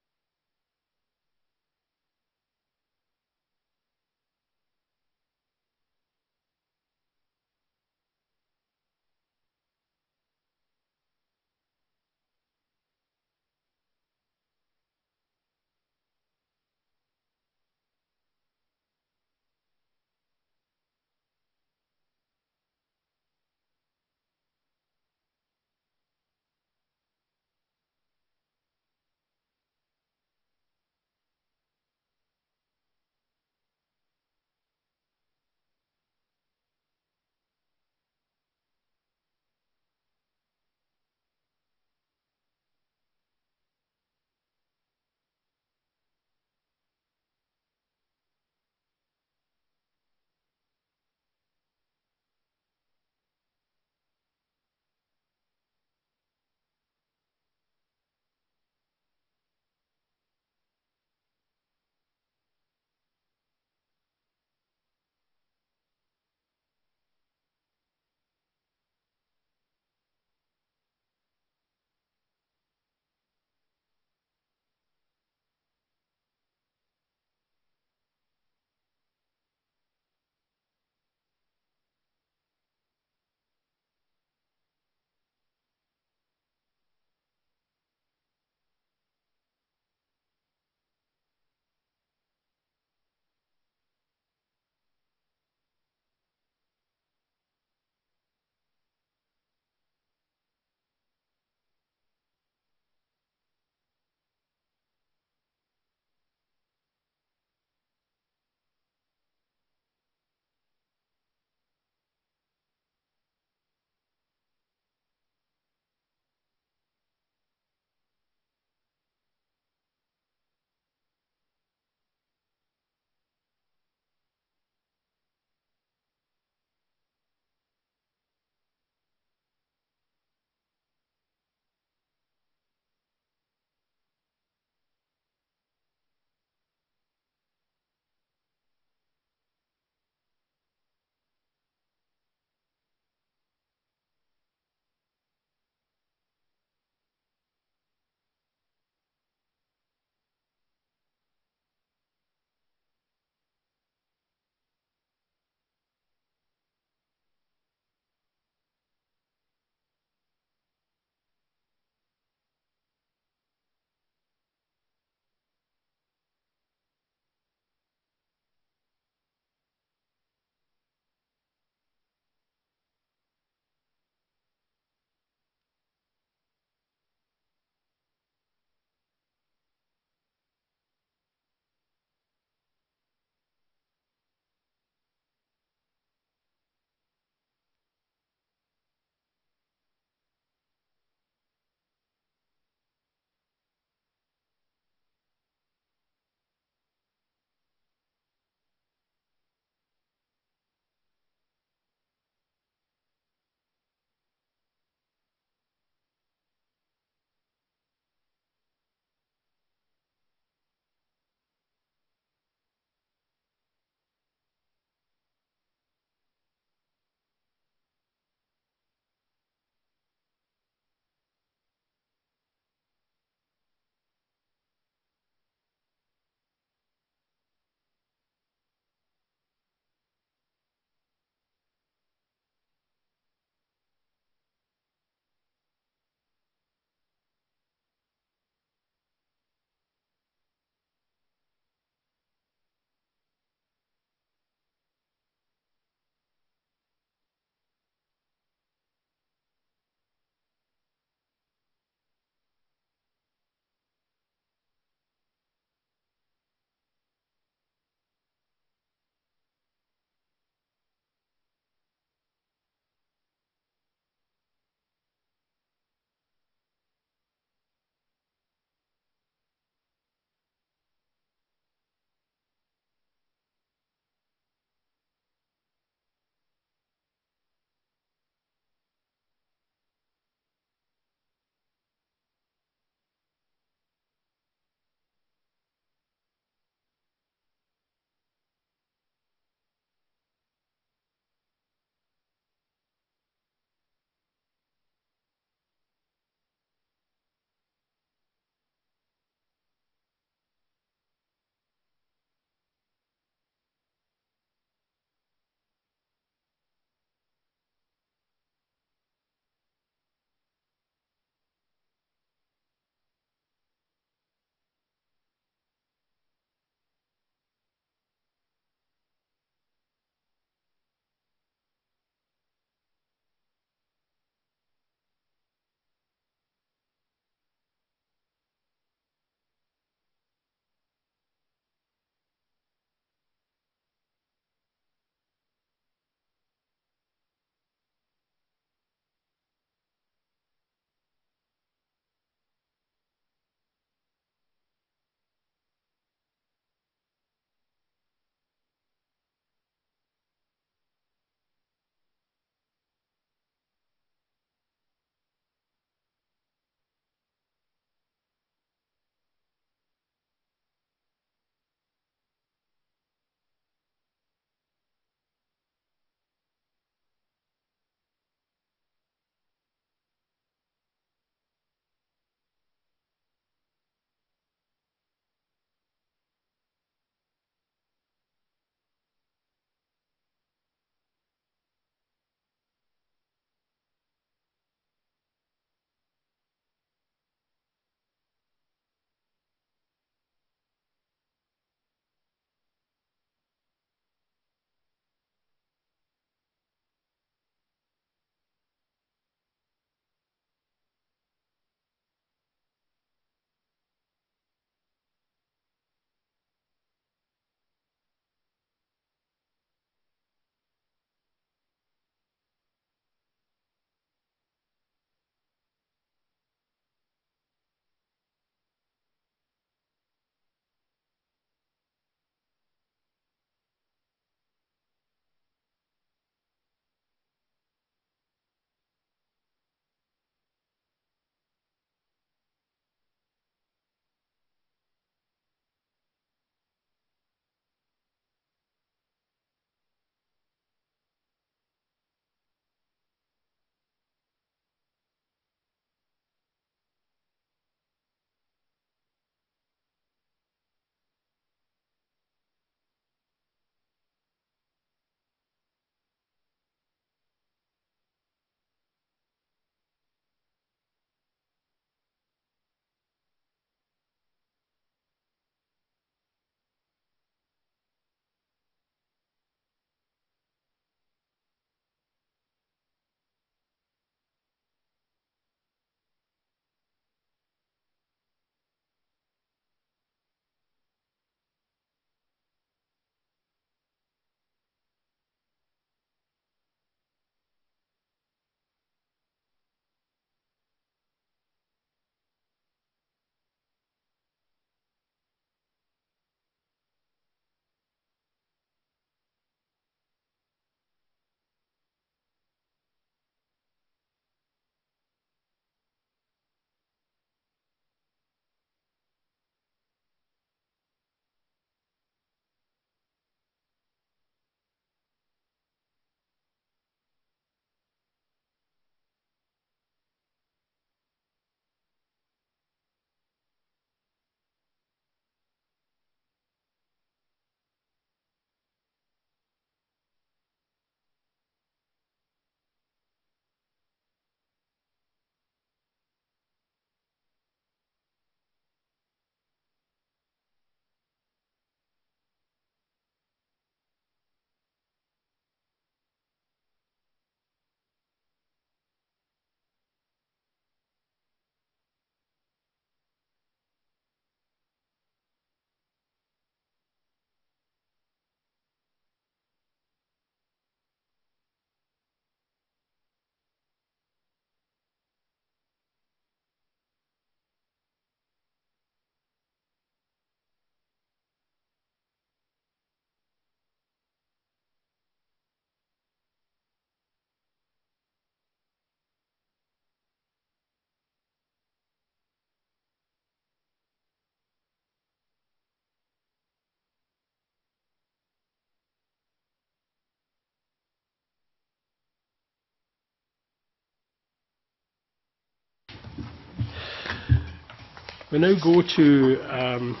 We now go to um,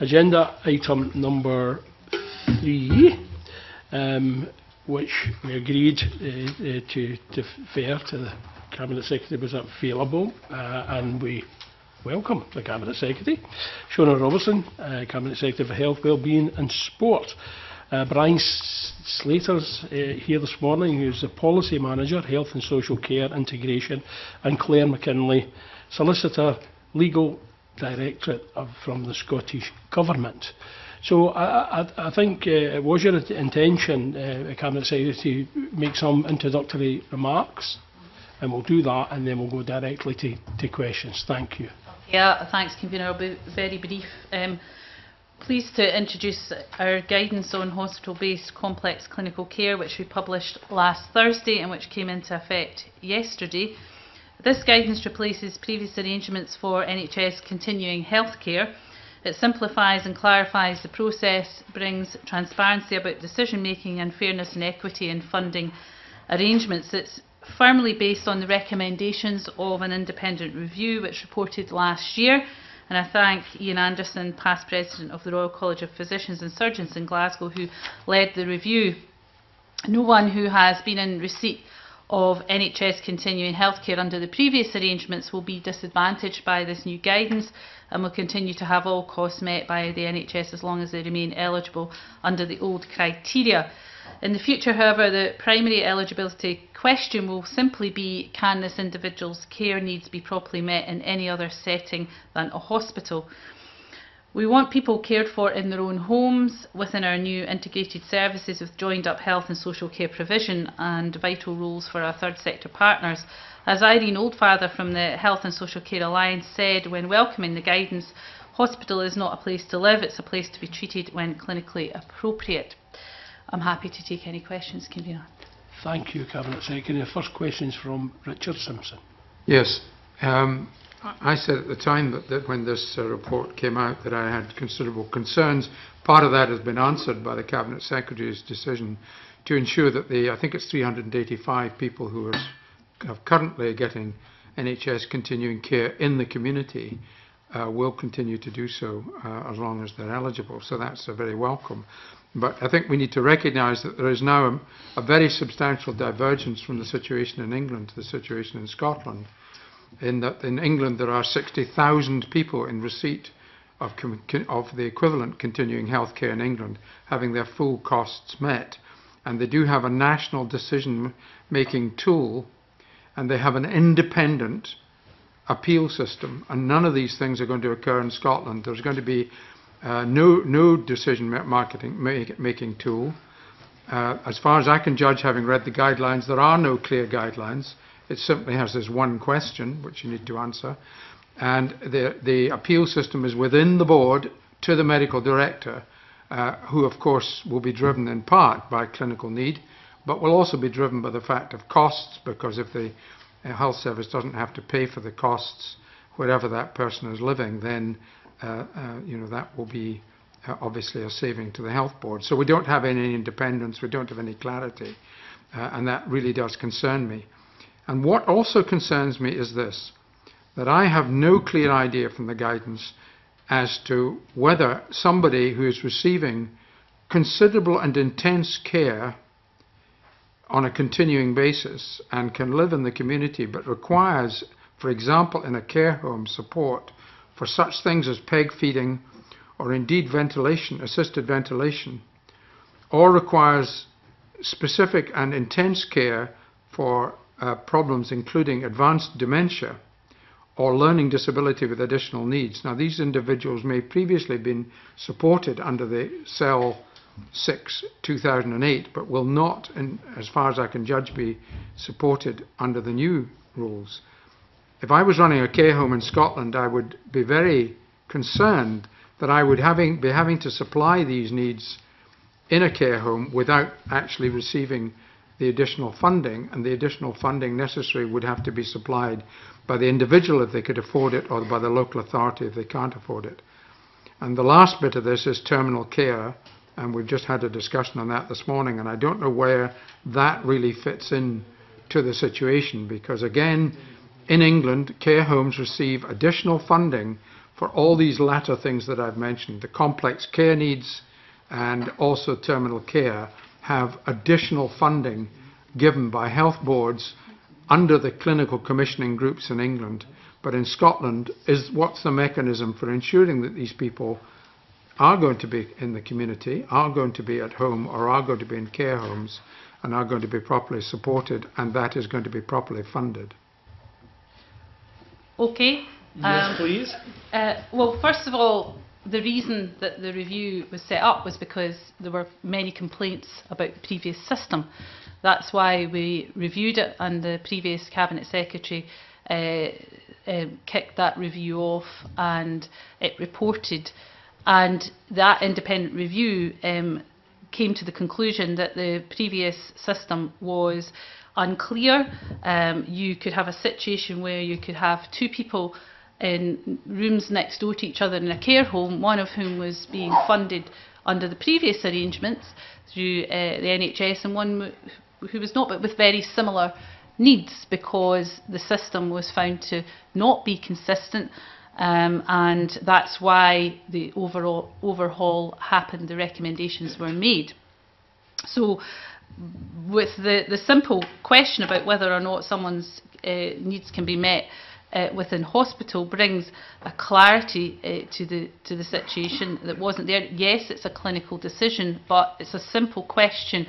agenda item number three, um, which we agreed uh, uh, to defer to the Cabinet Secretary was available, uh, and we welcome the Cabinet Secretary, Shona Robison, uh, Cabinet Secretary for Health, Wellbeing and Sport. Uh, Brian Slater's uh, here this morning, who is the Policy Manager, Health and Social Care Integration, and Claire McKinley, Solicitor, Legal Directorate of, from the Scottish Government. So I, I, I think uh, it was your intention, uh, Cabinet Secretary, to make some introductory remarks, and we'll do that, and then we'll go directly to, to questions. Thank you. Yeah, thanks, Convener. I'll be very brief. Um, Pleased to introduce our guidance on hospital-based complex clinical care, which we published last Thursday and which came into effect yesterday. This guidance replaces previous arrangements for N H S Continuing Healthcare. It simplifies and clarifies the process, brings transparency about decision-making and fairness and equity in funding arrangements. It's firmly based on the recommendations of an independent review which reported last year. And I thank Ian Anderson, past president of the Royal College of Physicians and Surgeons in Glasgow, who led the review. No one who has been in receipt of N H S Continuing Healthcare under the previous arrangements will be disadvantaged by this new guidance, and will continue to have all costs met by the N H S as long as they remain eligible under the old criteria. In the future, however, the primary eligibility question will simply be, can this individual's care needs be properly met in any other setting than a hospital? We want people cared for in their own homes, within our new integrated services with joined up health and social care provision and vital roles for our third sector partners. As Irene Oldfather from the Health and Social Care Alliance said when welcoming the guidance, hospital is not a place to live, it's a place to be treated when clinically appropriate. I'm happy to take any questions, Convener. Thank you, Cabinet Secretary. The first question is from Richard Simpson. Yes. Um, I said at the time that, that when this uh, report came out that I had considerable concerns. Part of that has been answered by the Cabinet Secretary's decision to ensure that the, I think it's three hundred and eighty-five people who are have currently getting N H S continuing care in the community uh, will continue to do so uh, as long as they're eligible. So that's a very welcome. But I think we need to recognise that there is now a, a very substantial divergence from the situation in England to the situation in Scotland, in that in England there are sixty thousand people in receipt of, of the equivalent continuing health care in England, having their full costs met, and they do have a national decision-making tool, and they have an independent appeal system, and none of these things are going to occur in Scotland. There's going to be Uh, no, no decision marketing make, making tool. Uh, as far as I can judge, having read the guidelines, there are no clear guidelines. It simply has this one question which you need to answer, and the the appeal system is within the board to the medical director, uh, who of course will be driven in part by clinical need, but will also be driven by the fact of costs, because if the health service doesn't have to pay for the costs wherever that person is living, then Uh, uh, you know, that will be uh, obviously a saving to the health board. So we don't have any independence, we don't have any clarity, uh, and that really does concern me. And what also concerns me is this, that I have no clear idea from the guidance as to whether somebody who is receiving considerable and intense care on a continuing basis and can live in the community but requires, for example, in a care home, support for such things as peg feeding or indeed ventilation, assisted ventilation, or requires specific and intense care for uh, problems including advanced dementia or learning disability with additional needs. Now, these individuals may previously have been supported under the Cell six two thousand eight, but will not, in, as far as I can judge, be supported under the new rules. If I was running a care home in Scotland, I would be very concerned that I would having, be having to supply these needs in a care home without actually receiving the additional funding, and the additional funding necessary would have to be supplied by the individual if they could afford it, or by the local authority if they can't afford it. And the last bit of this is terminal care, and we've just had a discussion on that this morning, and I don't know where that really fits in to the situation, because again, in England, care homes receive additional funding for all these latter things that I've mentioned. The complex care needs and also terminal care have additional funding given by health boards under the clinical commissioning groups in England. But in Scotland, is what's the mechanism for ensuring that these people are going to be in the community, are going to be at home, or are going to be in care homes, and are going to be properly supported, and that is going to be properly funded? Okay. Yes, um, please. Uh, well, first of all, the reason that the review was set up was because there were many complaints about the previous system. That's why we reviewed it, and the previous Cabinet Secretary uh, uh, kicked that review off, and it reported. And that independent review um, came to the conclusion that the previous system was unclear. Um, you could have a situation where you could have two people in rooms next door to each other in a care home, one of whom was being funded under the previous arrangements through uh, the N H S, and one who was not, but with very similar needs, because the system was found to not be consistent. Um, and that's why the overall overhaul happened, the recommendations were made. So with the, the simple question about whether or not someone's uh, needs can be met uh, within hospital brings a clarity uh, to, the, to the situation that wasn't there. Yes, it's a clinical decision, but it's a simple question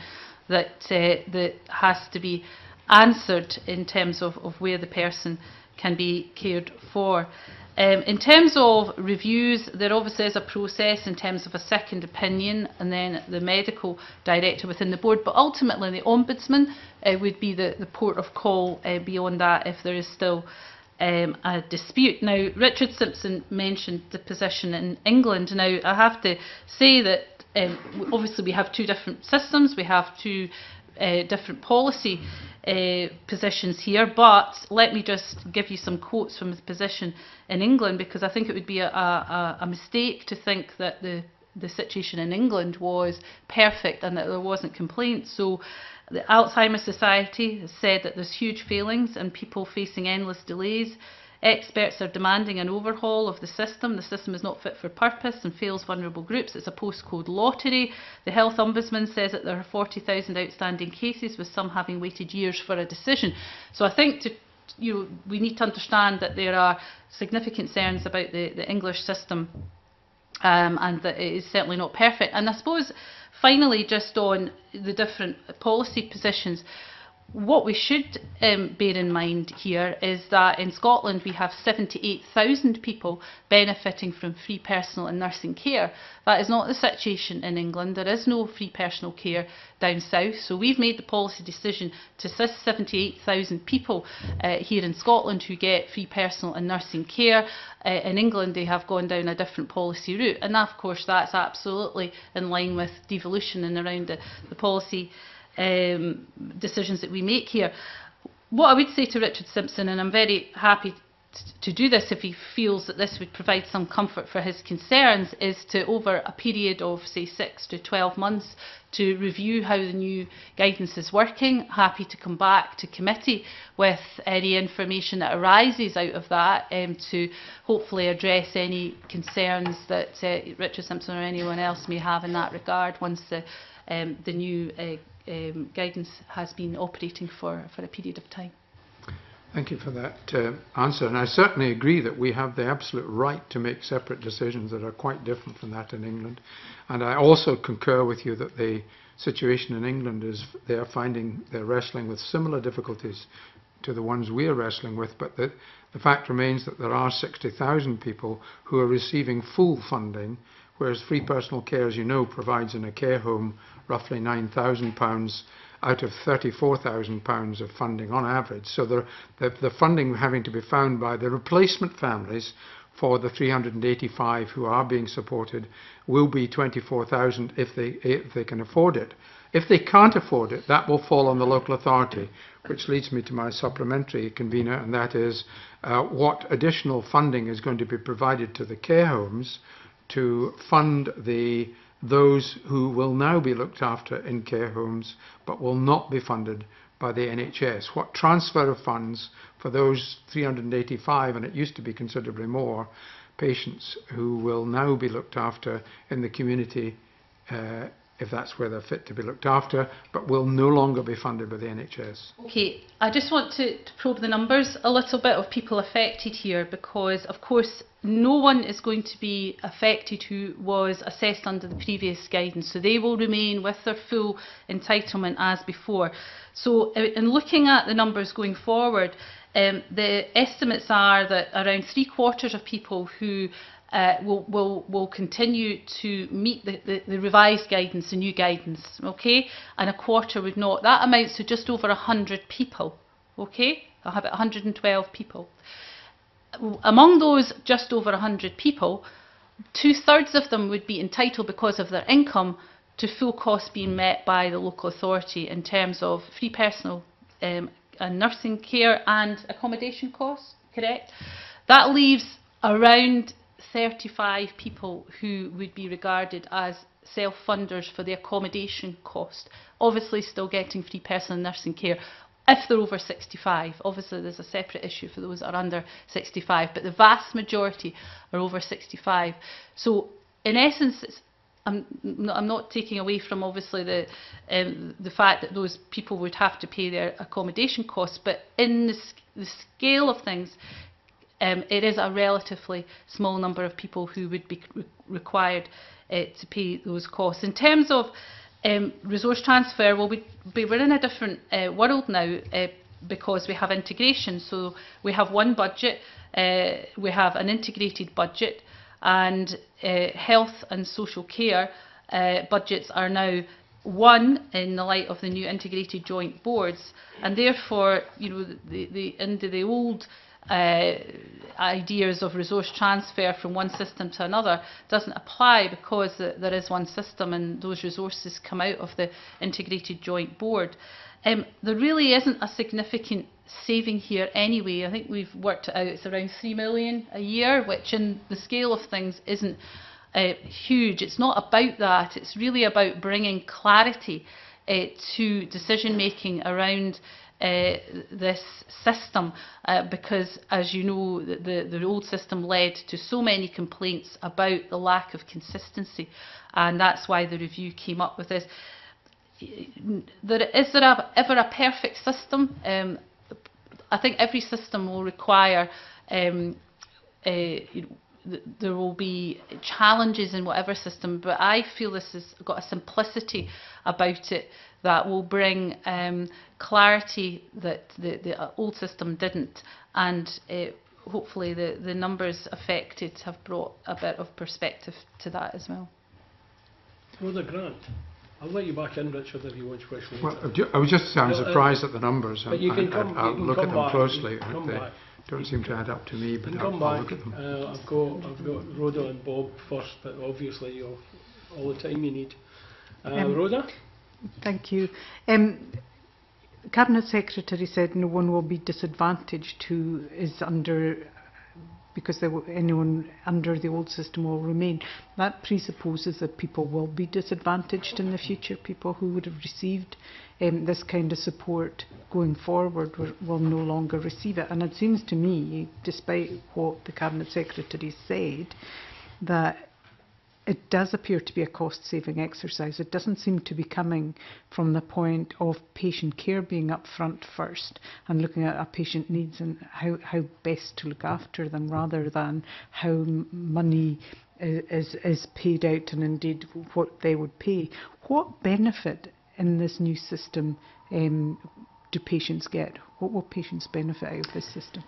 that, uh, that has to be answered in terms of, of where the person can be cared for. Um, in terms of reviews, there obviously is a process in terms of a second opinion and then the medical director within the board, but ultimately the Ombudsman uh, would be the, the port of call uh, beyond that if there is still um, a dispute. Now, Richard Simpson mentioned the position in England. Now, I have to say that um, obviously we have two different systems, we have two uh, different policy Uh, positions here, but let me just give you some quotes from the position in England, because I think it would be a, a, a mistake to think that the, the situation in England was perfect and that there wasn't complaints. So the Alzheimer's Society has said that there's huge failings and people facing endless delays. Experts are demanding an overhaul of the system. The system is not fit for purpose and fails vulnerable groups. It's a postcode lottery. The Health Ombudsman says that there are forty thousand outstanding cases, with some having waited years for a decision. So I think to, you know, we need to understand that there are significant concerns about the, the English system, um, and that it is certainly not perfect. And I suppose, finally, just on the different policy positions, what we should um, bear in mind here is that in Scotland we have seventy-eight thousand people benefiting from free personal and nursing care. That is not the situation in England. There is no free personal care down south. So we've made the policy decision to assist seventy-eight thousand people uh, here in Scotland who get free personal and nursing care. Uh, in England they have gone down a different policy route, and of course that's absolutely in line with devolution and around the, the policy Um, decisions that we make here. What I would say to Richard Simpson, and I'm very happy to do this if he feels that this would provide some comfort for his concerns, is to, over a period of say six to twelve months, to review how the new guidance is working. Happy to come back to committee with any information that arises out of that, um, to hopefully address any concerns that uh, Richard Simpson or anyone else may have in that regard once the, um, the new uh, Um, guidance has been operating for, for a period of time. Thank you for that uh, answer, and I certainly agree that we have the absolute right to make separate decisions that are quite different from that in England. And I also concur with you that the situation in England is they are finding they're wrestling with similar difficulties to the ones we are wrestling with, but the, the fact remains that there are sixty thousand people who are receiving full funding, whereas free personal care, as you know, provides in a care home roughly nine thousand pounds out of thirty-four thousand pounds of funding on average. So the, the, the funding having to be found by the replacement families for the three hundred and eighty-five who are being supported will be twenty-four thousand if they, if they can afford it. If they can't afford it, that will fall on the local authority, which leads me to my supplementary, convener, and that is uh, what additional funding is going to be provided to the care homes to fund the those who will now be looked after in care homes but will not be funded by the N H S, what transfer of funds for those three hundred and eighty-five, and it used to be considerably more, patients who will now be looked after in the community, uh, if that's where they're fit to be looked after, but will no longer be funded by the N H S. Okay, I just want to, to probe the numbers a little bit of people affected here, because of course no one is going to be affected who was assessed under the previous guidance, so they will remain with their full entitlement as before. So in looking at the numbers going forward, um, the estimates are that around three quarters of people who Uh, will will will continue to meet the, the, the revised guidance, the new guidance, okay, and a quarter would not. That amounts to just over one hundred people, okay, about one hundred and twelve people. Among those just over one hundred people, two-thirds of them would be entitled because of their income to full cost being met by the local authority in terms of free personal um, and nursing care and accommodation costs, correct? That leaves around thirty-five people who would be regarded as self-funders for the accommodation cost, obviously still getting free personal nursing care if they're over sixty-five. Obviously there's a separate issue for those that are under sixty-five, but the vast majority are over sixty-five. So in essence, it's, I'm, I'm not taking away from obviously the, um, the fact that those people would have to pay their accommodation costs, but in the, the scale of things, Um, it is a relatively small number of people who would be re required uh, to pay those costs. In terms of um, resource transfer, well, we, we're in a different uh, world now uh, because we have integration. So we have one budget, uh, we have an integrated budget, and uh, health and social care uh, budgets are now one in the light of the new integrated joint boards, and therefore, you know, the, the, under the old Uh, ideas of resource transfer from one system to another doesn't apply, because uh, there is one system and those resources come out of the integrated joint board. Um, there really isn't a significant saving here anyway. I think we've worked it out, it's around three million a year, which in the scale of things isn't uh, huge. It's not about that, it's really about bringing clarity uh, to decision making around Uh, this system, uh, because as you know, the, the old system led to so many complaints about the lack of consistency, and that's why the review came up with this. There, is there a, ever a perfect system? Um, I think every system will require, um, uh, you know, th there will be challenges in whatever system, but I feel this has got a simplicity about it that will bring um, clarity that the, the old system didn't, and uh, hopefully the, the numbers affected have brought a bit of perspective to that as well. Rhoda Grant, I'll let you back in, Richard, if you want to question. Well, I was just I'm surprised uh, at the numbers. But you I, can I, come, I, I'll you can look come at them back, closely. They back. don't seem to add up to me, but I'll, I'll look at them. Uh, I've, got, I've got Rhoda and Bob first, but obviously you'll all the time you need. Uh, um, Rhoda? Thank you. Um, Cabinet Secretary said no one will be disadvantaged who is under, because there will, anyone under the old system will remain. That presupposes that people will be disadvantaged in the future. People who would have received um, this kind of support going forward will, will no longer receive it. And it seems to me, despite what the Cabinet Secretary said, that it does appear to be a cost-saving exercise. It doesn't seem to be coming from the point of patient care being up front first and looking at a patient needs and how, how best to look after them, rather than how money is, is paid out and indeed what they would pay. What benefit in this new system um, do patients get? What will patients benefit out of this system?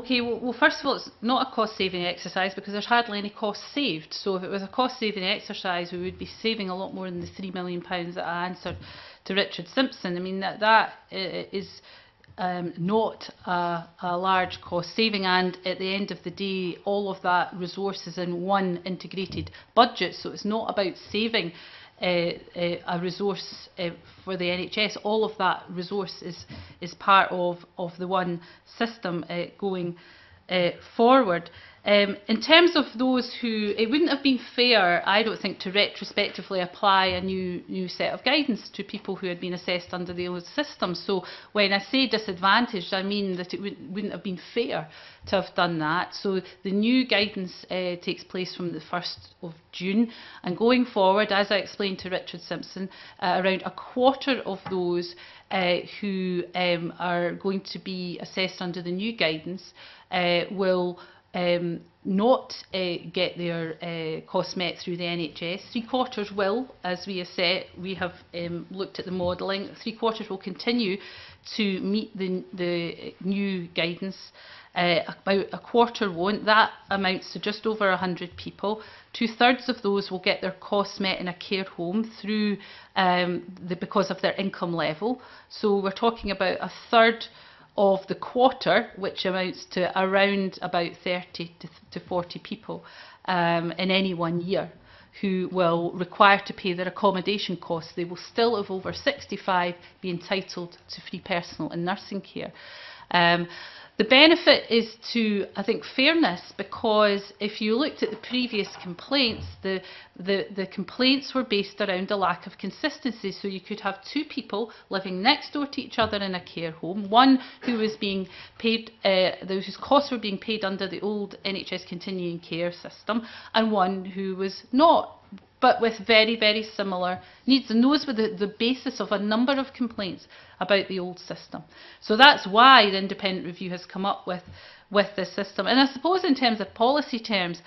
Okay, well, well, first of all, it's not a cost-saving exercise because there's hardly any cost saved. So if it was a cost-saving exercise, we would be saving a lot more than the three million pounds that I answered to Richard Simpson. I mean, that, that is um, not a, a large cost-saving, and at the end of the day, all of that resource is in one integrated budget. So it's not about saving Uh, uh, a resource uh, for the N H S. All of that resource is is part of of the one system uh, going uh, forward. Um, in terms of those who, it wouldn't have been fair, I don't think, to retrospectively apply a new new set of guidance to people who had been assessed under the old system. So when I say disadvantaged, I mean that it would, wouldn't have been fair to have done that. So the new guidance uh, takes place from the first of June, and going forward, as I explained to Richard Simpson, uh, around a quarter of those uh, who um, are going to be assessed under the new guidance uh, will Um, not uh, get their uh, costs met through the N H S. Three quarters will, as we assess, we have um, looked at the modelling, three quarters will continue to meet the, the new guidance. Uh, about a quarter won't. That amounts to just over one hundred people. Two-thirds of those will get their costs met in a care home through um, the, because of their income level. So we're talking about a third of the quarter, which amounts to around about thirty to forty people um, in any one year, who will require to pay their accommodation costs. They will still, if over sixty-five, be entitled to free personal and nursing care. Um, the benefit is to, I think, fairness, because if you looked at the previous complaints, the, the, the complaints were based around a lack of consistency. So you could have two people living next door to each other in a care home, one who was being paid, uh, those whose costs were being paid under the old N H S Continuing Care system, and one who was not, but with very, very similar needs. And those were the, the basis of a number of complaints about the old system. So that's why the independent review has come up with, with this system. And I suppose in terms of policy terms,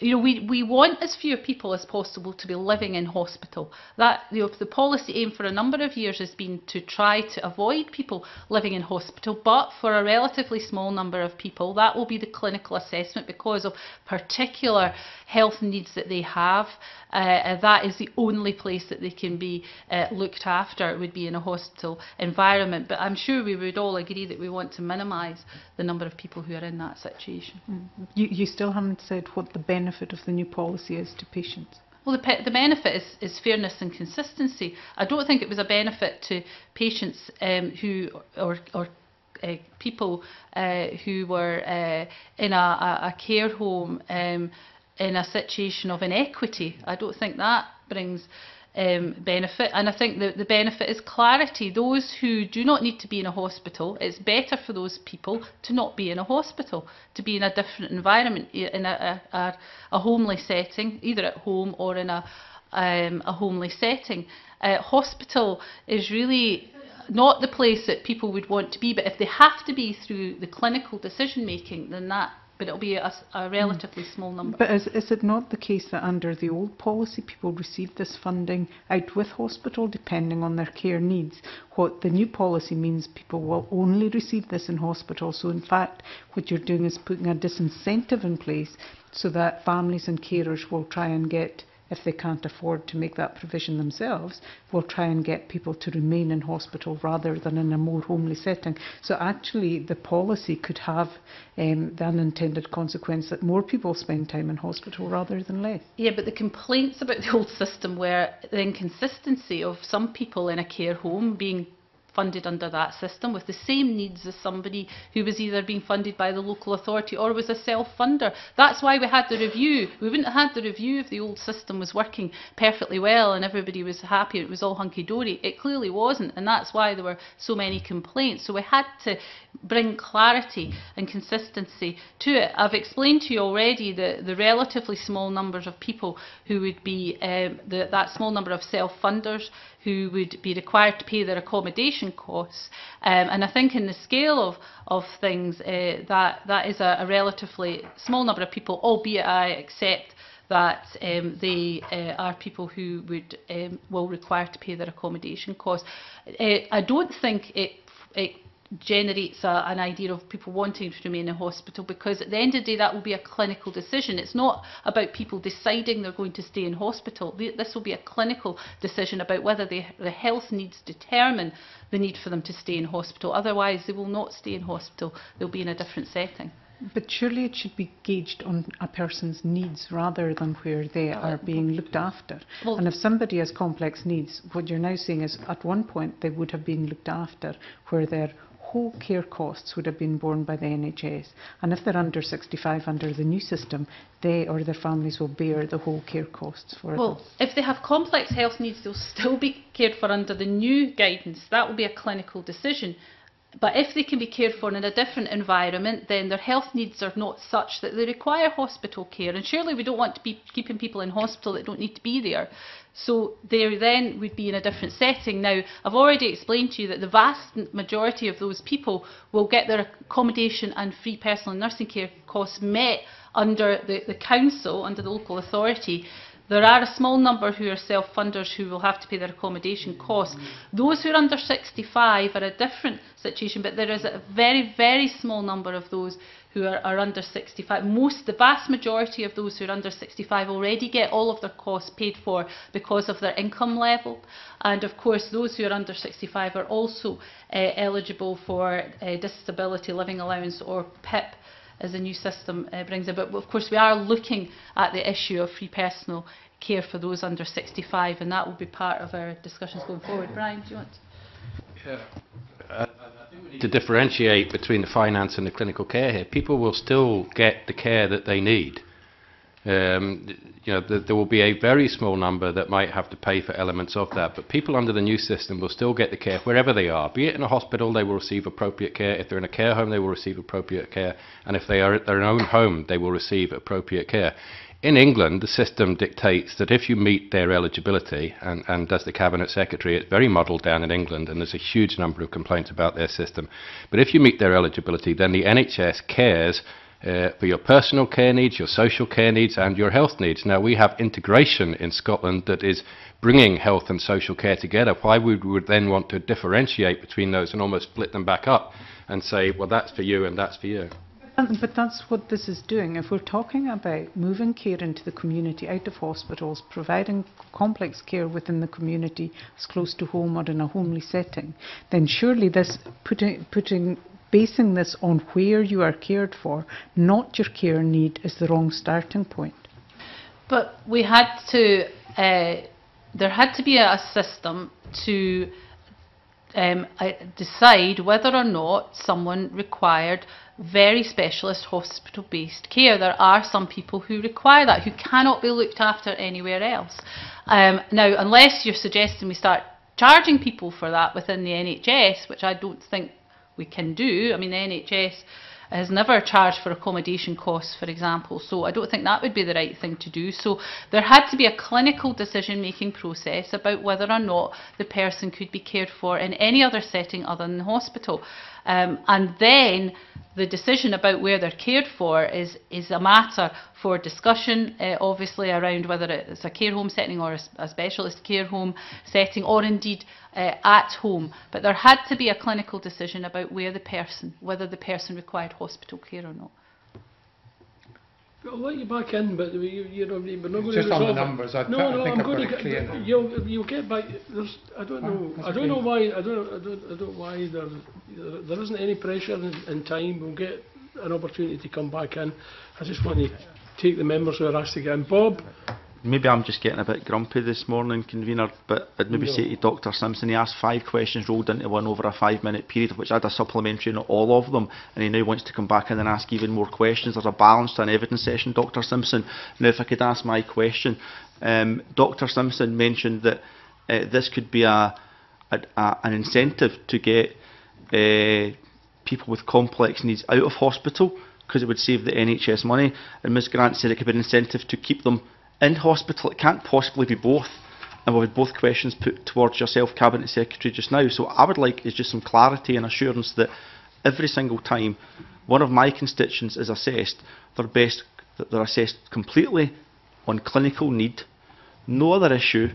you know, we, we want as few people as possible to be living in hospital. That, you know, the policy aim for a number of years has been to try to avoid people living in hospital, but for a relatively small number of people, that will be the clinical assessment because of particular health needs that they have. Uh, that is the only place that they can be uh, looked after. It would be in a hospital environment. But I'm sure we would all agree that we want to minimise the number of people who are in that situation. Mm-hmm. You, you still haven't said what the benefit benefit of the new policy is to patients? Well, the, the benefit is, is fairness and consistency. I don't think it was a benefit to patients um, who or, or uh, people uh, who were uh, in a, a, a care home um, in a situation of inequity. I don't think that brings Um, benefit, and I think the, the benefit is clarity. Those who do not need to be in a hospital, it's better for those people to not be in a hospital, to be in a different environment, in a, a, a, a homely setting, either at home or in a, um, a homely setting. Uh, hospital is really not the place that people would want to be, but if they have to be through the clinical decision making, then that, but it'll be a, a relatively small number. But is, is it not the case that under the old policy people received this funding out with hospital depending on their care needs? What the new policy means, people will only receive this in hospital. So in fact what you're doing is putting a disincentive in place so that families and carers will try and get, if they can't afford to make that provision themselves, will try and get people to remain in hospital rather than in a more homely setting. So actually the policy could have um, the unintended consequence that more people spend time in hospital rather than less. Yeah, but the complaints about the old system were the inconsistency of some people in a care home being funded under that system with the same needs as somebody who was either being funded by the local authority or was a self-funder. That's why we had the review. We wouldn't have had the review if the old system was working perfectly well and everybody was happy, it was all hunky-dory. It clearly wasn't, and that's why there were so many complaints. So we had to bring clarity and consistency to it. I've explained to you already the, the relatively small numbers of people who would be, um, the, that small number of self-funders who would be required to pay their accommodation costs. Um, and I think in the scale of, of things, uh, that, that is a, a relatively small number of people, albeit I accept that um, they uh, are people who would um, will require to pay their accommodation costs. Uh, I don't think it, it generates a, an idea of people wanting to remain in hospital, because at the end of the day that will be a clinical decision. It's not about people deciding they're going to stay in hospital. This will be a clinical decision about whether they, the health needs determine the need for them to stay in hospital. Otherwise they will not stay in hospital, they'll be in a different setting. But surely it should be gauged on a person's needs rather than where they are being looked after. Well, and if somebody has complex needs, what you're now saying is at one point they would have been looked after where they're whole care costs would have been borne by the N H S. And if they're under sixty-five under the new system, they or their families will bear the whole care costs for Well, them. If they have complex health needs, they'll still be cared for under the new guidance. That will be a clinical decision. But if they can be cared for in a different environment, then their health needs are not such that they require hospital care. And surely we don't want to be keeping people in hospital that don't need to be there. So they then would be in a different setting. Now, I've already explained to you that the vast majority of those people will get their accommodation and free personal nursing care costs met under the, the council, under the local authority. There are a small number who are self-funders who will have to pay their accommodation costs. Those who are under sixty-five are a different situation, but there is a very, very small number of those who are, are under sixty-five. Most, the vast majority of those who are under sixty-five already get all of their costs paid for because of their income level. And of course, those who are under sixty-five are also uh, eligible for uh, disability living allowance, or P I P, as the new system uh, brings about. But of course we are looking at the issue of free personal care for those under sixty-five, and that will be part of our discussions going forward. Brian, do you want to? Yeah. Uh, I think we need to differentiate between the finance and the clinical care here. People will still get the care that they need. Um, you know, th there will be a very small number that might have to pay for elements of that, but people under the new system will still get the care wherever they are. Be it in a hospital, they will receive appropriate care. If they're in a care home, they will receive appropriate care. And if they are at their own home, they will receive appropriate care. In England, the system dictates that if you meet their eligibility, and, and as the Cabinet Secretary, it's very muddled down in England, and there's a huge number of complaints about their system. But if you meet their eligibility, then the N H S cares Uh, for your personal care needs, your social care needs and your health needs. Now, we have integration in Scotland that is bringing health and social care together. Why would we then want to differentiate between those and almost split them back up and say, well, that's for you and that's for you? But that's what this is doing. If we're talking about moving care into the community, out of hospitals, providing complex care within the community as close to home or in a homely setting, then surely this putting... putting basing this on where you are cared for, not your care need, is the wrong starting point. But we had to, uh, there had to be a system to um, decide whether or not someone required very specialist hospital-based care. There are some people who require that, who cannot be looked after anywhere else. Um, now, unless you're suggesting we start charging people for that within the N H S, which I don't think we can do. I mean, the N H S has never charged for accommodation costs, for example, so I don't think that would be the right thing to do. So there had to be a clinical decision-making process about whether or not the person could be cared for in any other setting other than the hospital. Um, and then the decision about where they're cared for is, is a matter for discussion, uh, obviously, around whether it's a care home setting or a, a specialist care home setting, or indeed uh, at home. But there had to be a clinical decision about where the person, whether the person required hospital care or not. I'll let you back in, but we, you know, we're not going just to on the numbers. I, no, no, I think I'm going to clear. You'll, you'll get back. There's, I don't know. Oh, I don't okay. know why. I don't. I don't. I don't why there. There isn't any pressure in, in time. We'll get an opportunity to come back in. I just want to take the members who are asked to get in. Bob. Maybe I'm just getting a bit grumpy this morning, convener, but I'd maybe no. say to Doctor Simpson, he asked five questions rolled into one over a five-minute period, of which I had a supplementary on all of them, and he now wants to come back in and ask even more questions. There's a balance to an evidence session, Doctor Simpson. Now, if I could ask my question, um, Doctor Simpson mentioned that uh, this could be a, a, a an incentive to get uh, people with complex needs out of hospital, because it would save the N H S money, and Miz Grant said it could be an incentive to keep them in hospital. It can't possibly be both, and we've had both questions put towards yourself, Cabinet Secretary, just now. So what I would like is just some clarity and assurance that every single time one of my constituents is assessed, they're best that they're assessed completely on clinical need, no other issue,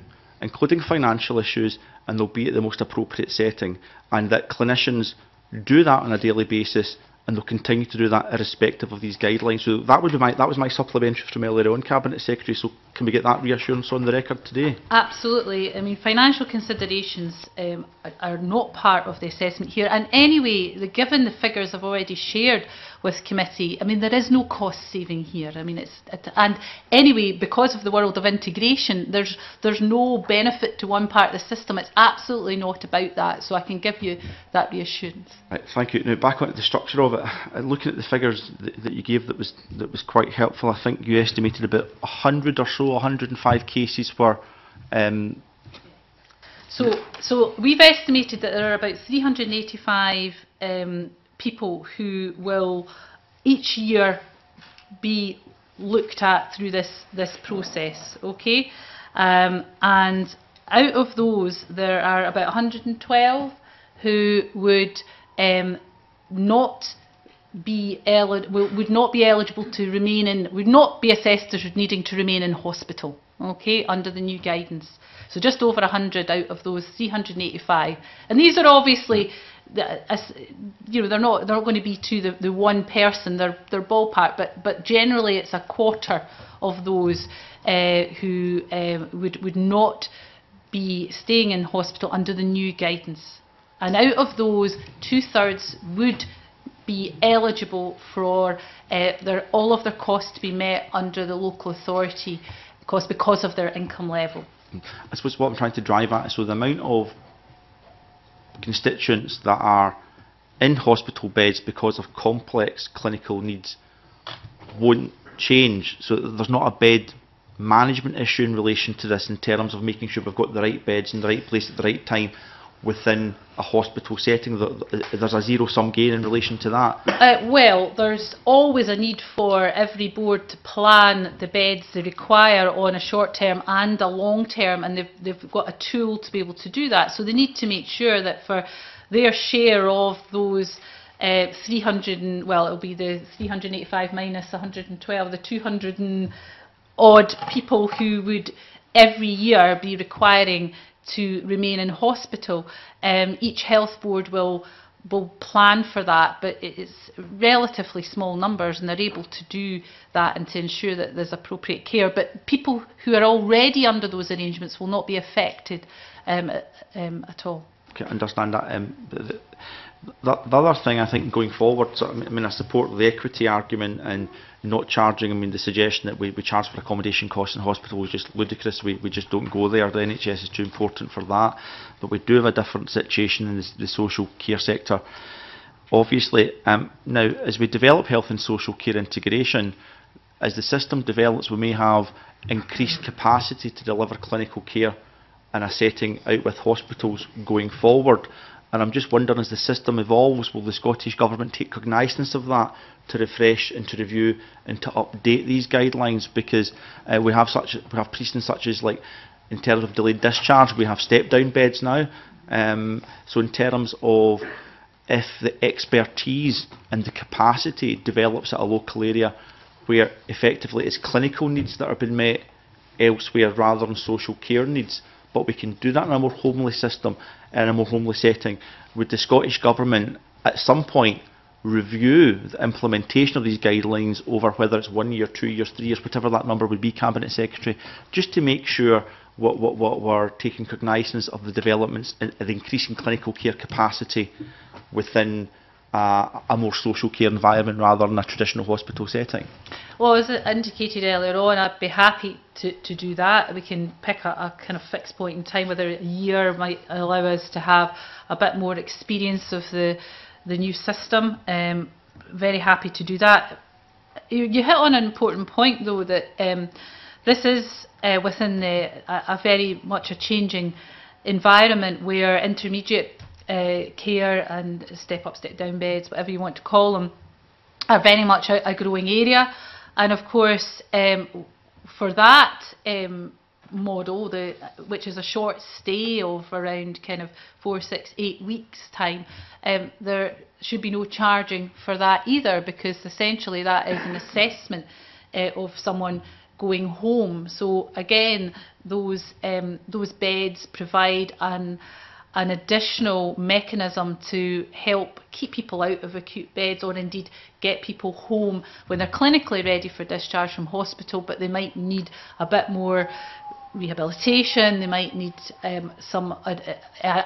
including financial issues, and they'll be at the most appropriate setting, and that clinicians do that on a daily basis, and they'll continue to do that irrespective of these guidelines. So that would be my, that was my supplementary from earlier on, Cabinet Secretary, so can we get that reassurance on the record today? Absolutely. I mean, financial considerations um, are not part of the assessment here, and anyway, the, given the figures I've already shared, with committee. I mean, there is no cost saving here. I mean, it's it, and anyway, because of the world of integration, there's there's no benefit to one part of the system. It's absolutely not about that. So I can give you that reassurance. Right, thank you. Now back onto the structure of it. Looking at the figures that, that you gave, that was that was quite helpful. I think you estimated about a hundred or so, a hundred and five cases were. Um, So, so we've estimated that there are about three hundred and eighty-five um, people who will each year be looked at through this this process. Okay, um, and out of those, there are about a hundred and twelve who would um, not be eligible would not be eligible to remain in would not be assessed as needing to remain in hospital. Okay, under the new guidance. So just over a hundred out of those three hundred and eighty-five, and these are obviously, you know, they're not they're not going to be to the, the one person. They're they're ballpark, but but generally it's a quarter of those uh, who uh, would would not be staying in hospital under the new guidance, and out of those, two thirds would be eligible for uh, their all of their costs to be met under the local authority cost because of their income level. I suppose what I'm trying to drive at is so the amount of constituents that are in hospital beds because of complex clinical needs won't change. So there's not a bed management issue in relation to this in terms of making sure we've got the right beds in the right place at the right time within a hospital setting. There's a zero-sum gain in relation to that. Uh, well, there's always a need for every board to plan the beds they require on a short-term and a long-term, and they've, they've got a tool to be able to do that. So they need to make sure that for their share of those uh, three hundred, and, well, it'll be the three hundred and eighty-five minus a hundred and twelve, the two hundred and odd people who would every year be requiring to remain in hospital, um, each health board will will plan for that, but it's relatively small numbers, and they're able to do that and to ensure that there's appropriate care. But people who are already under those arrangements will not be affected um, um, at all. Okay, I understand that. Um, the, the, the other thing I think going forward, so, I mean, I support the equity argument and not charging. I mean, the suggestion that we, we charge for accommodation costs in hospital is just ludicrous. We, we just don't go there. The N H S is too important for that. But we do have a different situation in the, the social care sector, obviously. Um, now, as we develop health and social care integration, as the system develops, we may have increased capacity to deliver clinical care in a setting out with hospitals going forward. And I'm just wondering, as the system evolves, will the Scottish Government take cognizance of that to refresh and to review and to update these guidelines? Because uh, we have such we have precedents such as, like, in terms of delayed discharge, we have step-down beds now. Um, so in terms of if the expertise and the capacity develops at a local area where effectively it's clinical needs that are being met elsewhere rather than social care needs, but we can do that in a more homely system, in a more homely setting. Would the Scottish Government at some point review the implementation of these guidelines over whether it's one year, two years, three years, whatever that number would be, Cabinet Secretary, just to make sure what, what, what we're taking cognizance of the developments and the increasing clinical care capacity within Uh, a more social care environment rather than a traditional hospital setting? Well, as I indicated earlier on, I'd be happy to, to do that. We can pick a, a kind of fixed point in time, whether a year might allow us to have a bit more experience of the, the new system. Um, very happy to do that. You, you hit on an important point, though, that um, this is uh, within the, a, a very much a changing environment where intermediate Uh, care and step up, step down beds, whatever you want to call them, are very much a, a growing area. And of course, um, for that um, model, the, which is a short stay of around kind of four, six, eight weeks time, um, there should be no charging for that either, because essentially that is an assessment uh, of someone going home. So again, those um, those beds provide an an additional mechanism to help keep people out of acute beds, or indeed get people home when they're clinically ready for discharge from hospital, but they might need a bit more rehabilitation, they might need um, some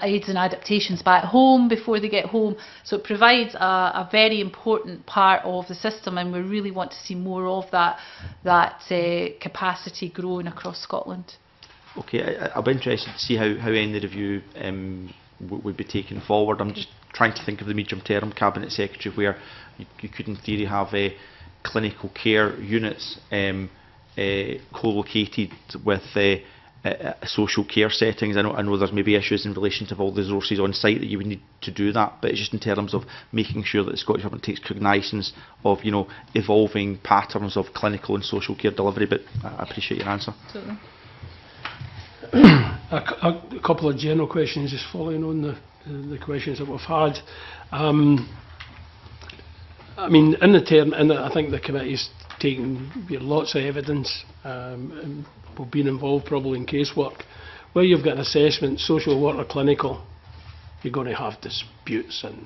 aids and adaptations back home before they get home. So it provides a, a very important part of the system, and we really want to see more of that, that uh, capacity growing across Scotland. Okay, I, I'll be interested to see how, how any review um, would be taken forward. I'm just trying to think of the medium-term Cabinet Secretary where you, you could in theory have uh, clinical care units um, Uh, co-located with uh, uh, social care settings. I know, I know there's maybe issues in relation to all the resources on site that you would need to do that, but it's just in terms of making sure that the Scottish Government takes cognizance of, you know, evolving patterns of clinical and social care delivery. But I appreciate your answer. Certainly. a, a couple of general questions, just following on the, the, the questions that we've had. Um, I mean, in the term, and I think the committee's taking lots of evidence, um, and being involved probably in casework, where you've got an assessment, social work or clinical, you're going to have disputes and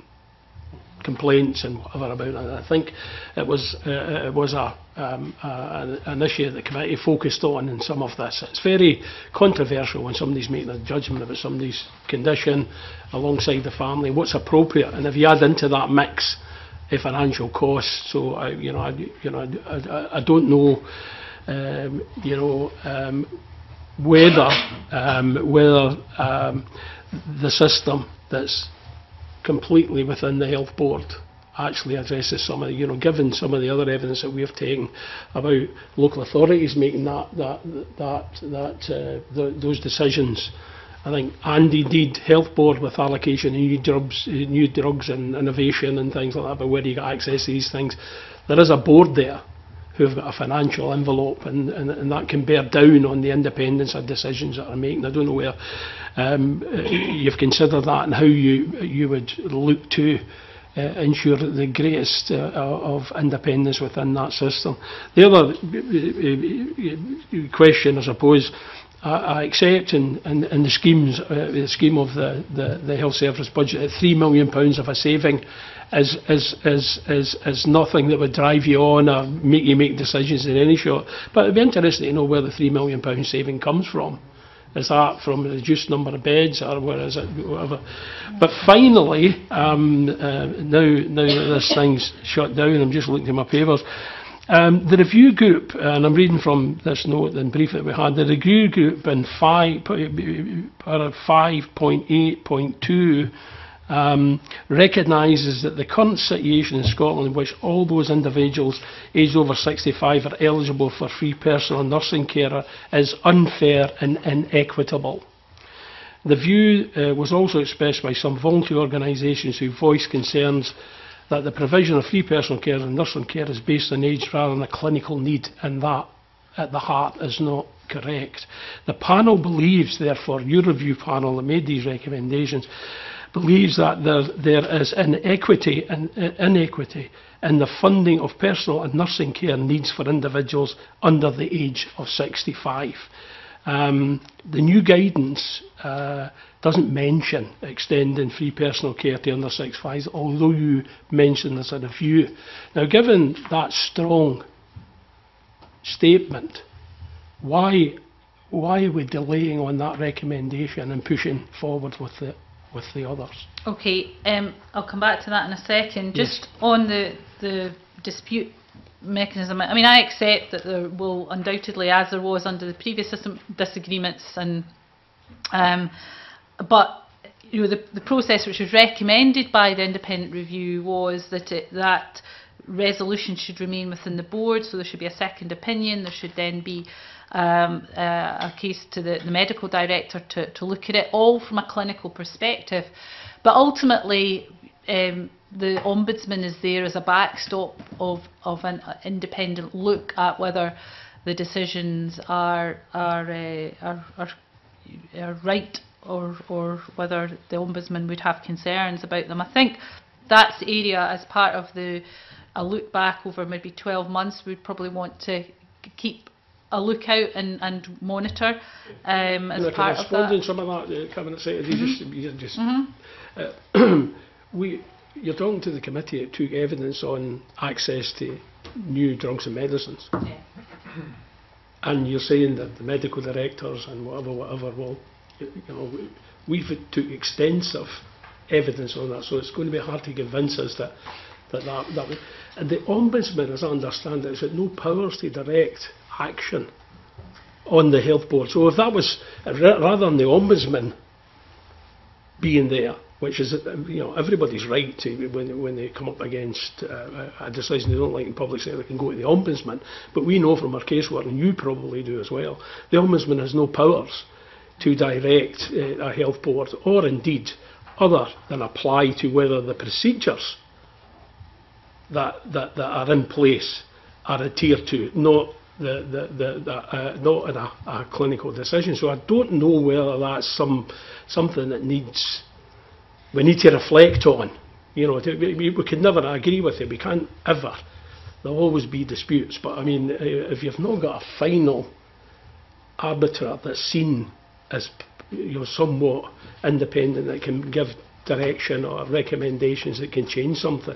complaints and whatever about it. And I think it was uh, it was a, um, a, an issue that the committee focused on in some of this. It's very controversial when somebody's making a judgment about somebody's condition alongside the family, what's appropriate, and if you add into that mix a financial cost. So I, you know, I, you know, I, I, I don't know, um, you know, um, whether um, whether um, the system that's completely within the health board actually addresses some of the, you know, given some of the other evidence that we have taken about local authorities making that that that that uh, the, those decisions. I think, and indeed Health Board with allocation of new drugs, new drugs and innovation and things like that, but where you got access to these things, there is a board there who have got a financial envelope, and, and, and that can bear down on the independence of decisions that are making. I don't know where um, you've considered that and how you, you would look to uh, ensure the greatest uh, of independence within that system. The other question, I suppose, I accept in, in, in the schemes, uh, the scheme of the, the, the health service budget, three million pounds of a saving is, is, is, is, is nothing that would drive you on or make you make decisions in any sort. But it would be interesting to know where the three million pound saving comes from. Is that from a reduced number of beds, or where is it, whatever? But finally, um, uh, now, now that this thing's shut down, I'm just looking at my papers. Um, the review group, and I'm reading from this note and brief that we had, the review group in five point eight point two um, recognises that the current situation in Scotland in which all those individuals aged over sixty-five are eligible for free personal nursing care is unfair and inequitable. The view uh, was also expressed by some voluntary organisations who voiced concerns that the provision of free personal care and nursing care is based on age rather than a clinical need, and that at the heart is not correct. The panel believes, therefore, your review panel that made these recommendations, believes that there, there is inequity in, in, inequity in the funding of personal and nursing care needs for individuals under the age of sixty-five. Um, the new guidance uh, doesn't mention extending free personal care to under sixty-fives, although you mention this in a review. Now, given that strong statement, why why are we delaying on that recommendation and pushing forward with the with the others? Okay, um, I'll come back to that in a second. Just yes. on the the dispute mechanism. I mean, I accept that there will undoubtedly, as there was under the previous system, disagreements, and um, but you know, the, the process which was recommended by the independent review was that it, that resolution should remain within the board. So there should be a second opinion. There should then be um, uh, a case to the, the medical director to, to look at it all from a clinical perspective. But ultimately, Um, the Ombudsman is there as a backstop of, of an independent look at whether the decisions are are uh, are, are, are right, or or whether the Ombudsman would have concerns about them. I think that's the area, as part of the a look back over maybe twelve months, we'd probably want to keep a lookout and, and monitor um, as yeah, part of that. In some of that, uh, Cabinet Secretary, mm-hmm. you just, you just mm-hmm. uh, we. You're talking to the committee that took evidence on access to new drugs and medicines. Yeah. And you're saying that the medical directors and whatever, whatever, well, you know, we've took extensive evidence on that, so it's going to be hard to convince us that that that. that and the Ombudsman, as I understand it, has got no powers to direct action on the health board. So if that was rather than the Ombudsman being there, which is, you know, everybody's right to, when, when they come up against uh, a decision they don't like in public sector, they can go to the Ombudsman. But we know from our casework, and you probably do as well, the Ombudsman has no powers to direct uh, a health board, or indeed other than apply to whether the procedures that that, that are in place are adhered to, not the the, the, the uh, not in a, a clinical decision. So I don't know whether that's some something that needs. We need to reflect on, you know, we, we could never agree with it, we can't ever, there'll always be disputes, but I mean, if you've not got a final arbiter that's seen as, you know, somewhat independent, that can give direction or recommendations that can change something,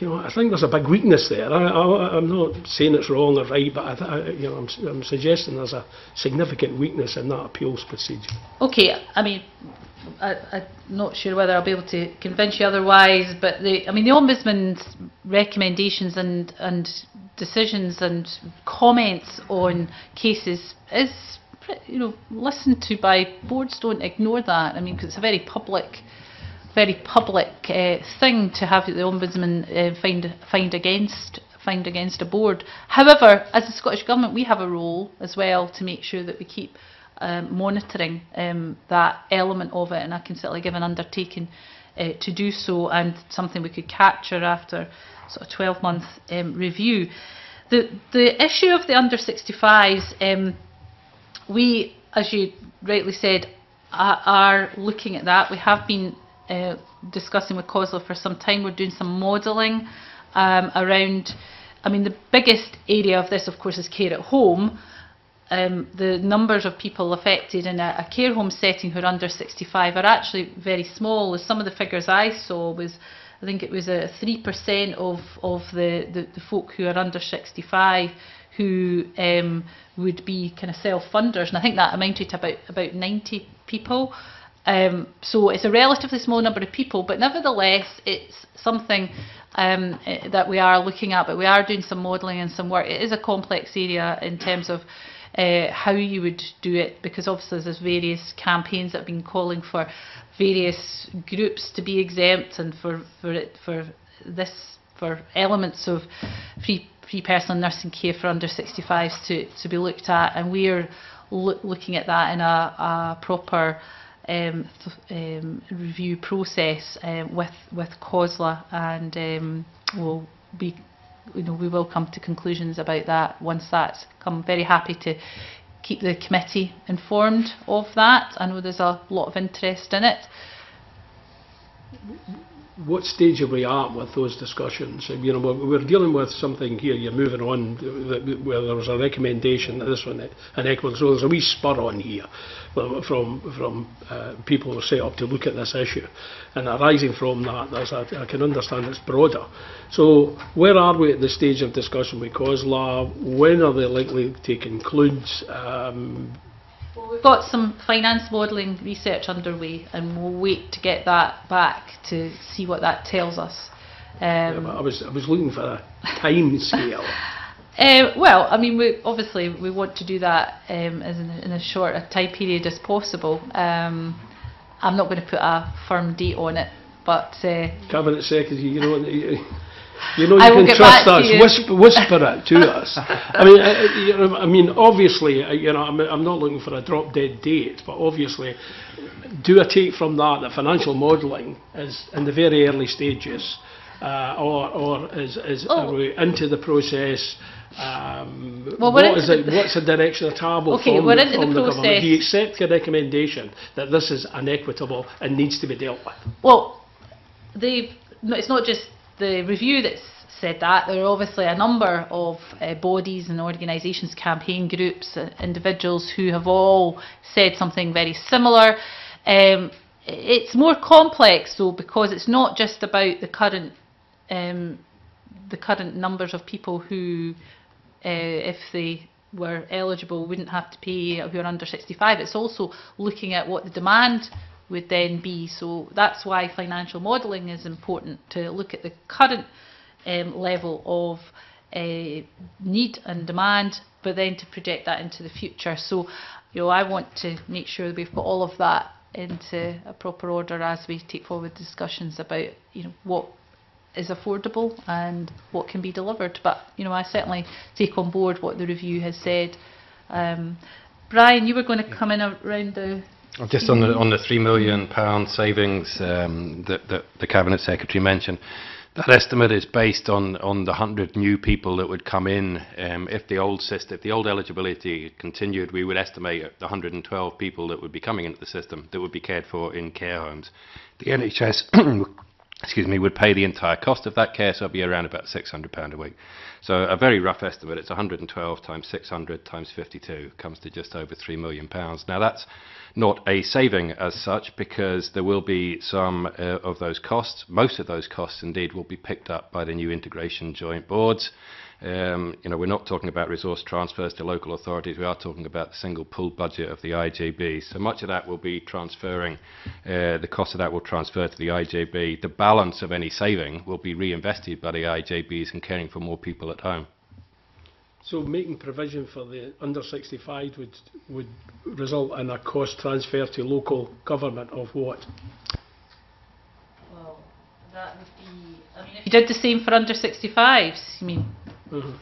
you know, I think there's a big weakness there. I, I, I'm not saying it's wrong or right, but I, I, you know, I'm, I'm suggesting there's a significant weakness in that appeals procedure. Okay, I mean, I, I'm not sure whether I'll be able to convince you otherwise, but the, I mean, the Ombudsman's recommendations and, and decisions and comments on cases is, you know, listened to by boards. Don't ignore that. I mean, because it's a very public, very public uh, thing to have the Ombudsman uh, find find against find against a board. However, as the Scottish Government, we have a role as well to make sure that we keep. Um, monitoring um, that element of it, and I can certainly give an undertaking uh, to do so, and something we could capture after sort of twelve month um, review. The the issue of the under sixty-fives, um, we, as you rightly said, are, are looking at that. We have been uh, discussing with COSLA for some time. We're doing some modelling um, around. I mean, the biggest area of this, of course, is care at home. Um, the numbers of people affected in a, a care home setting who are under sixty-five are actually very small. As some of the figures I saw was, I think it was a three percent of, of the, the, the folk who are under sixty-five who um, would be kind of self-funders, and I think that amounted to about, about ninety people. Um, so it's a relatively small number of people, but nevertheless it's something um, that we are looking at, but we are doing some modelling and some work. It is a complex area in terms of Uh, how you would do it, because obviously there's various campaigns that have been calling for various groups to be exempt, and for for it, for this for elements of free free personal nursing care for under sixty-fives to to be looked at, and we're lo looking at that in a, a proper um, um, review process uh, with with COSLA, and um, we'll be. You know, we will come to conclusions about that once that's come. Very happy to keep the committee informed of that. I know there's a lot of interest in it. What stage are we at with those discussions? You know, we're dealing with something here. You're moving on where there was a recommendation that this one, an equal. So there's a wee spur on here from from uh, people who are set up to look at this issue, and arising from that, there's a, I can understand it's broader. So where are we at the stage of discussion with COSLA? When are they likely to conclude? Um, Well, we've got some finance modelling research underway, and we'll wait to get that back to see what that tells us. Um, yeah, but I was I was looking for a time scale. uh, well, I mean, we, obviously we want to do that um, as in, in as short a time period as possible. Um, I'm not going to put a firm date on it, but uh, Cabinet Secretary, you know, you, you know, you can trust us. Whisper, whisper it to us. I mean, I, you know, I mean, obviously, you know, I'm, I'm not looking for a drop-dead date, but obviously, do I take from that that financial modelling is in the very early stages, uh, or or is is oh. are we into the process? Um, well, what is it? What's the direction of travel okay, from, we're into from the, the government? Do you accept the recommendation that this is inequitable and needs to be dealt with? Well, they've. No, it's not just. The review that's said that. There are obviously a number of uh, bodies and organisations, campaign groups, uh, individuals who have all said something very similar. Um, it's more complex though, because it's not just about the current um, the current numbers of people who, uh, if they were eligible wouldn't have to pay who are under sixty-five. It's also looking at what the demand would then be. So that's why financial modelling is important, to look at the current um, level of uh, need and demand, but then to project that into the future. So, you know, I want to make sure that we've got all of that into a proper order as we take forward discussions about, you know, what is affordable and what can be delivered. But, you know, I certainly take on board what the review has said. Um, Brian, you were going to come in around the... Just on the, on the three million pounds savings um, that, that the Cabinet Secretary mentioned, that estimate is based on, on the one hundred new people that would come in. Um, if the old system, if the old eligibility continued, we would estimate the one hundred and twelve people that would be coming into the system that would be cared for in care homes. The N H S excuse me, would pay the entire cost of that care, so it would be around about six hundred pounds a week. So a very rough estimate, it's one hundred and twelve times six hundred times fifty-two, comes to just over three million pounds. Now that's not a saving as such, because there will be some uh, of those costs, most of those costs indeed, will be picked up by the new integration joint boards. Um, you know, we're not talking about resource transfers to local authorities, we are talking about the single pool budget of the I J B. So much of that will be transferring, uh, the cost of that will transfer to the I J B. The balance of any saving will be reinvested by the I J Bs in caring for more people at home. So making provision for the under sixty-five would, would result in a cost transfer to local government of what? Well, that would be, I mean, if you did the same for under sixty-fives, I mean... Mm-hmm. um,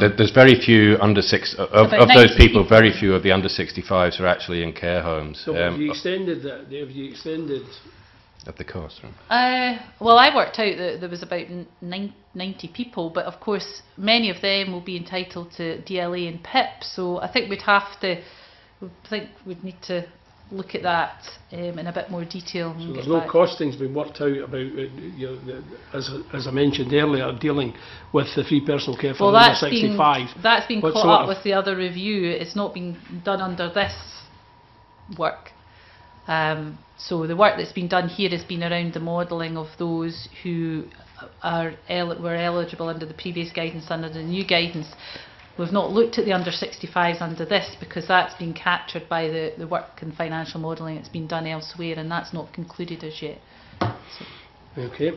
the, the, there's very few under six uh, of, of those people. Very few of the under sixty-fives are actually in care homes. So um, have you extended that? Have you extended at the cost? Right? Uh, well, I worked out that there was about ninety people, but of course, many of them will be entitled to D L A and P I P. So I think we'd have to. I think we'd need to look at that um, in a bit more detail. So there's no costings being worked out about, uh, you know, the, as, as I mentioned earlier, dealing with the free personal care for well, under sixty-five. Been, that's been what caught up with the other review. It's not been done under this work. Um, so the work that's been done here has been around the modelling of those who are el were eligible under the previous guidance, under the new guidance. We've not looked at the under sixty-fives under this, because that's been captured by the, the work and financial modelling that's been done elsewhere, and that's not concluded as yet. So. Okay.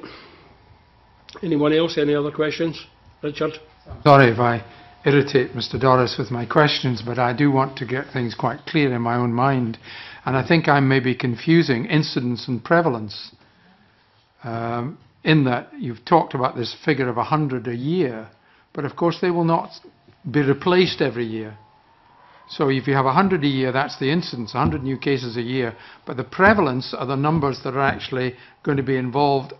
Anyone else? Any other questions? Richard? Sorry if I irritate Mr Doris with my questions, but I do want to get things quite clear in my own mind, and I think I may be confusing incidence and prevalence, um, in that you've talked about this figure of one hundred a year, but of course they will not be replaced every year. So if you have one hundred a year, that's the incidence, one hundred new cases a year, but the prevalence are the numbers that are actually going to be involved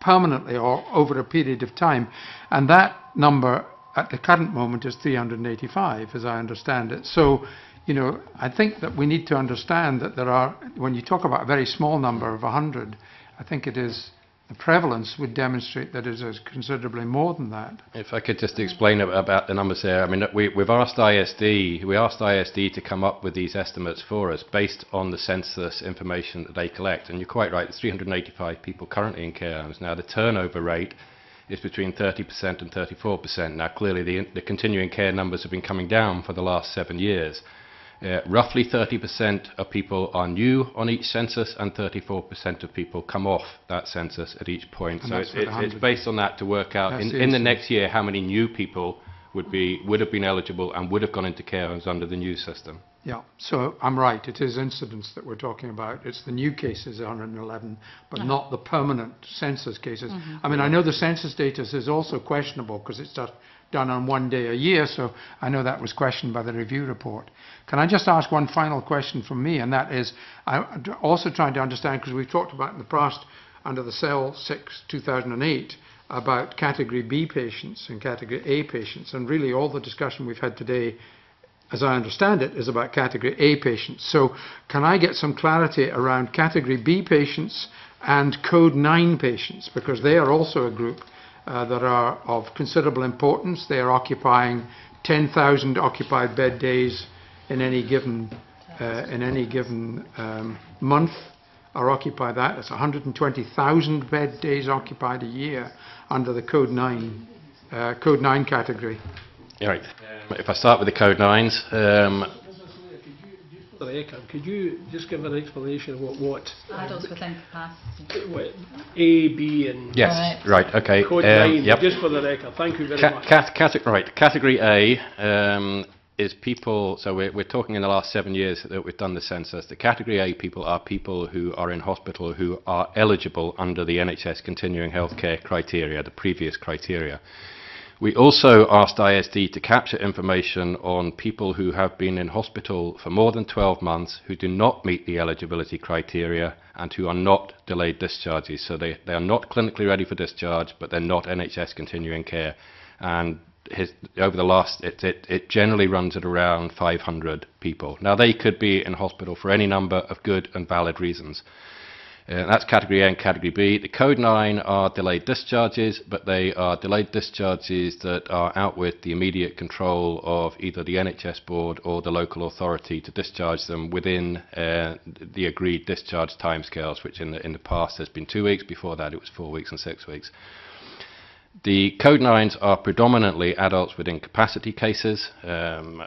permanently or over a period of time, and that number at the current moment is three hundred and eighty-five, as I understand it. So, you know, I think that we need to understand that there are, when you talk about a very small number of one hundred, I think it is, the prevalence would demonstrate that it is considerably more than that. If I could just explain about the numbers there, I mean, we, we've asked I S D, we asked I S D to come up with these estimates for us based on the census information that they collect, and you're quite right, there's three hundred and eighty-five people currently in care homes. Now the turnover rate is between thirty percent and thirty-four percent. Now clearly the, the continuing care numbers have been coming down for the last seven years. Uh, roughly thirty percent of people are new on each census, and thirty-four percent of people come off that census at each point. And so it's, it's, it's based on that to work out in, in the next year how many new people would be would have been eligible and would have gone into care homes under the new system. Yeah, so I'm right, it is incidence that we're talking about. It's the new cases, one hundred and eleven, but uh-huh. not the permanent census cases. Uh-huh. I mean, I know the census data is also questionable because it's just done on one day a year, so I know that was questioned by the review report. Can I just ask one final question from me, and that is, I'm also trying to understand, because we've talked about in the past under the Cell six two thousand eight, about Category B patients and Category A patients, and really all the discussion we've had today, as I understand it, is about Category A patients. So can I get some clarity around Category B patients and Code nine patients, because they are also a group uh, that are of considerable importance. They are occupying ten thousand occupied bed days in any given, uh, in any given um, month. Are occupy that. It's one hundred and twenty thousand bed days occupied a year under the Code nine, uh, Code nine category. All right. Um, if I start with the code nines. Um, Could you, could you just give an explanation of what, what adults with incapacity? What, A, B, and yes, right, right okay. Code um, nine, yep. Just for the record, thank you very Ca much. Cat cate right, category A um, is people. So we're, we're talking in the last seven years that we've done the census. The category A people are people who are in hospital who are eligible under the N H S Continuing Healthcare criteria, the previous criteria. We also asked I S D to capture information on people who have been in hospital for more than twelve months, who do not meet the eligibility criteria and who are not delayed discharges. So they, they are not clinically ready for discharge, but they're not N H S continuing care. And his, over the last, it, it, it generally runs at around five hundred people. Now they could be in hospital for any number of good and valid reasons. Uh, that's category A and category B. The code nine are delayed discharges, but they are delayed discharges that are out with the immediate control of either the N H S board or the local authority to discharge them within uh, the agreed discharge timescales, which in the, in the past has been two weeks. Before that, it was four weeks and six weeks. The code nines are predominantly adults with incapacity cases. Um,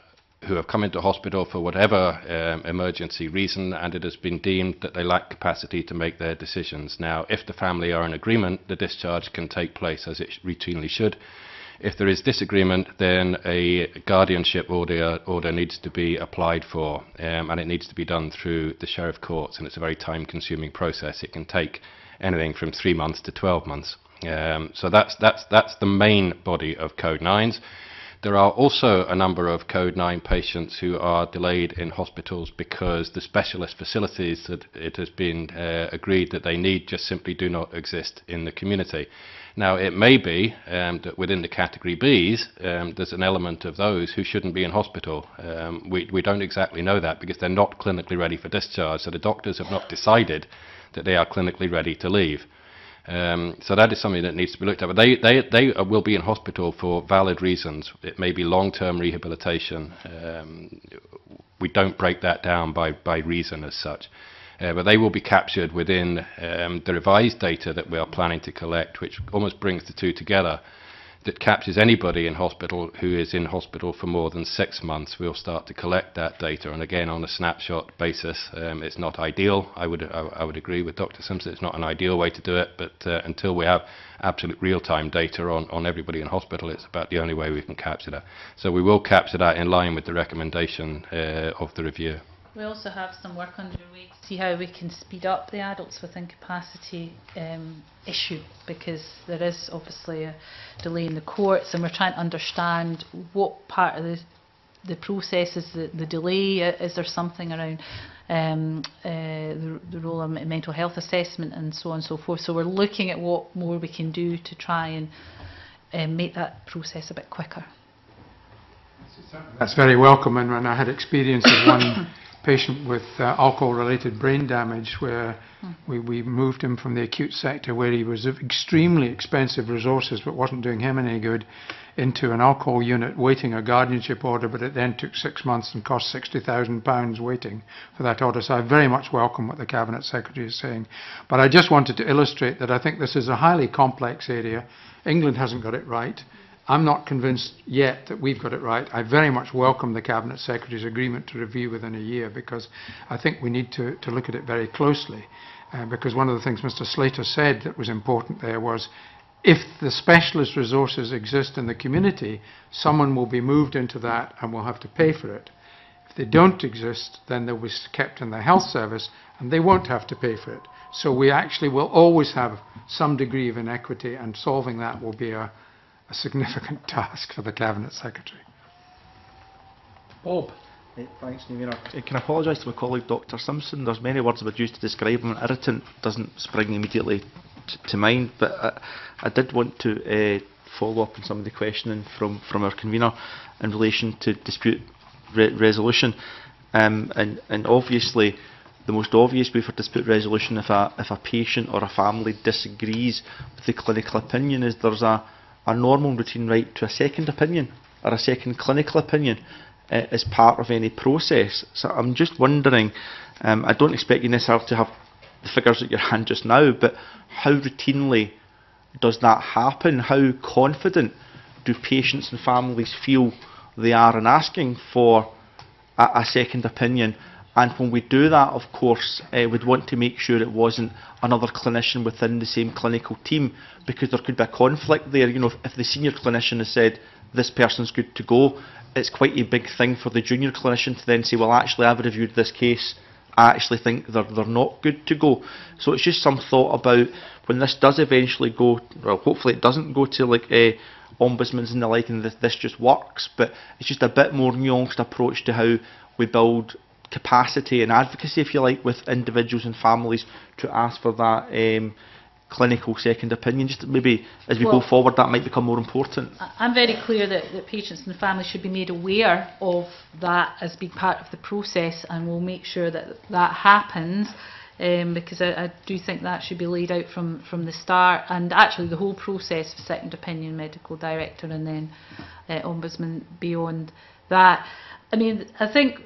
who have come into hospital for whatever um, emergency reason, and it has been deemed that they lack capacity to make their decisions. Now, if the family are in agreement, the discharge can take place as it sh routinely should. If there is disagreement, then a guardianship order, order needs to be applied for, um, and it needs to be done through the sheriff courts, and it's a very time-consuming process. It can take anything from three months to twelve months. Um, so that's, that's, that's the main body of Code nines. There are also a number of Code nine patients who are delayed in hospitals because the specialist facilities that it has been uh, agreed that they need just simply do not exist in the community. Now, it may be um, that within the category Bs, um, there's an element of those who shouldn't be in hospital. Um, we, we don't exactly know that because they're not clinically ready for discharge, so the doctors have not decided that they are clinically ready to leave. Um, so that is something that needs to be looked at. But they, they, they will be in hospital for valid reasons. It may be long-term rehabilitation. Um, we don't break that down by, by reason as such. Uh, but they will be captured within um, the revised data that we are planning to collect, which almost brings the two together, that captures anybody in hospital who is in hospital for more than six months. We'll start to collect that data, and again on a snapshot basis. Um, it's not ideal. I would I, I would agree with Doctor Simpson. It's not an ideal way to do it, but uh, until we have absolute real-time data on on everybody in hospital, it's about the only way we can capture that. So we will capture that in line with the recommendation uh, of the review. We also have some work underway to see how we can speed up the adults with incapacity um, issue, because there is obviously a delay in the courts, and we're trying to understand what part of the, the process is the, the delay. Is there something around um, uh, the, the role of mental health assessment and so on and so forth? So we're looking at what more we can do to try and uh, make that process a bit quicker. That's very welcome, and when I had experience of one patient with uh, alcohol-related brain damage, where mm. we, we moved him from the acute sector, where he was of extremely expensive resources but wasn't doing him any good, into an alcohol unit waiting a guardianship order, but it then took six months and cost sixty thousand pounds waiting for that order. So I very much welcome what the Cabinet Secretary is saying. But I just wanted to illustrate that I think this is a highly complex area. England hasn't got it right. I'm not convinced yet that we've got it right. I very much welcome the Cabinet Secretary's agreement to review within a year, because I think we need to, to look at it very closely. Uh, because one of the things Mister Slater said that was important there was, if the specialist resources exist in the community, someone will be moved into that and will have to pay for it. If they don't exist, then they'll be kept in the health service and they won't have to pay for it. So we actually will always have some degree of inequity, and solving that will be a A significant task for the Cabinet Secretary. Bob. Hey, thanks, Niamh. I can apologise to my colleague Doctor Simpson. There's many words I would use to describe him. Irritant doesn't spring immediately t to mind, but I, I did want to uh, follow up on some of the questioning from, from our convener in relation to dispute re resolution. Um, and, and obviously, the most obvious way for dispute resolution, if a, if a patient or a family disagrees with the clinical opinion, is there's a a normal routine right to a second opinion or a second clinical opinion uh, as part of any process. So I'm just wondering, um, I don't expect you necessarily to have the figures at your hand just now, but how routinely does that happen? How confident do patients and families feel they are in asking for a, a second opinion? And when we do that, of course, uh, we'd want to make sure it wasn't another clinician within the same clinical team, because there could be a conflict there. You know, if, if the senior clinician has said, this person's good to go, it's quite a big thing for the junior clinician to then say, well, actually, I've reviewed this case. I actually think they're, they're not good to go. So it's just some thought about when this does eventually go, well, hopefully it doesn't go to like uh, ombudsmen and the like, and this, this just works, but it's just a bit more nuanced approach to how we build capacity and advocacy, if you like, with individuals and families to ask for that um, clinical second opinion. Just maybe as we well, go forward, that might become more important. I'm very clear that, that patients and families should be made aware of that as being part of the process, and we'll make sure that that happens, um, because I, I do think that should be laid out from, from the start, and actually the whole process of second opinion, medical director, and then uh, ombudsman beyond that. I mean, I think,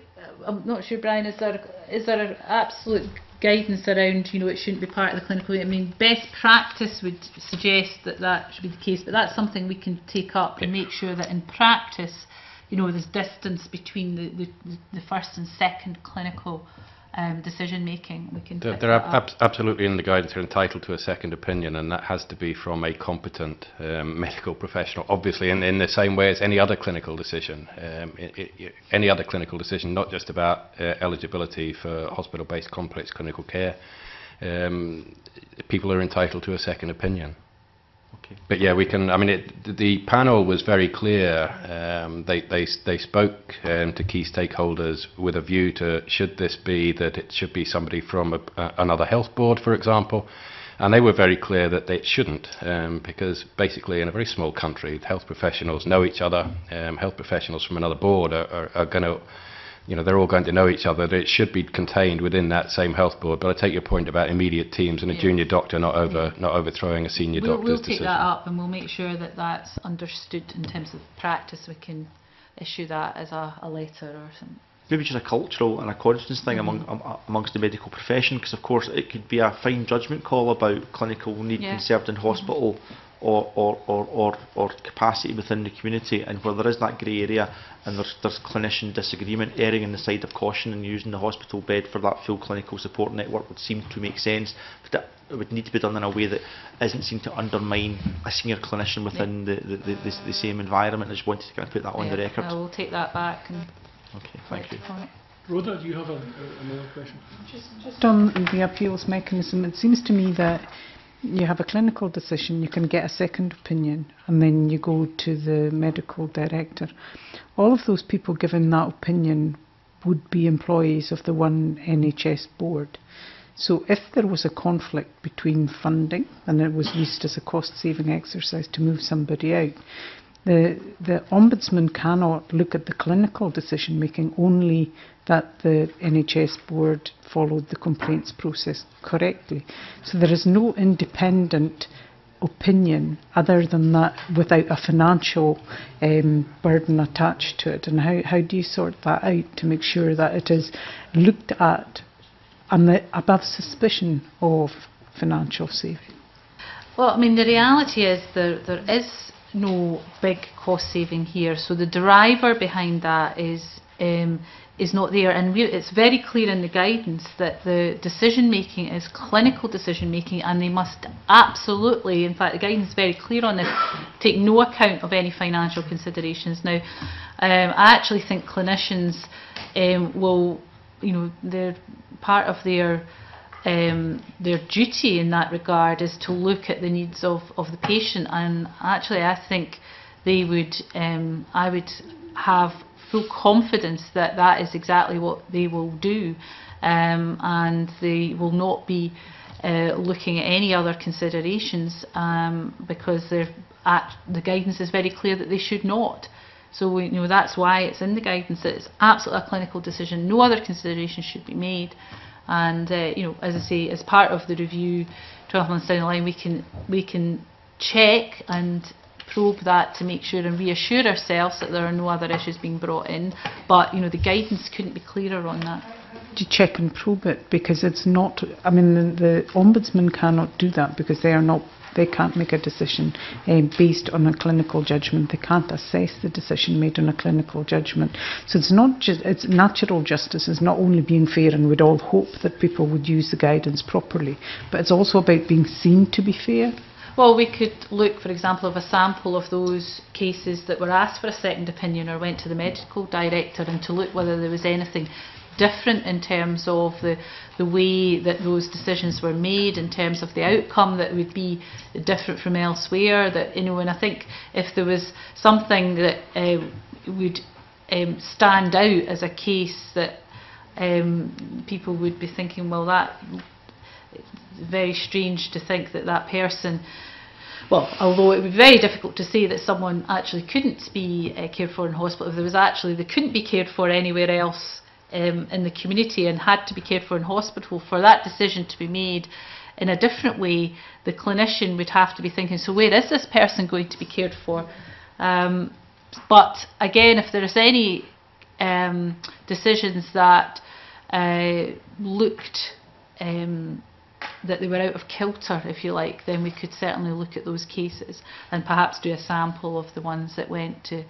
I'm not sure, Brian, is there, is there an absolute guidance around, you know, it shouldn't be part of the clinical? I mean, best practice would suggest that that should be the case, but that's something we can take up and make sure that in practice, you know, there's distance between the, the, the first and second clinical um, decision making. We can They're, they're ab absolutely in the guidance, they're entitled to a second opinion, and that has to be from a competent um, medical professional, obviously, in, in the same way as any other clinical decision. Um, it, it, any other clinical decision, not just about uh, eligibility for hospital-based complex clinical care. Um, people are entitled to a second opinion. Okay. But yeah, we can. I mean, it, the panel was very clear. Um, they they they spoke um, to key stakeholders with a view to, should this be that it should be somebody from a, a, another health board, for example, and they were very clear that it shouldn't, um, because basically in a very small country, health professionals know each other. Um, health professionals from another board are, are, are going to, you know, they're all going to know each other. That it should be contained within that same health board. But I take your point about immediate teams and a yeah. junior doctor not over yeah. not overthrowing a senior we'll, doctor's decision. We'll take decision. that up, and we'll make sure that that's understood in terms of practice. We can issue that as a, a letter or something. Maybe just a cultural and a confidence thing mm-hmm. among um, amongst the medical profession, because of course it could be a fine judgment call about clinical need yeah. served in hospital. Mm-hmm. Or, or, or, or capacity within the community, and where there is that grey area and there's, there's clinician disagreement, erring on the side of caution and using the hospital bed for that full clinical support network would seem to make sense, but it would need to be done in a way that isn't seen to undermine a senior clinician within yeah. the, the, the, the, the same environment. I just wanted to kind of put that yeah, on the record. I will take that back. And okay, thank you. Rhoda, do you have a, a, another question? Just, just on the appeals mechanism, it seems to me that you have a clinical decision, you can get a second opinion, and then you go to the medical director. All of those people given that opinion would be employees of the one N H S board. So if there was a conflict between funding, and it was used as a cost-saving exercise to move somebody out, the, the Ombudsman cannot look at the clinical decision-making, only that the N H S board followed the complaints process correctly. So there is no independent opinion other than that, without a financial um, burden attached to it. And how, how do you sort that out to make sure that it is looked at and the, above suspicion of financial saving? Well, I mean, the reality is there, there is no big cost saving here, so the driver behind that is um, is not there, and it's very clear in the guidance that the decision making is clinical decision making, and they must absolutely, in fact the guidance is very clear on this, take no account of any financial considerations. Now um, I actually think clinicians um, will, you know, they're part of their Um, their duty in that regard is to look at the needs of, of the patient, and actually I think they would, um, I would have full confidence that that is exactly what they will do, um, and they will not be uh, looking at any other considerations, um, because they're at, the guidance is very clear that they should not. So we, you know, that's why it's in the guidance that it's absolutely a clinical decision, no other consideration should be made. And uh, you know, as I say, as part of the review, twelve months down the line, we can we can check and probe that to make sure and reassure ourselves that there are no other issues being brought in. But you know, the guidance couldn't be clearer on that. To check and probe it, because it's not. I mean, the, the ombudsman cannot do that because they are not They can't make a decision um, based on a clinical judgment. They can't assess the decision made on a clinical judgment. So it's not just, it's natural justice is not only being fair, and we'd all hope that people would use the guidance properly, but it's also about being seen to be fair. Well, we could look, for example, of a sample of those cases that were asked for a second opinion or went to the medical director, and to look whether there was anything different in terms of the, the way that those decisions were made, in terms of the outcome that would be different from elsewhere. That, you know, and I think if there was something that uh, would um, stand out as a case that um, people would be thinking, well, that... very strange to think that that person, well, although it would be very difficult to say that someone actually couldn't be uh, cared for in hospital, if there was actually, they couldn't be cared for anywhere else um, in the community and had to be cared for in hospital, for that decision to be made in a different way, the clinician would have to be thinking, so where is this person going to be cared for? Um, but again, if there's any um, decisions that uh, looked Um, that they were out of kilter, if you like, then we could certainly look at those cases and perhaps do a sample of the ones that went to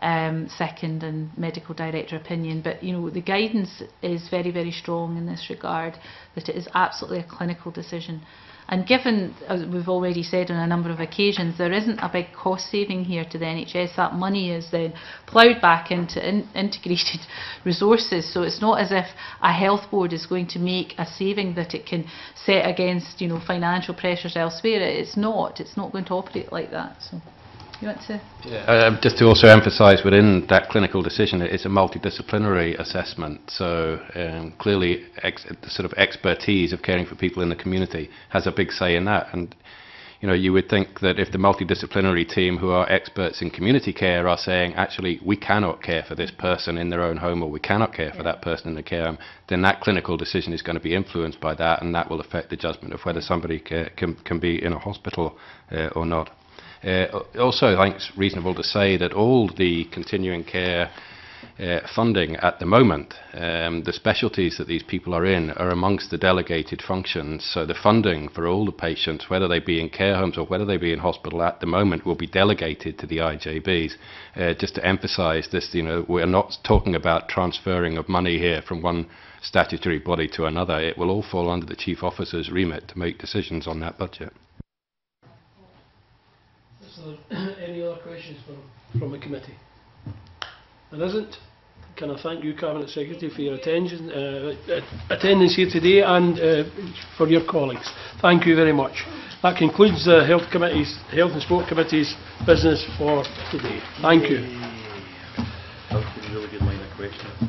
um, second and medical director opinion. But, you know, the guidance is very, very strong in this regard, that it is absolutely a clinical decision. And given, as we've already said on a number of occasions, there isn't a big cost saving here to the N H S. That money is then ploughed back into in integrated resources. So it's not as if a health board is going to make a saving that it can set against, you know, financial pressures elsewhere. It's not. It's not going to operate like that. So, you want to? Yeah. Uh, just to also emphasise, within that clinical decision, it's a multidisciplinary assessment. So um, clearly, ex the sort of expertise of caring for people in the community has a big say in that. And you know, you would think that if the multidisciplinary team, who are experts in community care, are saying, actually, we cannot care for this person in their own home, or we cannot care for yeah. that person in the care home, then that clinical decision is going to be influenced by that, and that will affect the judgment of whether somebody ca can can be in a hospital uh, or not. Uh, also, I think it's reasonable to say that all the continuing care uh, funding at the moment, um, the specialties that these people are in, are amongst the delegated functions. So the funding for all the patients, whether they be in care homes or whether they be in hospital at the moment, will be delegated to the I J Bs. Uh, just to emphasise this, you know, we're not talking about transferring of money here from one statutory body to another. It will all fall under the Chief Officer's remit to make decisions on that budget. So, any other questions from, from the committee? There isn't. Can I thank you, Cabinet Secretary, for your attention, uh, attendance here today, and uh, for your colleagues. Thank you very much. That concludes the Health Committee's, Health and Sport Committee's business for today. Thank you. That was a really good line of questioning.